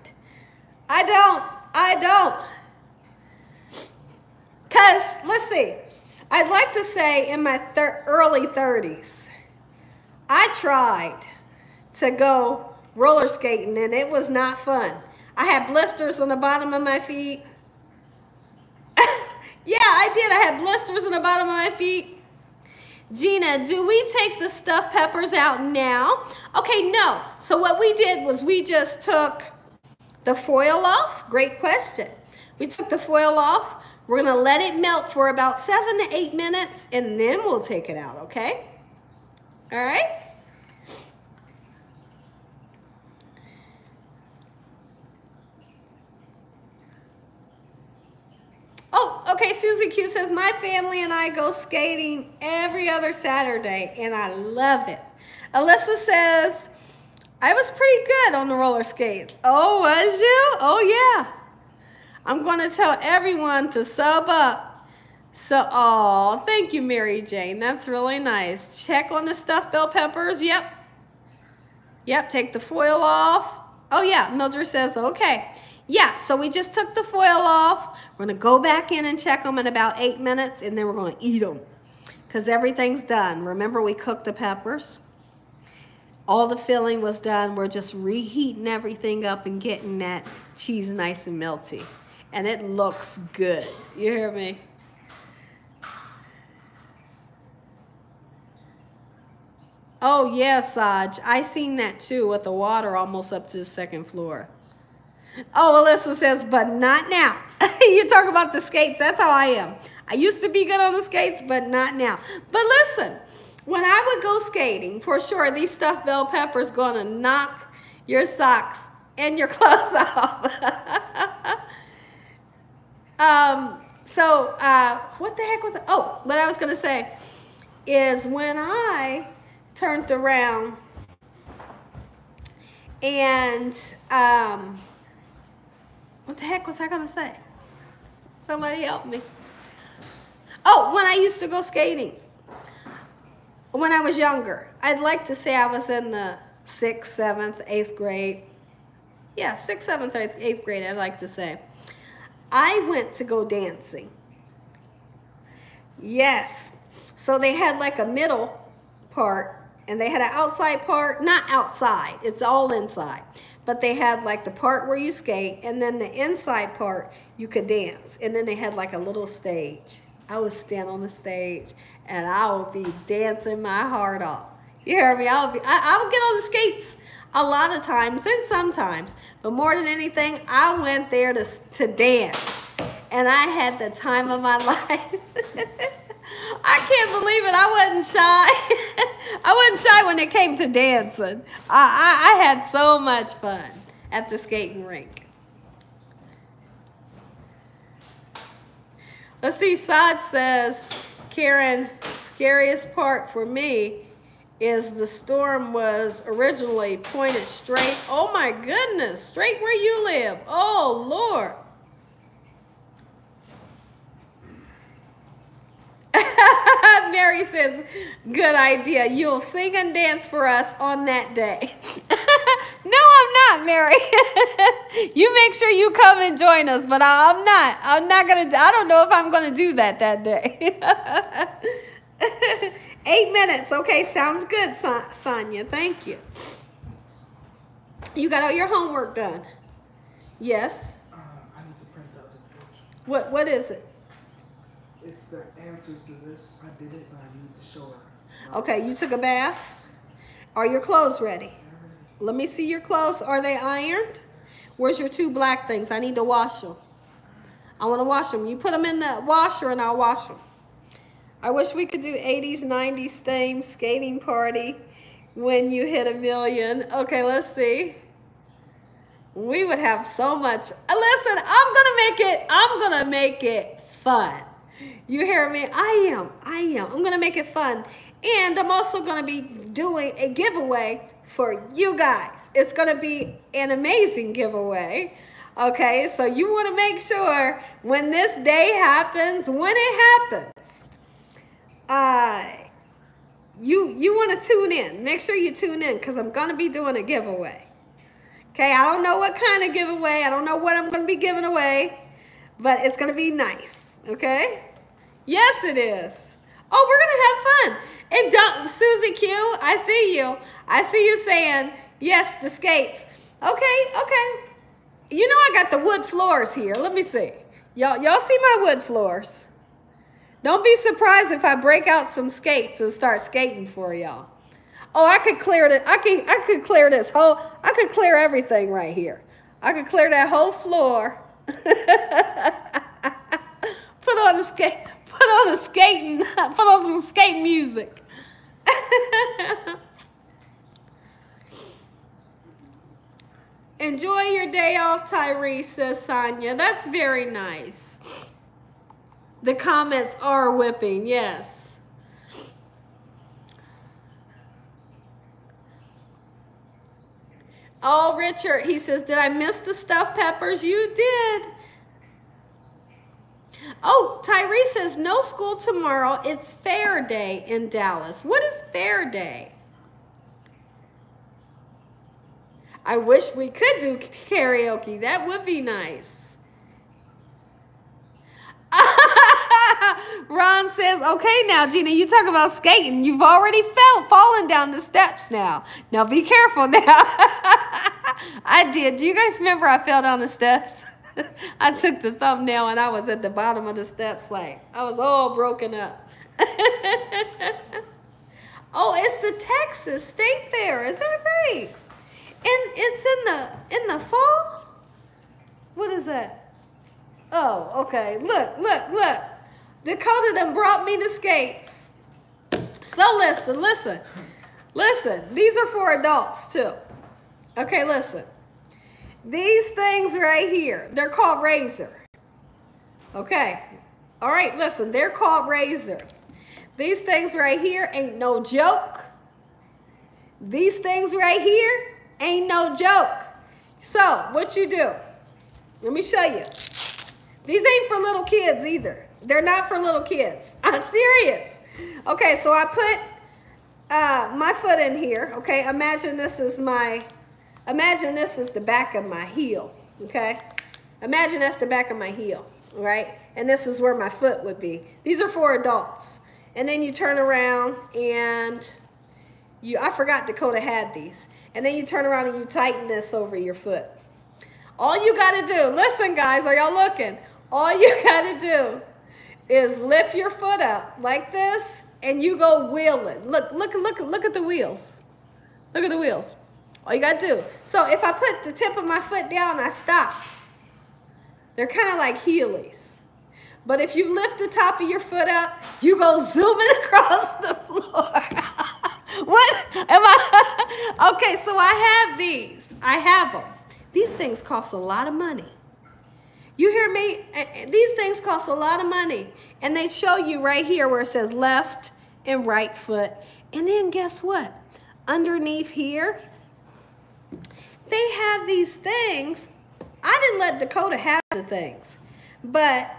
I don't. I don't. Because, let's see, I'd like to say in my early thirties, I tried to go roller skating and it was not fun. I had blisters on the bottom of my feet. Yeah, I did. I had blisters on the bottom of my feet. Gina, do we take the stuffed peppers out now? Okay, no. So what we did was we just took the foil off. Great question. We took the foil off. We're going to let it melt for about seven to eight minutes, and then we'll take it out, okay? All right? Oh, okay, Susie Q says, my family and I go skating every other Saturday, and I love it. Alyssa says, I was pretty good on the roller skates. Oh, was you? Oh, yeah. I'm going to tell everyone to sub up. So, oh, thank you, Mary Jane. That's really nice. Check on the stuffed bell peppers. Yep. Yep, take the foil off. Oh, yeah, Mildred says, okay. Yeah, so we just took the foil off. We're going to go back in and check them in about eight minutes, and then we're going to eat them because everything's done. Remember, we cooked the peppers. All the filling was done. We're just reheating everything up and getting that cheese nice and melty. And it looks good. You hear me? Oh, yeah, Saj. I seen that, too, with the water almost up to the second floor. Oh, Alyssa says, but not now. You talk about the skates. That's how I am. I used to be good on the skates, but not now. But listen, when I would go skating, for sure, these stuffed bell peppers going to knock your socks and your clothes off. um, so uh, what the heck was it? Oh, what I was going to say is when I turned around and... Um, What the heck was I gonna say? Somebody help me. Oh, when I used to go skating, when I was younger, I'd like to say I was in the sixth, seventh, eighth grade. Yeah, sixth, seventh, eighth, eighth grade, I'd like to say. I went to go dancing. Yes. So they had like a middle part and they had an outside part, not outside, it's all inside. But they had like the part where you skate and then the inside part you could dance. And then they had like a little stage. I would stand on the stage and I would be dancing my heart off. You hear me? I would, be, I, I would get on the skates a lot of times and sometimes. But more than anything, I went there to, to dance. And I had the time of my life. I can't believe it. I wasn't shy. I wasn't shy when it came to dancing. I, I, I had so much fun at the skating rink. Let's see, Saj says, Karen, scariest part for me is the storm was originally pointed straight. Oh my goodness, straight where you live. Oh Lord. Mary says, good idea. You'll sing and dance for us on that day. No, I'm not, Mary. You make sure you come and join us, but I'm not. I'm not going to, I don't know if I'm going to do that that day. Eight minutes. Okay, sounds good, Son Sonia. Thank you. You got all your homework done? Yes. Uh, I need to print out the picture. What, what is it? It's the answers to this. I did it, but I need to show it. Okay, you took a bath. Are your clothes ready? Let me see your clothes. Are they ironed? Where's your two black things? I need to wash them. I want to wash them. You put them in the washer and I'll wash them. I wish we could do eighties, nineties theme skating party when you hit a million. Okay, let's see. We would have so much. Listen, I'm going to make it. I'm going to make it fun. You hear me? I am. I am. I'm going to make it fun. And I'm also going to be doing a giveaway for you guys. It's going to be an amazing giveaway. Okay, so you want to make sure when this day happens, when it happens, uh, you you want to tune in. Make sure you tune in because I'm going to be doing a giveaway. Okay, I don't know what kind of giveaway. I don't know what I'm going to be giving away, but it's going to be nice, okay? Yes, it is. Oh, we're going to have fun. And Susie Q, I see you. I see you saying, yes, the skates. Okay, okay. You know I got the wood floors here. Let me see. Y'all y'all see my wood floors. Don't be surprised if I break out some skates and start skating for y'all. Oh, I could clear the, I could I could clear this whole I could clear everything right here. I could clear that whole floor. Put on a skate put on a skating put on some skate music. Enjoy your day off, Tyrese, says Sonia. That's very nice. The comments are whipping, yes. Oh, Richard, he says, did I miss the stuffed peppers? You did. Oh, Tyrese says, no school tomorrow. It's Fair Day in Dallas. What is Fair Day? I wish we could do karaoke. That would be nice. Ron says, okay now, Gina, you talk about skating. You've already fell, fallen down the steps now. Now be careful now. I did. Do you guys remember I fell down the steps? I took the thumbnail and I was at the bottom of the steps like, I was all broken up. Oh, it's the Texas State Fair. Is that right? And it's in the in the fall? What is that? Oh, okay. Look, look, look. Dakota done brought me the skates. So listen, listen. Listen, these are for adults too. Okay, listen. These things right here, they're called Razor. Okay. All right, listen, they're called Razor. These things right here ain't no joke. These things right here ain't no joke. So what you do, let me show you. These ain't for little kids either. They're not for little kids. I'm serious. Okay, so I put uh, my foot in here. Okay, imagine this is my, imagine this is the back of my heel. Okay, imagine that's the back of my heel, right? And this is where my foot would be. These are for adults. And then you turn around and you, I forgot Dakota had these. And then you turn around and you tighten this over your foot. All you gotta do, listen guys, are y'all looking? All you gotta do is lift your foot up like this and you go wheeling. Look, look, look, look at the wheels. Look at the wheels. All you gotta do. So if I put the tip of my foot down, I stop. They're kind of like heelys. But if you lift the top of your foot up, you go zooming across the floor. What am I? Okay, so I have these. I have them. These things cost a lot of money. You hear me? These things cost a lot of money. And they show you right here where it says left and right foot. And then guess what? Underneath here, they have these things. I didn't let Dakota have the things. But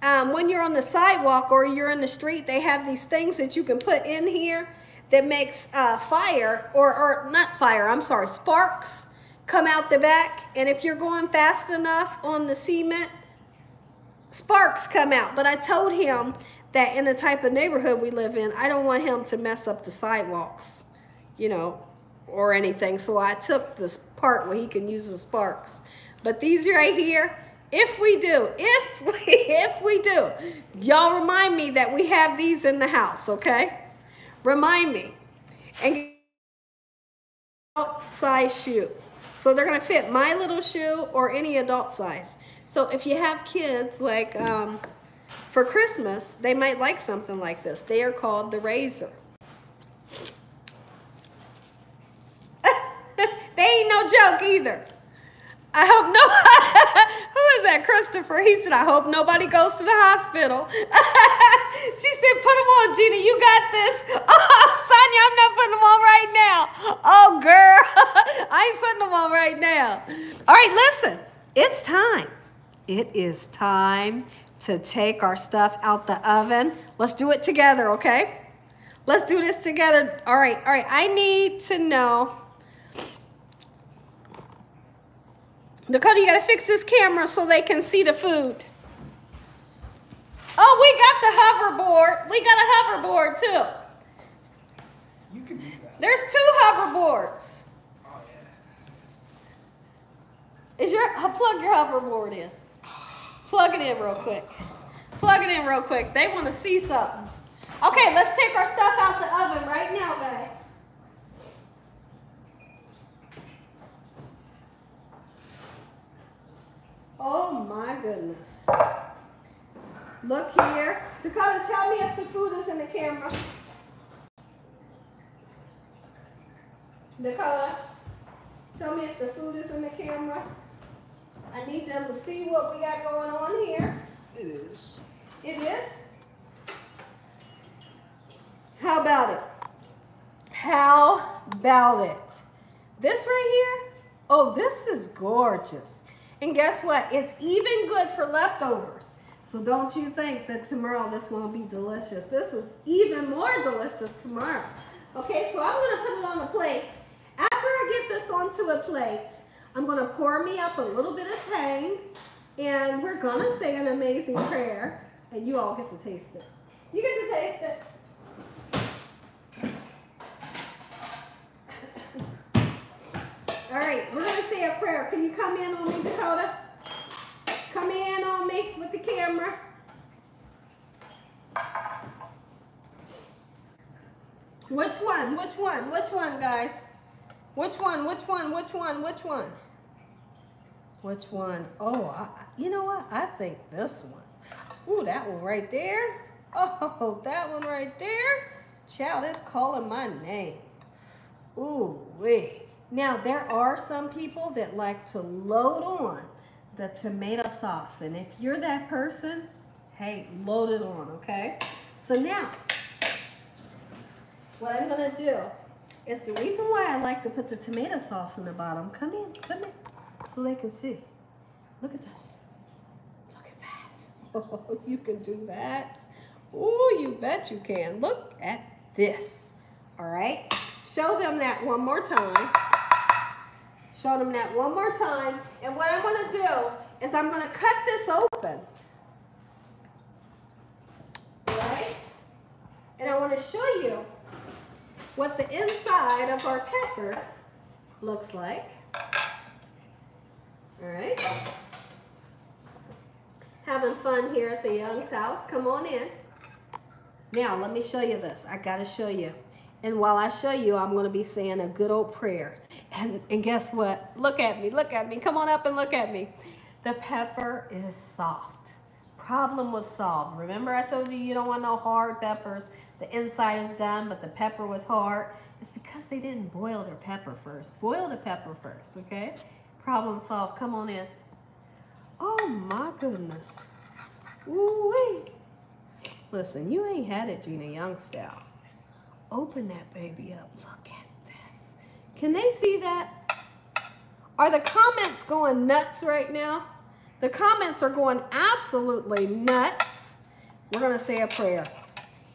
um, when you're on the sidewalk or you're in the street, they have these things that you can put in here that makes uh, fire, or, or not fire, I'm sorry, sparks come out the back. And if you're going fast enough on the cement, sparks come out. But I told him that in the type of neighborhood we live in, I don't want him to mess up the sidewalks, you know, or anything. So I took this part where he can use the sparks. But these right here, if we do, if we, if we do, y'all remind me that we have these in the house, okay? Remind me, and get an adult size shoe. So they're gonna fit my little shoe or any adult size. So if you have kids, like um, for Christmas, they might like something like this. They are called the Razor. They ain't no joke either. I hope no, who is that, Christopher? He said, I hope nobody goes to the hospital. She said, put them on, Gina, you got this. Oh, Sonia, I'm not putting them on right now. Oh, girl, I ain't putting them on right now. All right, listen, it's time. It is time to take our stuff out the oven. Let's do it together, okay? Let's do this together. All right, all right. I need to know. Dakota, you got to fix this camera so they can see the food. Oh, we got the hoverboard. We got a hoverboard, too. You can do that. There's two hoverboards. Oh, yeah. Is your, plug your hoverboard in. Plug it in real quick. Plug it in real quick. They want to see something. Okay, let's take our stuff out the oven right now, guys. Oh, my goodness. Look here. Dakota, tell me if the food is in the camera. Dakota, tell me if the food is in the camera. I need them to see what we got going on here. It is. It is? How about it? How about it? This right here? Oh, this is gorgeous. And guess what? It's even good for leftovers. So don't you think that tomorrow this won't be delicious. This is even more delicious tomorrow. Okay, so I'm going to put it on a plate. After I get this onto a plate, I'm going to pour me up a little bit of tang, and we're going to say an amazing prayer, and you all get to taste it. You get to taste it. All right, we're going to say a prayer. Can you come in on me, Dakota? Come in on me with the camera. Which one? Which one? Which one, guys? Which one? Which one? Which one? Which one? Which one? Oh, I, you know what? I think this one. Ooh, that one right there. Oh, that one right there. Child is calling my name. Ooh, wait. Now, there are some people that like to load on the tomato sauce. And if you're that person, hey, load it on, okay? So now, what I'm going to do is the reason why I like to put the tomato sauce in the bottom. Come in, come in, so they can see. Look at this. Look at that. Oh, you can do that. Oh, you bet you can. Look at this, all right? Show them that one more time. Show them that one more time. And what I'm going to do is I'm going to cut this open. All right? And I want to show you what the inside of our pepper looks like. All right? Having fun here at the Young's house. Come on in. Now, let me show you this. I got to show you. And while I show you, I'm going to be saying a good old prayer. And, and guess what? Look at me. Look at me. Come on up and look at me. The pepper is soft. Problem was solved. Remember I told you you don't want no hard peppers. The inside is done, but the pepper was hard. It's because they didn't boil their pepper first. Boil the pepper first, okay? Problem solved. Come on in. Oh, my goodness. Ooh-wee. Listen, you ain't had it Gina Young style. Open that baby up. Look at this. Can they see that? Are the comments going nuts right now? The comments are going absolutely nuts. We're going to say a prayer.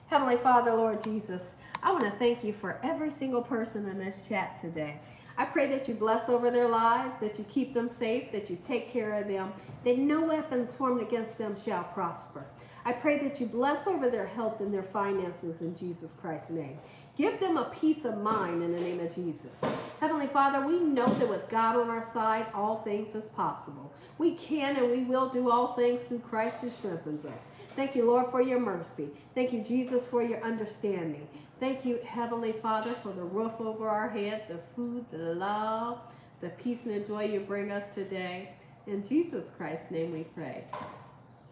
Heavenly Father, Lord Jesus, I want to thank you for every single person in this chat today. I pray that you bless over their lives, that you keep them safe, that you take care of them, that no weapons formed against them shall prosper. I pray that you bless over their health and their finances in Jesus Christ's name. Give them a peace of mind in the name of Jesus. Heavenly Father, we know that with God on our side, all things is possible. We can and we will do all things through Christ who strengthens us. Thank you, Lord, for your mercy. Thank you, Jesus, for your understanding. Thank you, Heavenly Father, for the roof over our head, the food, the love, the peace and the joy you bring us today. In Jesus Christ's name we pray.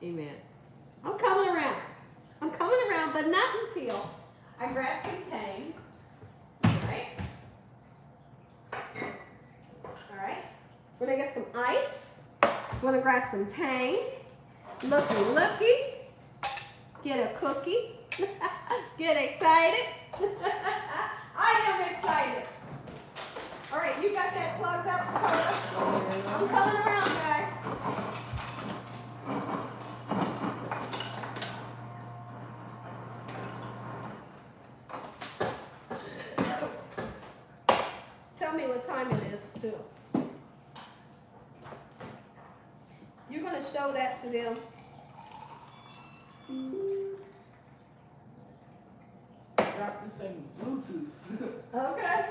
Amen. I'm coming around. I'm coming around, but not until I grab some tang. All right. All right. We're going to get some ice. I'm going to grab some tang. Looky, looky. Get a cookie. Get excited. I am excited. All right. You got that plugged up. I'm coming around, guys. time it is too. You're going to show that to them. Drop this thing in Bluetooth. Okay.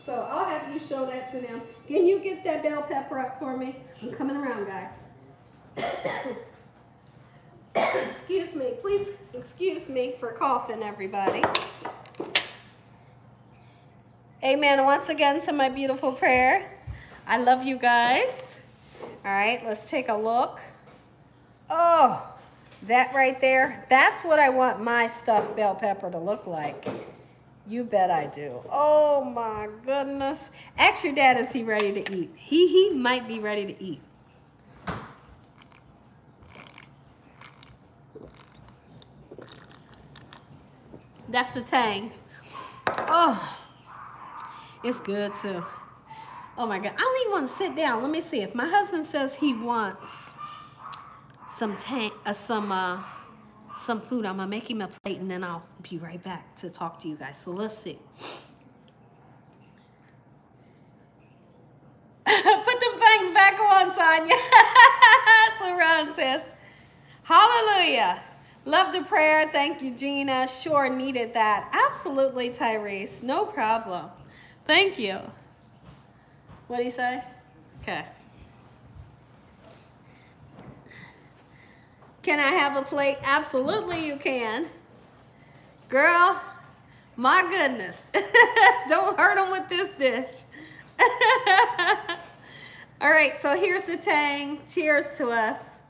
So I'll have you show that to them. Can you get that bell pepper up for me? I'm coming around, guys. Excuse me. Please excuse me for coughing, everybody. Amen. Once again to my beautiful prayer. I love you guys. All right, let's take a look. Oh, that right there. That's what I want my stuffed bell pepper to look like. You bet I do. Oh my goodness. Ask your dad, is he ready to eat? He, he might be ready to eat. That's the tang. Oh, it's good too. Oh my God, I don't even want to sit down. Let me see, if my husband says he wants some tang, uh, some, uh, some food, I'm gonna make him a plate and then I'll be right back to talk to you guys. So let's see. Put them things back on, Sonia. That's what Ron says. Hallelujah. Love the prayer. Thank you, Gina. Sure needed that. Absolutely, Tyrese. No problem. Thank you. What do you say? Okay. Can I have a plate? Absolutely you can. Girl, my goodness. Don't hurt them with this dish. All right, so here's the tang. Cheers to us.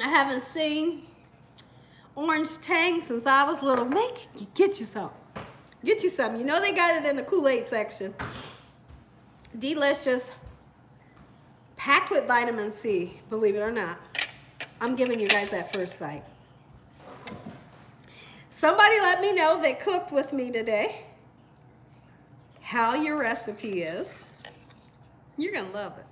I haven't seen orange tang since I was little. Make, get you some. Get you some. You know they got it in the Kool-Aid section. Delicious, packed with vitamin C, believe it or not. I'm giving you guys that first bite. Somebody let me know that cooked with me today how your recipe is. You're gonna love it.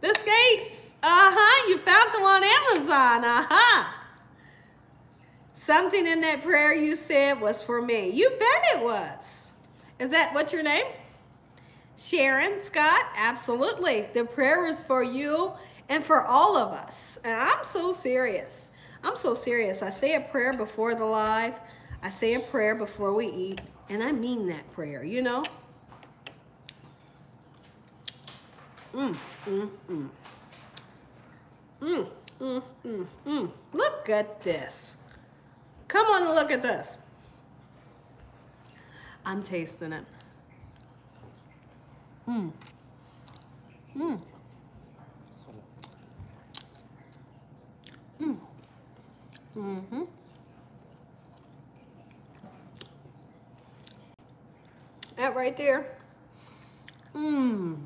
The skates, uh-huh, you found them on Amazon, uh-huh. Something in that prayer you said was for me. You bet it was. Is that, what's your name? Sharon Scott, absolutely. The prayer is for you and for all of us. And I'm so serious. I'm so serious. I say a prayer before the live. I say a prayer before we eat. And I mean that prayer, you know? Mm, mm, mm. Mm, mm, mm, mm. Look at this. Come on and look at this. I'm tasting it. Mmm. Mmm. Mmm. Mm-hmm. That right there. Mmm.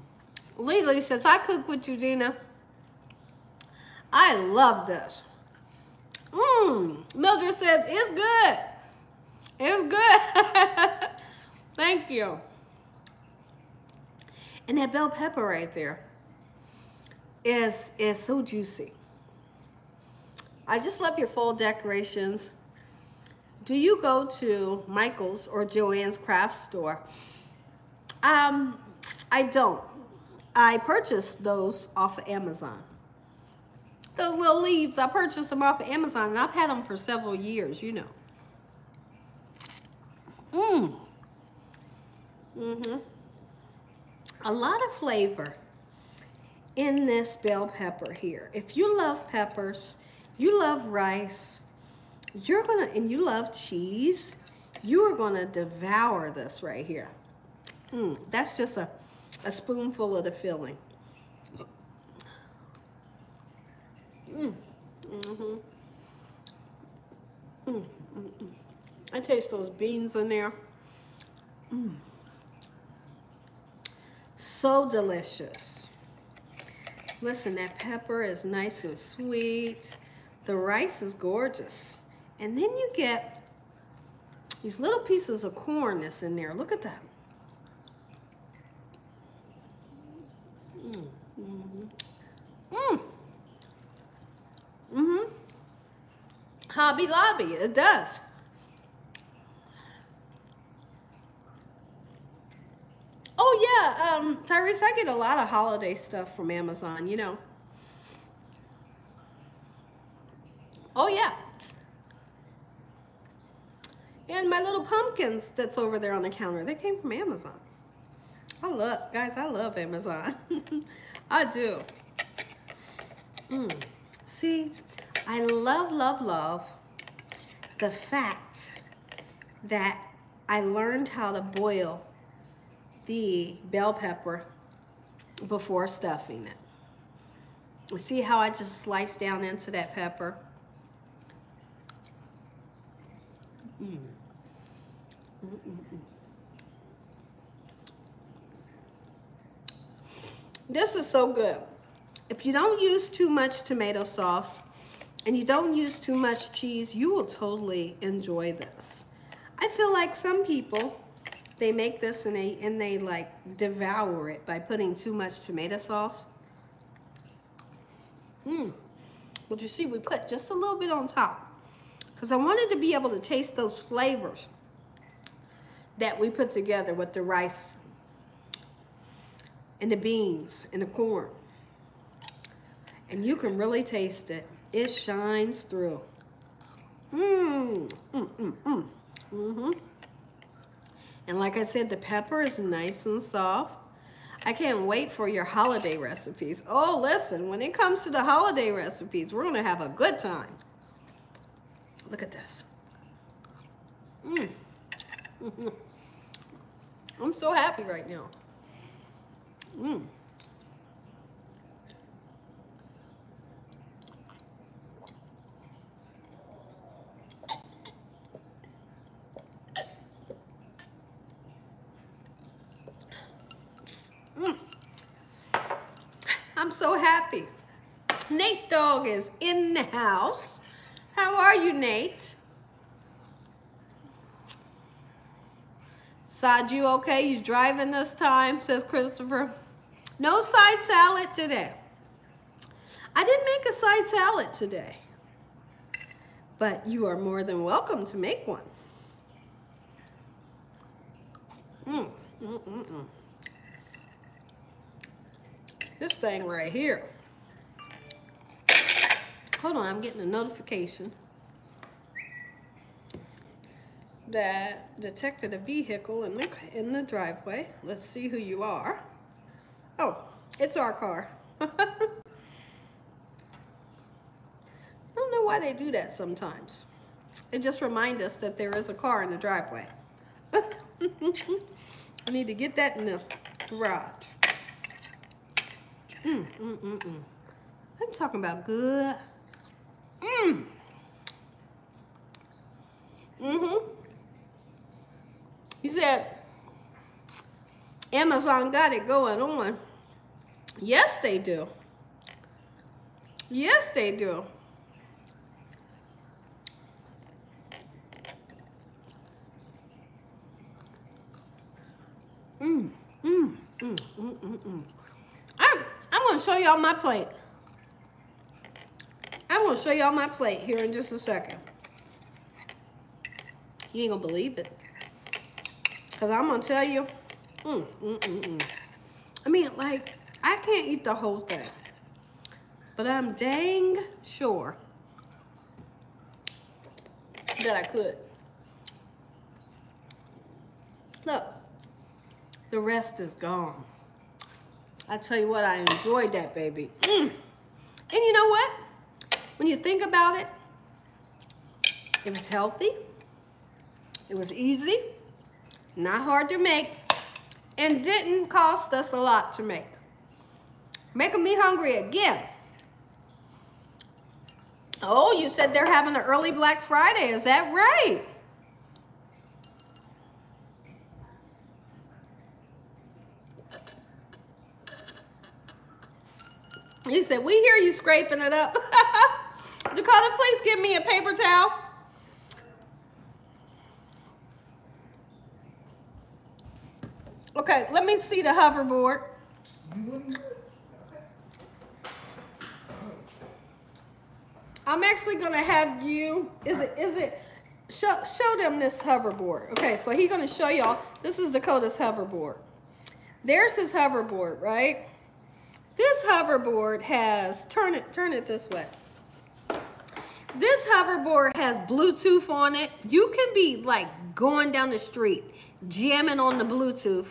Lily says, I cook with you, Gina. I love this. Mmm. Mildred says, it's good. It's good. Thank you. And that bell pepper right there is, is so juicy. I just love your fall decorations. Do you go to Michael's or Joann's craft store? Um, I don't. I purchased those off of Amazon. Those little leaves, I purchased them off of Amazon, and I've had them for several years, you know. Mmm. Mm-hmm. A lot of flavor in this bell pepper here. If you love peppers, you love rice, you're gonna, and you love cheese, you are gonna devour this right here. Mm, that's just a, a spoonful of the filling. Mm. Mm-hmm. Mm, mm, mm. I taste those beans in there. Mm. So delicious. Listen, that pepper is nice and sweet. The rice is gorgeous. And then you get these little pieces of corn that's in there. Look at that. Mm. Mm-hmm. Hobby Lobby. It does. Oh, yeah, um, Tyrese, I get a lot of holiday stuff from Amazon, you know. Oh, yeah. And my little pumpkins that's over there on the counter, they came from Amazon. I love, guys, I love Amazon. I do. Mm. See, I love, love, love the fact that I learned how to boil the bell pepper before stuffing it. See how I just sliced down into that pepper? Mm. Mm-mm-mm. This is so good. If you don't use too much tomato sauce and you don't use too much cheese, you will totally enjoy this. I feel like some people, they make this and they, and they like devour it by putting too much tomato sauce. Mm. But you see, we put just a little bit on top because I wanted to be able to taste those flavors that we put together with the rice and the beans and the corn. And you can really taste it. It shines through. Mmm, mmm, mmm, mmm. Mm-hmm. And like I said, the pepper is nice and soft. I can't wait for your holiday recipes. Oh, listen, when it comes to the holiday recipes, we're gonna have a good time. Look at this. Mmm. Mm-hmm. I'm so happy right now. Mmm. I'm so happy. Nate Dogg is in the house. How are you, Nate? Side, you okay? You driving this time, says Christopher. No side salad today. I didn't make a side salad today, but you are more than welcome to make one. Mm, mm, mm, mm. This thing right here. Hold on, I'm getting a notification that detected a vehicle in the, in the driveway. Let's see who you are. Oh, it's our car. I don't know why they do that sometimes. It just reminds us that there is a car in the driveway. I need to get that in the garage. Mm, mm, mm, mm. I'm talking about good. Mm. Mm-hmm. He said, Amazon got it going on. Yes, they do. Yes, they do. Mm, mm, mm, mm, mm, mm. I'm, I'm going to show y'all my plate. I'm going to show y'all my plate here in just a second. You ain't going to believe it. Because I'm going to tell you, mm, mm, mm, mm. I mean, like, I can't eat the whole thing. But I'm dang sure that I could. Look, the rest is gone. I tell you what, I enjoyed that, baby. Mm. And you know what? When you think about it, it was healthy. It was easy, not hard to make, and didn't cost us a lot to make. Making me hungry again. Oh, you said they're having an early Black Friday. Is that right? You said, we hear you scraping it up. Dakota, please give me a paper towel. Okay, let me see the hoverboard. I'm actually gonna have you, is it, is it, show, show them this hoverboard. Okay, so he's gonna show y'all, this is Dakota's hoverboard. There's his hoverboard, right? This hoverboard has, turn it, turn it this way. This hoverboard has Bluetooth on it. You can be like going down the street, jamming on the Bluetooth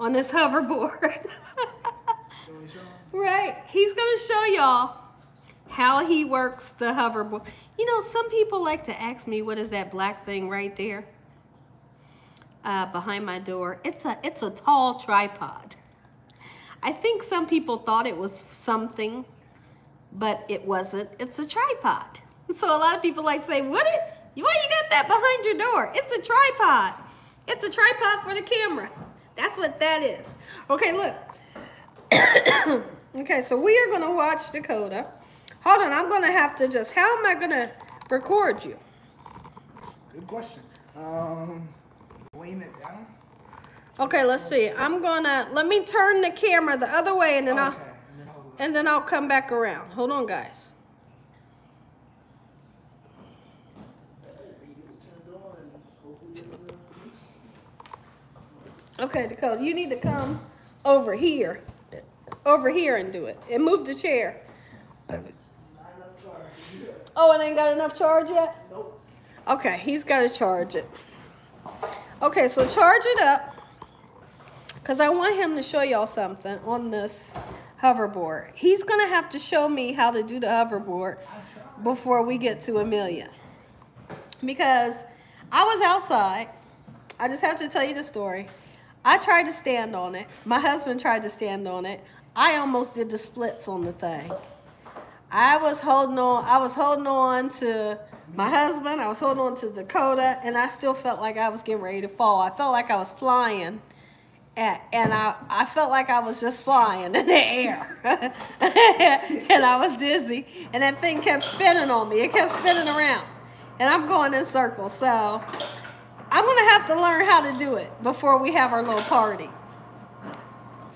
on this hoverboard. Right, he's gonna show y'all how he works the hoverboard. You know, some people like to ask me, what is that black thing right there uh, behind my door? It's a, it's a tall tripod. I think some people thought it was something, but it wasn't. It's a tripod. So a lot of people like to say, what it? Why you got that behind your door? It's a tripod. It's a tripod for the camera. That's what that is. Okay, look. Okay, so we are gonna watch Dakota. Hold on, I'm gonna have to just, how am I gonna record you? Good question. Um, lean it down. Okay, let's see. I'm gonna, let me turn the camera the other way and then, okay. I'll, and, then I'll and then I'll come back around. Hold on, guys. Okay, Dakota, you need to come over here, over here and do it, and move the chair. Oh, it ain't got enough charge yet? Nope. Okay, he's got to charge it. Okay, so charge it up, because I want him to show y'all something on this hoverboard. He's going to have to show me how to do the hoverboard before we get to a million, because I was outside. I just have to tell you the story. I tried to stand on it. My husband tried to stand on it. I almost did the splits on the thing. I was holding on, I was holding on to my husband, I was holding on to Dakota, and I still felt like I was getting ready to fall. I felt like I was flying, and, and I, I felt like I was just flying in the air. And I was dizzy, and that thing kept spinning on me. It kept spinning around, and I'm going in circles, so I'm gonna have to learn how to do it before we have our little party.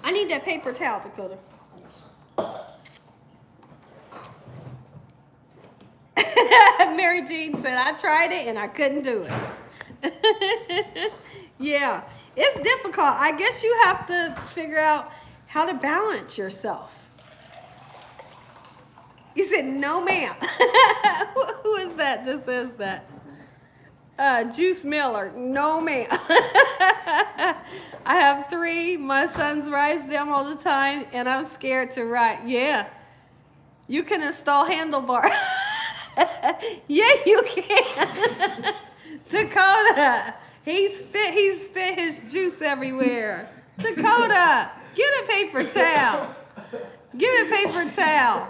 I need that paper towel, Dakota. Mary Jean said, I tried it and I couldn't do it. Yeah, it's difficult. I guess you have to figure out how to balance yourself. You said, no ma'am. Who is that? This is that. Uh, Juice Miller, no ma'am. I have three. My sons ride them all the time, and I'm scared to ride. Yeah, you can install handlebar. Yeah, you can. Dakota, he spit. He spit his juice everywhere. Dakota, get a paper towel. Get a paper towel.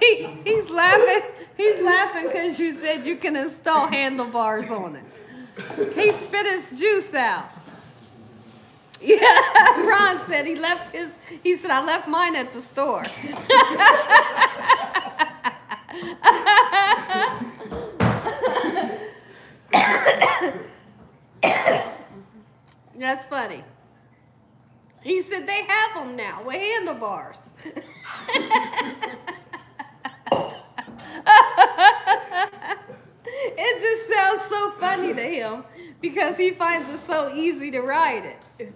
he, he's laughing. He's laughing because you said you can install handlebars on it. He spit his juice out. Yeah, Ron said he left his. He said I left mine at the store. That's funny. He said they have them now with handlebars. It just sounds so funny to him because he finds it so easy to ride it.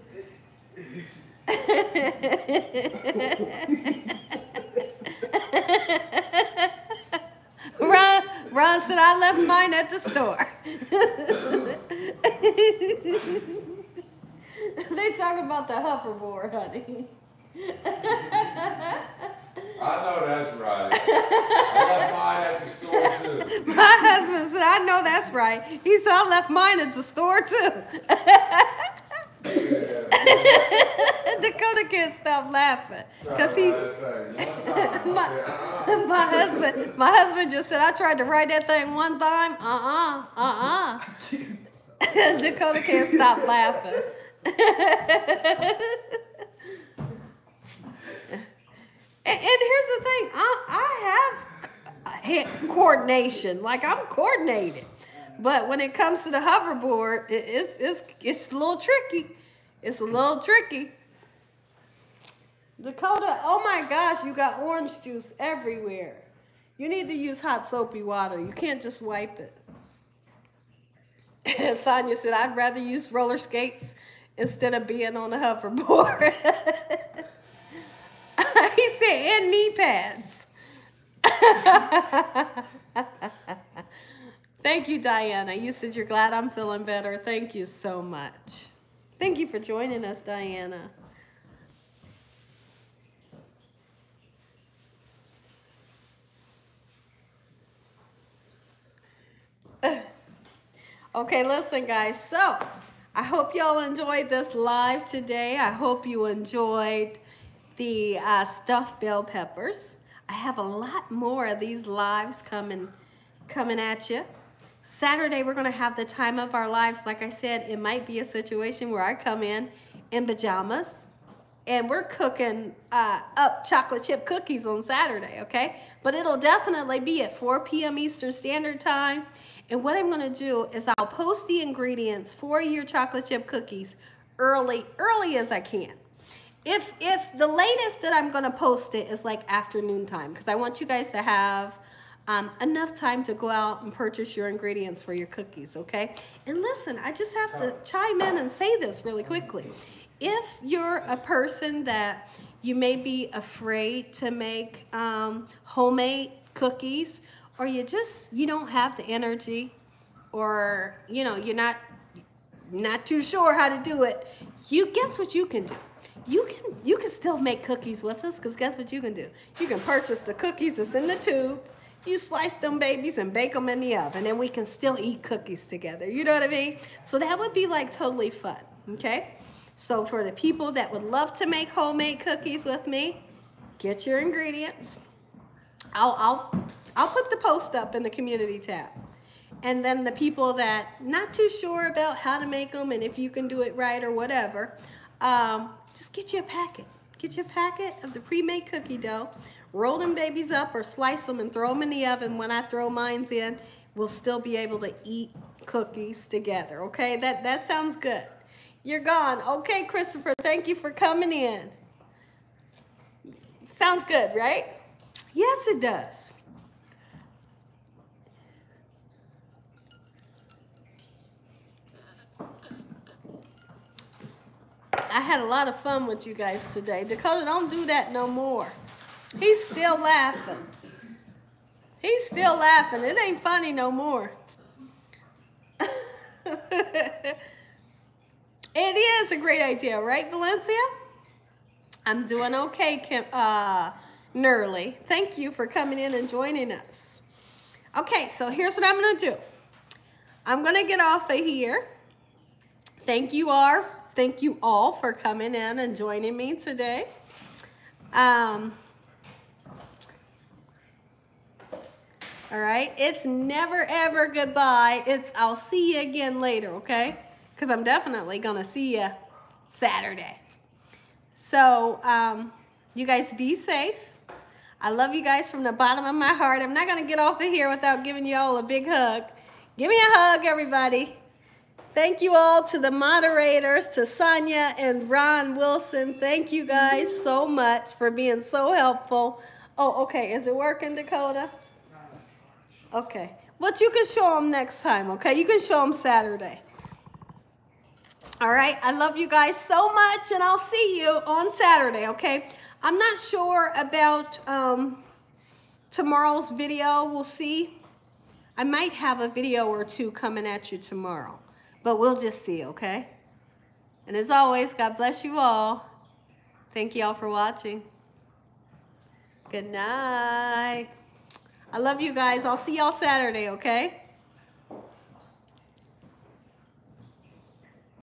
Ron, Ron said, I left mine at the store. They talk about the hoverboard, honey. I know that's right. I left mine at the store, too. My husband said, I know that's right. He said, I left mine at the store, too. Dakota can't stop laughing. Because he... my, my husband my husband just said, I tried to ride that thing one time. Uh-uh. Uh-uh. Dakota can't stop laughing. And, and here's the thing, I, I have coordination, like I'm coordinated, but when it comes to the hoverboard, it, it's, it's, it's a little tricky. It's a little tricky. Dakota, oh my gosh, you got orange juice everywhere. You need to use hot soapy water. You can't just wipe it. Sonia said, I'd rather use roller skates instead of being on a hoverboard. He said, and knee pads. Thank you, Diana. You said you're glad I'm feeling better. Thank you so much. Thank you for joining us, Diana. Okay, listen, guys. So, I hope y'all enjoyed this live today. I hope you enjoyed the uh, stuffed bell peppers. I have a lot more of these lives coming, coming at you. Saturday, we're gonna have the time of our lives. Like I said, it might be a situation where I come in in pajamas and we're cooking uh, up chocolate chip cookies on Saturday, okay? But it'll definitely be at four P M Eastern Standard Time. And what I'm gonna do is I'll post the ingredients for your chocolate chip cookies early, early as I can. If, if the latest that I'm gonna post it is like afternoon time, because I want you guys to have Um, enough time to go out and purchase your ingredients for your cookies, okay? And listen, I just have to chime in and say this really quickly. If you're a person that you may be afraid to make um, homemade cookies, or you just, you don't have the energy, or, you know, you're not, not too sure how to do it, you guess what you can do? You can, you can still make cookies with us, because guess what you can do? You can purchase the cookies that's in the tube. You slice them babies and bake them in the oven, and we can still eat cookies together. You know what I mean? So that would be like totally fun, okay? So for the people that would love to make homemade cookies with me, get your ingredients. I'll, I'll, I'll put the post up in the community tab. And then the people that not too sure about how to make them and if you can do it right or whatever, um, just get you a packet. Get you a packet of the pre-made cookie dough. Roll them babies up or slice them and throw them in the oven. When I throw mines in, we'll still be able to eat cookies together, okay? That, that sounds good. You're gone. Okay, Christopher, thank you for coming in. Sounds good, right? Yes, it does. I had a lot of fun with you guys today. Dakota, don't do that no more. He's still laughing. He's still laughing. It ain't funny no more. It is a great idea, right, Valencia? I'm doing okay, Kim, uh, Nerly. Thank you for coming in and joining us. Okay, so here's what I'm going to do. I'm going to get off of here. Thank you, all. Thank you all for coming in and joining me today. Um... All right, it's never ever goodbye. It's I'll see you again later, okay? Because I'm definitely gonna see you Saturday. So um, you guys be safe. I love you guys from the bottom of my heart. I'm not gonna get off of here without giving you all a big hug. Give me a hug, everybody. Thank you all to the moderators, to Sonia and Ron Wilson. Thank you guys so much for being so helpful. Oh, okay, is it working, Dakota? Okay, but you can show them next time, okay? You can show them Saturday. All right, I love you guys so much, and I'll see you on Saturday, okay? I'm not sure about um, tomorrow's video. We'll see. I might have a video or two coming at you tomorrow, but we'll just see, okay? And as always, God bless you all. Thank you all for watching. Good night. I love you guys. I'll see y'all Saturday, okay?